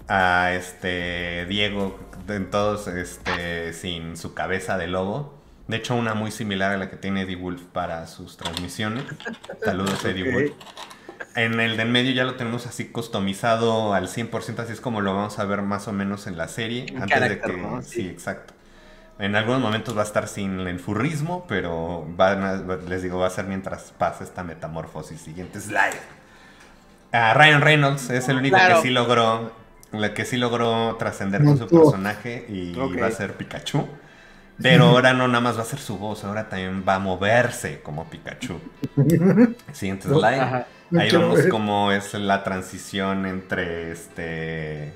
a este Diego en todos este sin su cabeza de lobo, de hecho una muy similar a la que tiene Eddie Wolf para sus transmisiones. Saludos Eddie okay. Wolf. En el de en medio ya lo tenemos así customizado al cien por ciento, así es como lo vamos a ver más o menos en la serie. Un antes de que ¿no? sí. sí, exacto. En algunos momentos va a estar sin el furrismo, pero van a, les digo, va a ser mientras pasa esta metamorfosis. Siguiente slide. Uh, Ryan Reynolds es el único claro. que sí logró La que sí logró trascender con su personaje y okay. va a ser Pikachu. Pero ahora no nada más va a ser su voz, ahora también va a moverse como Pikachu. Siguiente slide. Ajá. Ahí Qué vemos ver. cómo es la transición entre este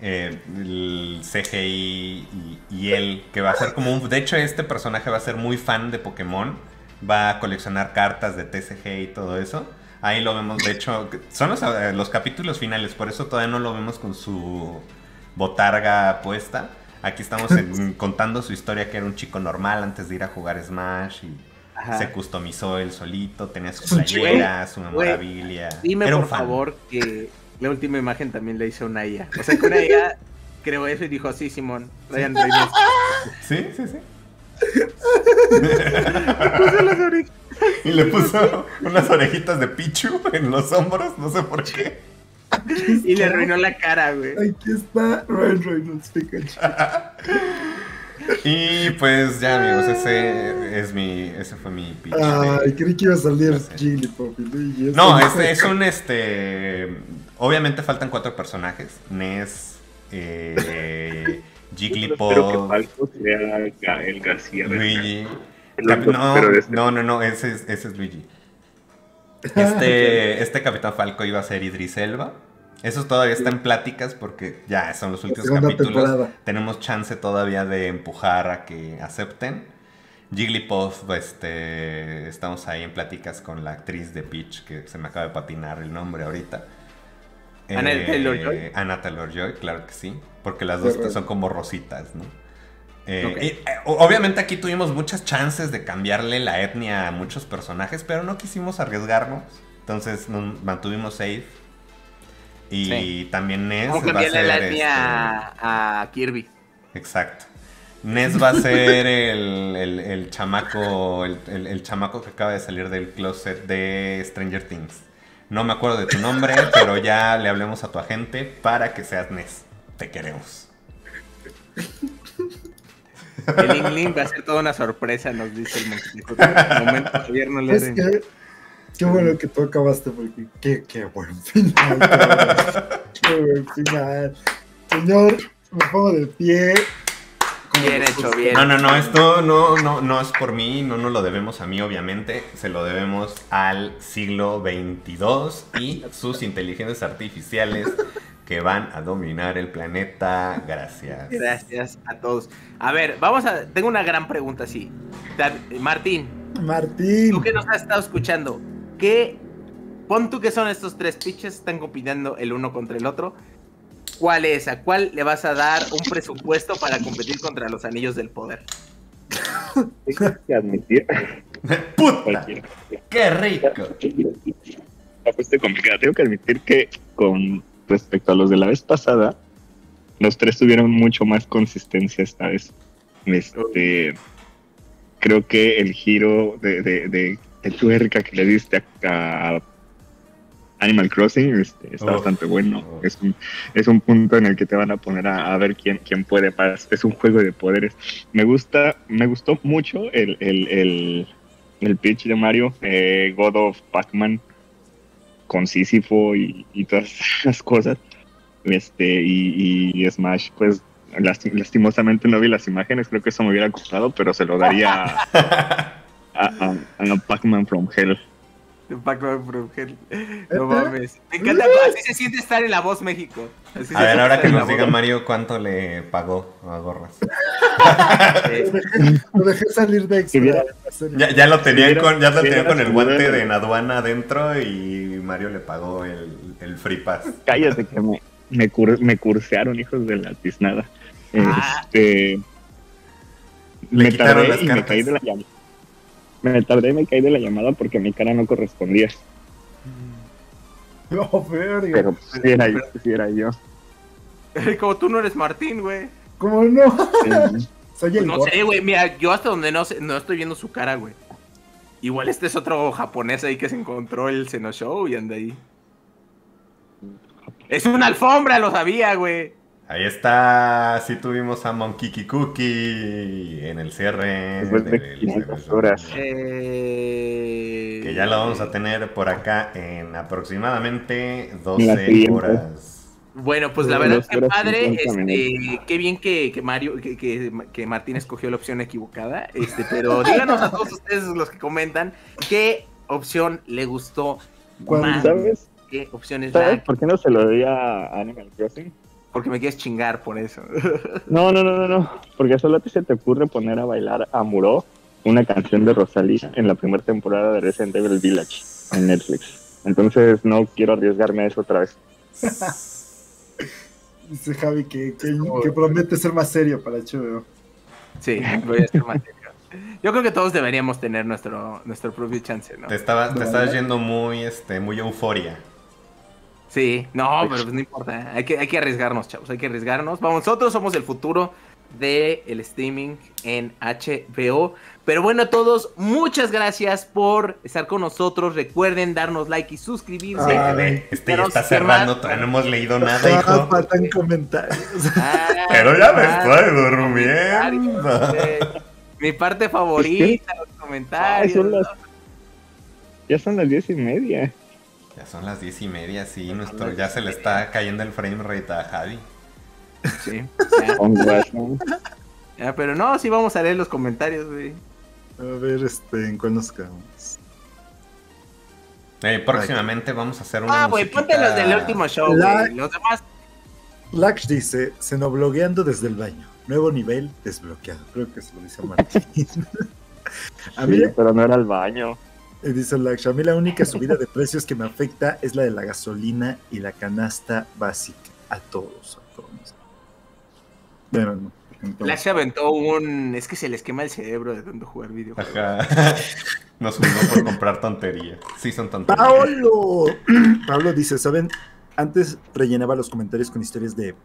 eh, el C G I y, y él, que va a ser como un... De hecho este personaje va a ser muy fan de Pokémon, va a coleccionar cartas de T C G y todo eso. Ahí lo vemos, de hecho, son los, los capítulos finales, por eso todavía no lo vemos con su botarga puesta. Aquí estamos en, contando su historia, que era un chico normal antes de ir a jugar Smash y Ajá. se customizó él solito, tenía sus playeras, su memorabilia. Dime era un por fan. favor que la última imagen también la hizo una I A. O sea, que una I A creó eso y dijo, sí, Simón, Ryan Reynolds. Sí, sí, sí. Y le puso unas orejitas de Pichu en los hombros, no sé por qué. Y le arruinó la cara, güey. Aquí está Ryan Reynolds, Pikachu. Y pues ya, amigos, ese es mi, ese fue mi pitch. Ay, de... creí que iba a salir no sé. Jigglypuff. No, este es un este. Obviamente faltan cuatro personajes. Ness, eh, Jigglypuff, el García, Luigi. No, no, no, no, ese es, ese es Luigi. Este, este Capitán Falco iba a ser Idris Elba. Eso todavía está en pláticas porque ya son los últimos capítulos. Temporada. Tenemos chance todavía de empujar a que acepten. Jigglypuff, este, estamos ahí en pláticas con la actriz de Peach, que se me acaba de patinar el nombre ahorita. Anna eh, Taylor-Joy. Anna Taylor-Joy, claro que sí. Porque las dos son como rositas, ¿no? Eh, okay. y, eh, obviamente aquí tuvimos muchas chances de cambiarle la etnia a muchos personajes, pero no quisimos arriesgarnos, entonces nos mantuvimos safe. Y sí. también Ness Vamos va a ser la etnia este... a Kirby. Exacto. Ness va a ser el, el, el chamaco el, el, el chamaco que acaba de salir del closet de Stranger Things. No me acuerdo de tu nombre, pero ya le hablemos a tu agente para que seas Ness. Te queremos. El Ingling va a ser toda una sorpresa, nos dice el Monquitecutli. De momento, Javier no le es que, Qué bueno que tú acabaste, porque qué, qué buen final. Qué buen final. Señor, me pongo de pie. Bien hecho, bien. No, no, no, esto no, no, no es por mí, no nos lo debemos a mí, obviamente. Se lo debemos al siglo veintidós y sus inteligencias artificiales que van a dominar el planeta. Gracias. Gracias a todos. A ver, vamos a... Tengo una gran pregunta, sí. Martín. Martín. Tú que nos has estado escuchando, ¿qué... Pon tú que son estos tres pitches, están compitiendo el uno contra el otro. ¿Cuál es? ¿A cuál le vas a dar un presupuesto para competir contra los anillos del poder? Tengo que admitir. ¡Puta! ¡Qué rico! La cuestión complicada. Tengo que admitir que con... respecto a los de la vez pasada, los tres tuvieron mucho más consistencia esta vez. Este, creo que el giro de, de, de el tuerca que le diste a, a Animal Crossing, este, está oh, bastante bueno. Oh. Es un, es un punto en el que te van a poner a, a ver quién, quién puede más. Es un juego de poderes. Me gusta, me gustó mucho el, el, el, el pitch de Mario, eh, God of Pac-Man, con Sísifo y, y todas esas cosas. Este, y, y Smash, pues lasti- lastimosamente no vi las imágenes, creo que eso me hubiera costado, pero se lo daría a, a, a, a Pac-Man from Hell. Pac-Man from Hell. No mames. Me encanta, así se siente estar en La Voz México. Así a ver, ahora que nos diga Mario cuánto le pagó a Gorras. Lo dejé salir de extra. Ya, ya lo tenían con, ya lo tenían con el guante de aduana adentro y Mario le pagó el, el free pass. Cállate que me, me, cur, me cursearon, hijos de la tiznada. Ah. Este, le me quitaron las cartas. Me caí de la llama. Me tardé y me caí de la llamada porque mi cara no correspondía. No, verga. Pero si pues, era yo, si era yo. Como tú no eres Martín, güey. ¿Cómo no? Sí. Soy pues el no sé, güey. Mira, yo hasta donde no sé, no estoy viendo su cara, güey. Igual este es otro japonés ahí que se encontró el Xenoshou y anda ahí. Es una alfombra, lo sabía, güey. Ahí está, sí tuvimos a Monquitecutli en el cierre. Después de, de quinientas horas. Eh... Que ya lo vamos a tener por acá en aproximadamente doce horas. Bueno, pues la verdad es que padre, este, qué bien que, que Mario, que, que, que Martín escogió la opción equivocada. Este, pero díganos a todos ustedes los que comentan qué opción le gustó más. ¿Sabes? ¿Qué opción es ¿Sabes? La... ¿Por qué no se lo di a Animal Crossing? Porque me quieres chingar por eso. No, no, no, no, no. Porque solo te se te ocurre poner a bailar a Muró una canción de Rosalía en la primera temporada de Resident Evil Village en Netflix. Entonces no quiero arriesgarme a eso otra vez. Dice Javi que, que, que promete ser más serio para el chulo. Sí, voy a ser más serio. Yo creo que todos deberíamos tener nuestro, nuestro propio chance, ¿no? Te estabas, te estabas yendo muy, este, muy euforia. Sí, no, pero pues no importa, hay que, hay que arriesgarnos, chavos, hay que arriesgarnos. Vamos, nosotros somos el futuro del streaming en H B O. Pero bueno, a todos, muchas gracias por estar con nosotros. Recuerden darnos like y suscribirse. Ah, este ya está cerrando, todavía no hemos leído nada, hijo. Ah, faltan comentarios. Ah, pero ya me estoy durmiendo. Mi parte favorita, los comentarios. Ay, son las... Ya son las diez y media. Ya son las diez y media, sí, nuestro, ya se le está cayendo el frame rate a Javi. Sí. Ya. Ya, pero no, sí vamos a leer los comentarios, güey. A ver, este, ¿en cuál nos quedamos? Eh, próximamente vamos a hacer una Ah, güey, musiquita... ponte los del último show, La... güey. Los demás. Lax dice, xenoblogueando desde el baño. Nuevo nivel desbloqueado. Creo que se lo dice Martín. A mí... sí, pero no era el baño. Dice Lax, a mí la única subida de precios que me afecta es la de la gasolina y la canasta básica. A todos, a todos. Pero no. Lax se aventó un... Es que se les quema el cerebro de tanto jugar videojuegos. Ajá. Nos unió por comprar tonterías. Sí, son tonterías. ¡Pablo! Pablo dice, ¿saben? Antes rellenaba los comentarios con historias de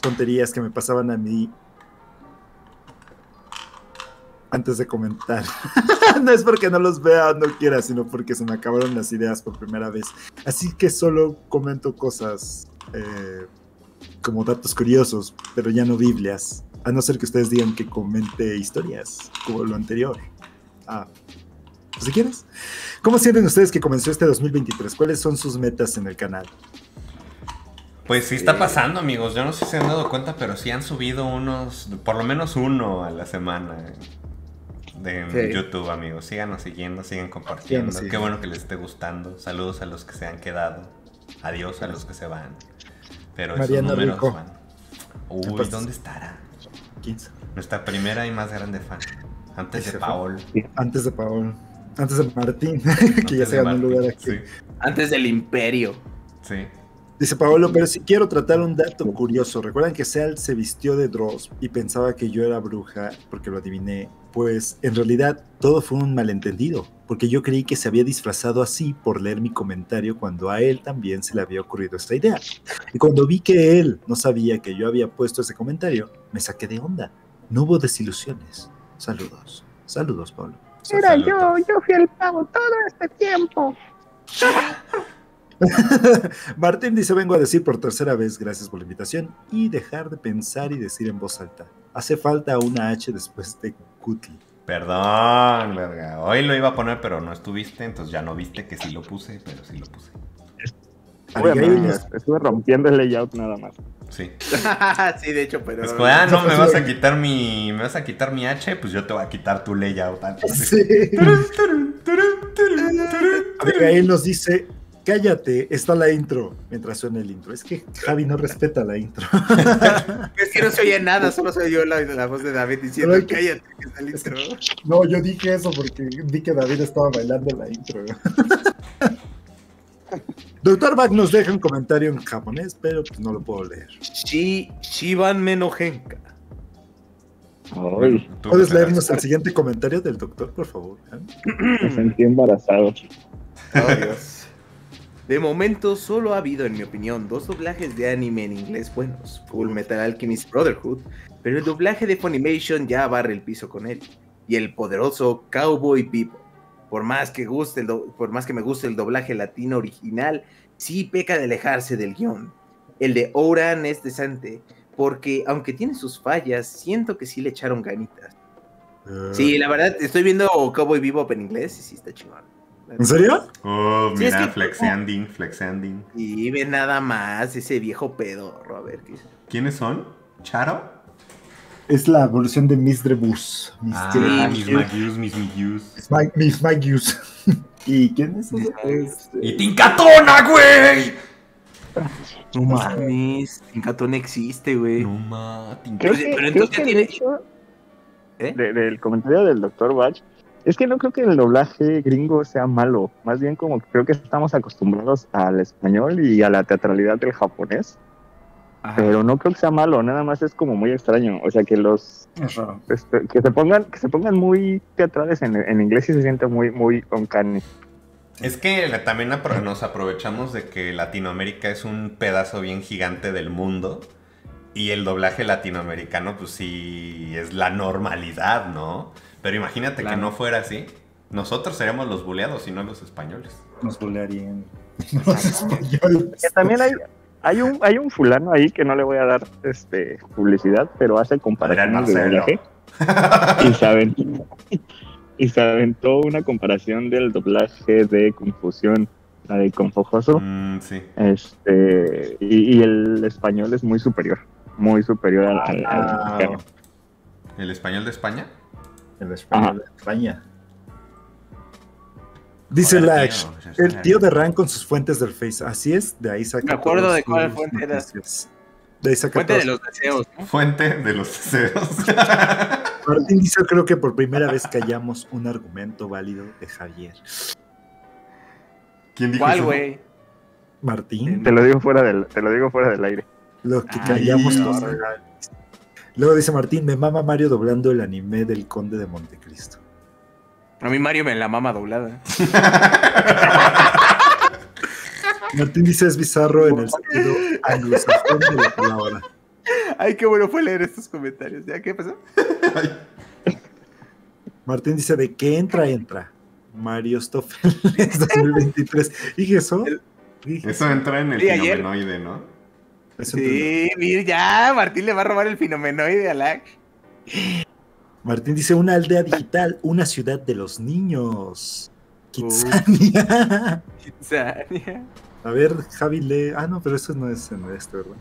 tonterías que me pasaban a mí antes de comentar. No es porque no los vea o no quiera, sino porque se me acabaron las ideas por primera vez. Así que solo comento cosas eh, como datos curiosos, pero ya no Biblias. A no ser que ustedes digan que comente historias, como lo anterior. Ah, pues si quieres. ¿Cómo sienten ustedes que comenzó este dos mil veintitrés? ¿Cuáles son sus metas en el canal? Pues sí está pasando, amigos. Yo no sé si se han dado cuenta, pero sí han subido unos, por lo menos uno a la semana. De sí. YouTube, amigos, síganos siguiendo, sigan compartiendo, sí, sí. Qué bueno que les esté gustando. Saludos a los que se han quedado. Adiós a los que se van. Pero Mariano esos números Rico. Van Uy, ¿dónde estará? quince. Nuestra primera y más grande fan. Antes de Paol sí. Antes de Paol, antes de Martín. Que antes ya se ganó un lugar aquí sí. Antes del Imperio. Sí. Dice Paolo, pero sí quiero tratar un dato curioso. ¿Recuerdan que Seal se vistió de Dross y pensaba que yo era bruja porque lo adiviné? Pues en realidad todo fue un malentendido, porque yo creí que se había disfrazado así por leer mi comentario cuando a él también se le había ocurrido esta idea. Y cuando vi que él no sabía que yo había puesto ese comentario, me saqué de onda. No hubo desilusiones. Saludos. Saludos, Paolo. Era saludo. yo, yo fui el pavo todo este tiempo. Martín dice, vengo a decir por tercera vez gracias por la invitación y dejar de pensar y decir en voz alta. Hace falta una H después de Cutli. Perdón, verga. Hoy lo iba a poner, pero no estuviste, entonces ya no viste que sí lo puse, pero sí lo puse. Bueno, estuve rompiendo el layout nada más. Sí. Sí, de hecho, pero... Pues, ah, no, me vas a quitar mi... Me vas a quitar mi H, pues yo te voy a quitar tu layout antes. Sí. Abigail nos dice... Cállate, está la intro, mientras suena el intro. Es que Javi no respeta la intro. Es que no se oye nada, solo se oyó la, la voz de David diciendo, que, cállate, que está la intro. No, yo dije eso porque vi que David estaba bailando la intro. Doctor Bach nos deja un comentario en japonés, pero pues no lo puedo leer. Shi, Shiban Menohenka. Ay, ¿puedes leernos el siguiente comentario del doctor, por favor? Me sentí embarazado. Oh, Dios. De momento, solo ha habido, en mi opinión, dos doblajes de anime en inglés buenos, Full Metal Alchemist Brotherhood, pero el doblaje de Funimation ya barre el piso con él, y el poderoso Cowboy Bebop. Por más que guste el do- por más que me guste el doblaje latino original, sí peca de alejarse del guión. El de Ouran es decente, porque aunque tiene sus fallas, siento que sí le echaron ganitas. Uh... Sí, la verdad, estoy viendo Cowboy Bebop en inglés y sí está chingón. ¿En serio? Oh, sí, mira, es que... flexeanding, flexeanding. Y ve nada más ese viejo pedorro. A ver, ¿qué es? ¿Quiénes son? ¿Charo? Es la evolución de Miss Drebus. Ah, Miss Magius, Miss Magius. Miss Magius. ¿Y quién es ese? Es, eh... ¡Y Tincatona, güey! No mames, Tincatona existe, güey. No mames, Tincatona. Pero entonces tiene... hecho... ¿Eh? de, del comentario del doctor Bach. Es que no creo que el doblaje gringo sea malo, más bien como creo que estamos acostumbrados al español y a la teatralidad del japonés. Ajá. Pero no creo que sea malo, nada más es como muy extraño, o sea que los este, que se pongan que se pongan muy teatrales en, en inglés y se siente muy muy uncanny. Es que también apro- nos aprovechamos de que Latinoamérica es un pedazo bien gigante del mundo y el doblaje latinoamericano pues sí es la normalidad, ¿no? Pero imagínate claro. que no fuera así. Nosotros seríamos los buleados y no los españoles. Nos bulearían los españoles. Que también hay, hay, un, hay un fulano ahí que no le voy a dar este, publicidad, pero hace comparaciones de doblaje. Y se aventó, y se aventó una comparación del doblaje de Confusión, la de Confojoso. Mm, sí. Este, y, y el español es muy superior, muy superior al, al, al mexicano. ¿El español de España? El español de España. Dice Lash, el tío de Ran con sus fuentes del Face. Así es, de ahí saca. Me acuerdo de cuál fuente era. De ahí saca fuente de los deseos, ¿no? Fuente de los deseos. Martín dice, creo que por primera vez callamos un argumento válido de Javier. ¿Quién dijo eso? ¿Cuál, güey? Martín. Te lo digo fuera del, te lo digo fuera del aire. Lo que callamos con Luego dice Martín, me mama Mario doblando el anime del Conde de Montecristo. A mí Mario me la mama doblada. Martín dice, es bizarro en el sentido anglosajón de la palabra. Ay, qué bueno fue leer estos comentarios. ¿Ya qué pasó? Martín dice, ¿de qué entra, entra? Mario Stoffel dos mil veintitrés. ¿Y eso? ¿Y eso entra en el fenomenoide, no? Sí, mira, ya, Martín le va a robar el fenomenoide a Lack. Martín dice, una aldea digital, una ciudad de los niños. Kitsania. Uh, Kitsania. A ver, Javi lee... Ah, no, pero eso no es en este, ¿verdad?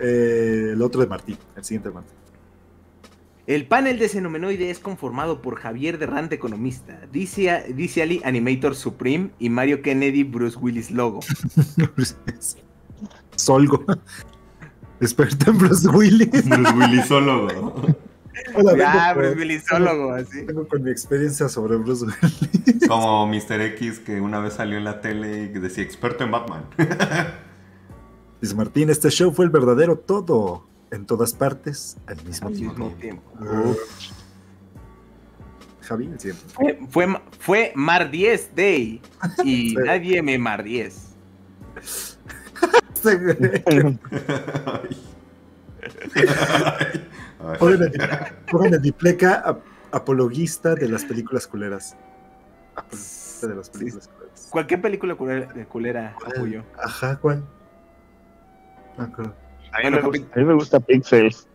Eh, el otro de Martín, el siguiente de Martín. El panel de Fenomenoide es conformado por Javier Derrante, economista, D C Ali Animator Supreme y Mario Kennedy Bruce Willis Logo. Solgo. Experto en Bruce Willis. Bruce Willisólogo. Ah, Bruce Willisólogo, así. Tengo con mi experiencia sobre Bruce Willis. Como míster X, que una vez salió en la tele y decía experto en Batman. Luis Martín, este show fue el verdadero todo. En todas partes, al mismo al tiempo. Mismo tiempo. Uh. Javi, siempre. Fue, fue, fue Mardiez Day. Y sí. Nadie me Mardiez. Ponen en dipleca apologista de las películas culeras. Apologista de las películas sí. culeras. Cualquier película culera, culera apoyo. Ajá, ¿cuál? No acuerdo. A mí, bueno, me, gusta, a mí me gusta Pixels.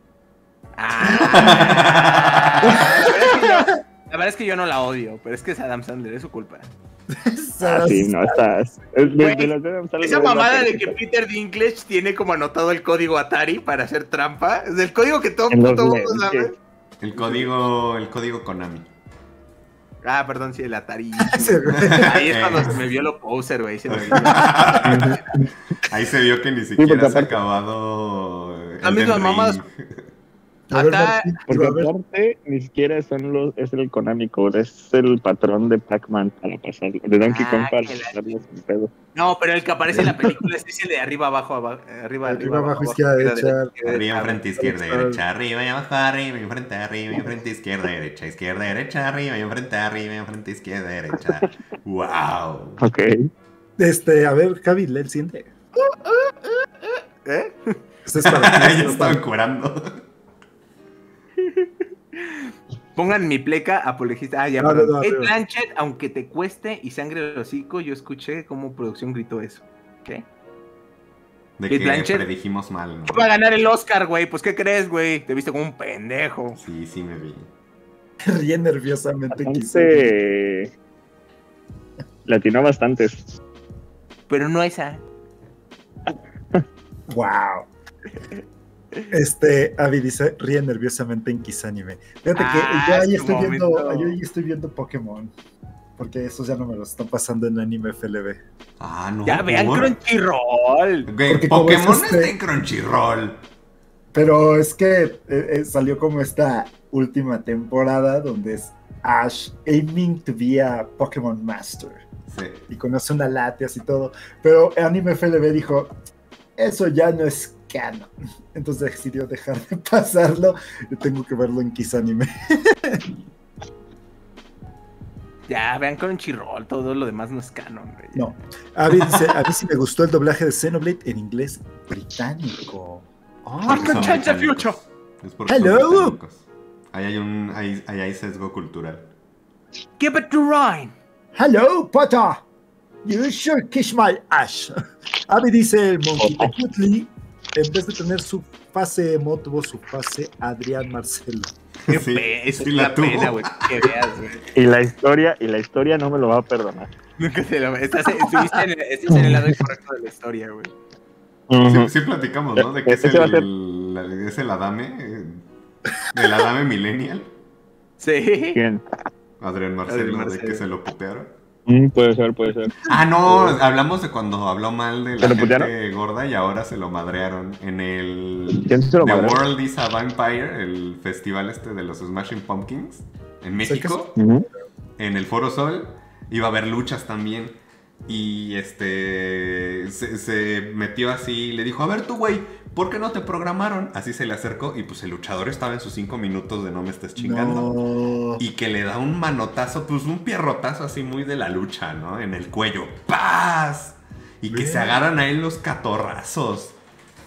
Ah, la verdad es que yo no la odio, pero es que es Adam Sandler, es su culpa. Ah, sí, no, estás. Es, de, de Adam esa mamada de que Peter Dinklage tiene como anotado el código Atari para hacer trampa. Es el código que todo mundo sabe. El código, el código Konami. Ah, perdón, sí, el Atari. Ahí es cuando se me vio lo poser, güey. Se me vio. Ahí se vio que ni siquiera sí, se ha acabado. A mí las mamadas. Porque aparte ni siquiera son los, es el Konami Code, es el patrón de Pac-Man para pasar, de Donkey ah, Kong para pasarlo sin pedo. No, pero el que aparece en la película es el de arriba, abajo, abajo arriba, arriba, arriba, abajo, abajo izquierda, abajo, derecha, derecha, derecha, arriba, frente, izquierda, derecha, arriba, y abajo, arriba, y frente, arriba, y frente, izquierda, derecha, izquierda, derecha, arriba, y frente, arriba, y frente, izquierda, derecha. Wow. Ok. Este, a ver, Javi, le enciende. ¿Eh? Esto es para ellos, estaban curando. Pongan mi pleca apologista. Ah, ya, no, no, no, Cate Blanchett, aunque te cueste y sangre el hocico, yo escuché cómo producción gritó eso. ¿Qué? De Cate que Blanchett predijimos mal, ¿no? Va a ganar el Oscar, güey. Pues, ¿qué crees, güey? Te viste como un pendejo. Sí, sí me vi. Ríe nerviosamente. Bastante... Latinó bastantes. Pero no esa. Wow. Este, Abby dice, ríe nerviosamente en Kiss Anime. Fíjate que ah, ya, ya, estoy viendo, ya estoy viendo Pokémon. Porque esos ya no me los están pasando en Anime F L B. Ah, no. Ya vean Crunchyroll. Okay, Pokémon es este, está en Crunchyroll. Pero es que eh, eh, salió como esta última temporada donde es Ash aiming to be a Pokémon Master. Sí. Y conoce una Latias y todo. Pero Anime F L B dijo, eso ya no es canon. Entonces decidió dejar de pasarlo. Yo tengo que verlo en Kiss Anime. Ya, vean Crunchyroll, todo lo demás no es canon. Güey. No. A mí, dice, a mí sí me gustó el doblaje de Xenoblade en inglés británico. ¡Ah, oh, Conchance Future! Es porque ¡hello! Ahí hay un ahí, ahí hay sesgo cultural. ¡Give it to Ryan! ¡Hello, Potter! You sure kiss my ash. Abby dice el Monquitecutli, en vez de tener su fase emo, tuvo su fase Adrián Marcelo. Qué sí, es sí la pena, güey. Que veas, güey. Y la historia, y la historia no me lo va a perdonar. Nunca se lo estás, estuviste en el, estás en el lado incorrecto de la historia, güey. Uh-huh. Sí, sí platicamos, ¿no? De que es el, el, es el Adame, el Adame Millennial. Sí. ¿Quién? Adrián Marcelo, Adrián Marcelo, de que se lo putearon. Mm, puede ser, puede ser. Ah, no, hablamos de cuando habló mal de la gente putearon? gorda y ahora se lo madrearon en el The madrearon? World is a Vampire, el festival este de los Smashing Pumpkins en México, ¿sí? En el Foro Sol iba a haber luchas también y este se, se metió así y le dijo, a ver tú güey, ¿por qué no te programaron? Así se le acercó y pues el luchador estaba en sus cinco minutos de no me estés chingando, no. Y que le da un manotazo, pues un pierrotazo así muy de la lucha, ¿no? En el cuello, ¡paz! Y bien. Que se agarran a él los catorrazos.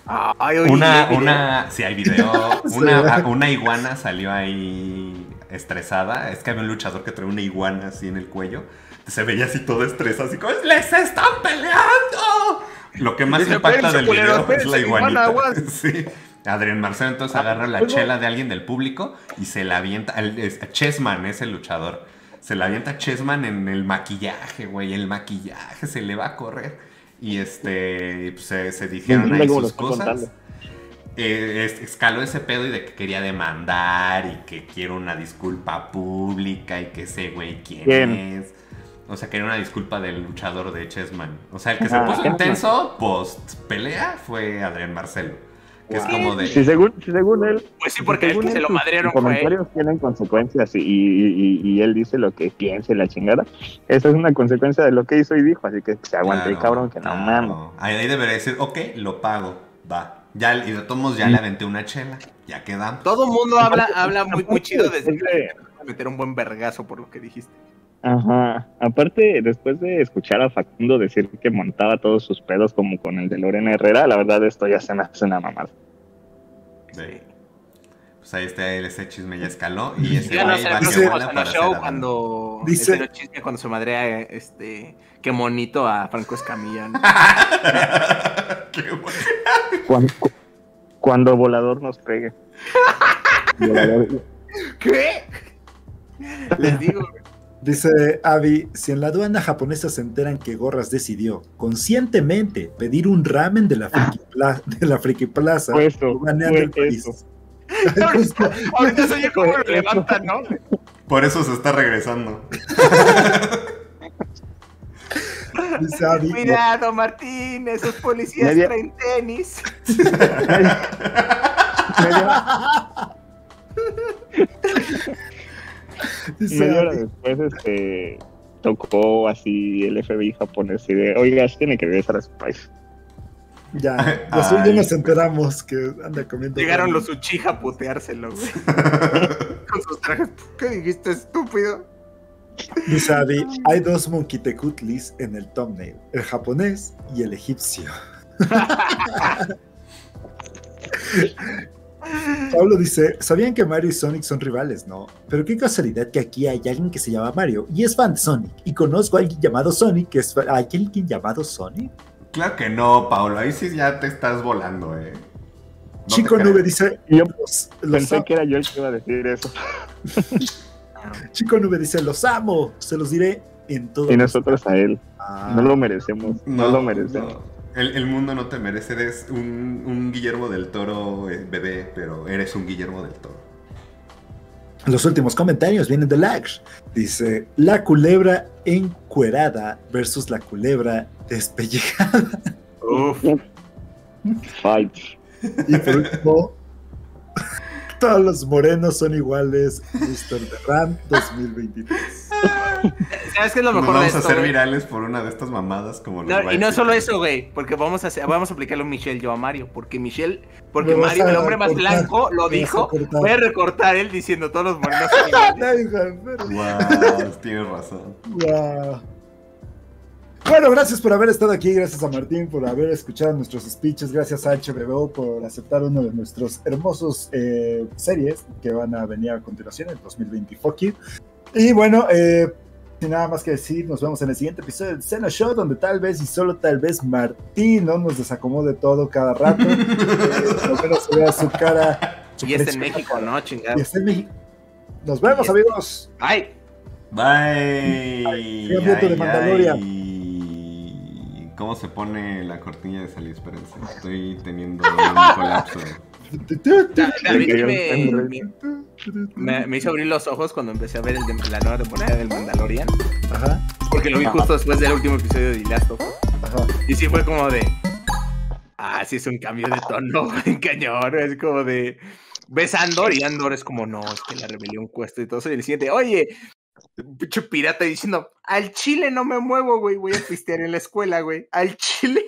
Ay, oye, una, una, si sí, hay video, una, una iguana salió ahí estresada, es que había un luchador que traía una iguana así en el cuello. Se veía así todo estresado, así como, ¡les están peleando! Lo que más impacta del video es la iguanita. Sí. Adrián Marcelo entonces agarra la chela de alguien del público y se la avienta. Chessman es el luchador. Se la avienta Chessman en el maquillaje, güey. El maquillaje se le va a correr. Y este pues, se, se dijeron ahí sus cosas. Eh, escaló ese pedo y de que quería demandar y que quiere una disculpa pública y que sé, güey, quién es. O sea, que era una disculpa del luchador de Chessman. O sea, el que se ah, puso intenso post-pelea fue Adrián Marcelo. Que wow. Es como de... Si según, si según él... Pues sí, porque si el que él, se lo madrearon fue... Los comentarios tienen consecuencias y, y, y, y él dice lo que piensa y la chingada. Esa es una consecuencia de lo que hizo y dijo. Así que se aguante, claro, cabrón, que no mames. Claro. Ahí debería decir, ok, lo pago, va. Ya, y de todos modos ya sí. Le aventé una chela, ya quedamos. Todo el mundo habla, habla muy, muy chido desde que le vas a meter un buen vergazo por lo que dijiste. Ajá, aparte después de escuchar a Facundo decir que montaba todos sus pedos como con el de Lorena Herrera, la verdad esto ya se me hace una mamada. Sí. pues ahí está, ese chisme ya escaló. Y ese güey va a ser buena show cuando... Dice... Ese chisme cuando se madrea, este... Qué bonito a Franco Escamilla, ¿no? Qué bonito. Cuando, cuando Volador nos pegue. Volador. ¿Qué? Les digo... Dice Abby, si en la aduana japonesa se enteran que Gorras decidió conscientemente pedir un ramen de la Friki, pla de la Friki Plaza, eso, ganeando el país. No, no, ahorita se oye cómo lo levantan, ¿no? Por eso se está regresando. Dice Abby, cuidado, Martín, esos policías media... traen tenis. media... Media hora después este, tocó así el F B I japonés y de, oiga, tiene que regresar a su país. Ya, nosotros ya nos enteramos que anda comiendo. Llegaron los Uchiha a puteárselo, güey. Con sus trajes. ¿Qué dijiste, estúpido? Dice Abby, hay dos Monquitecutlis en el thumbnail, el japonés y el egipcio. Pablo dice, ¿sabían que Mario y Sonic son rivales, no? Pero qué casualidad que aquí hay alguien que se llama Mario y es fan de Sonic. Y conozco a alguien llamado Sonic que es fan... ¿Hay alguien llamado Sonic? Claro que no, Pablo. Ahí sí ya te estás volando, eh. No Chico Nube dice... Yo los, los pensé que era yo el que iba a decir eso. Chico Nube dice, los amo. Se los diré en todo. Y nosotros a él. Ah. No lo merecemos. No, no lo merecemos. No. El, el mundo no te merece, eres un, un Guillermo del Toro eh, bebé, pero eres un Guillermo del Toro. Los últimos comentarios vienen de Lash. Dice, la culebra encuerada versus la culebra despellejada. Uf. Fight. Y por último, todos los morenos son iguales, Mister The Ram dos mil veintitrés. ¿Sabes qué es lo mejor? Nos vamos de esto, a hacer, güey, virales por una de estas mamadas como no, los... Y no solo eso, güey, porque vamos a hacer, vamos a aplicarlo a Michelle, yo a Mario, porque Michelle, porque me Mario, el hombre más cortar, blanco, lo dijo, voy a recortar él diciendo todos los morenos. Wow, tienes razón. Wow. Bueno, gracias por haber estado aquí, gracias a Martín por haber escuchado nuestros speeches, gracias a H B O por aceptar uno de nuestros hermosos eh, series que van a venir a continuación en dos mil veinte. Y bueno, eh, sin nada más que decir, nos vemos en el siguiente episodio del Cena Show, donde tal vez y solo tal vez Martín no nos desacomode todo cada rato, por lo menos se vea su cara. Y es en México, ¿no? Chingado. Y es en México. Nos vemos, amigos. Bye. Bye. Bye. Bye. De Mandalorian. ¿Cómo se pone la cortina de salir? Espérense, estoy teniendo un colapso. David me, me, me hizo abrir los ojos cuando empecé a ver el de, la nueva temporada del Mandalorian. Ajá. Porque lo vi justo después del último episodio de The Last of Us. Y sí fue como de... Ah, sí es un cambio de tono, cañón. Es como de... Ves a Andor y Andor es como... No, es que la rebelión cuesta y todo eso. Y el siguiente, oye... Picho pirata diciendo, al chile no me muevo, güey, voy a pistear en la escuela, güey, al chile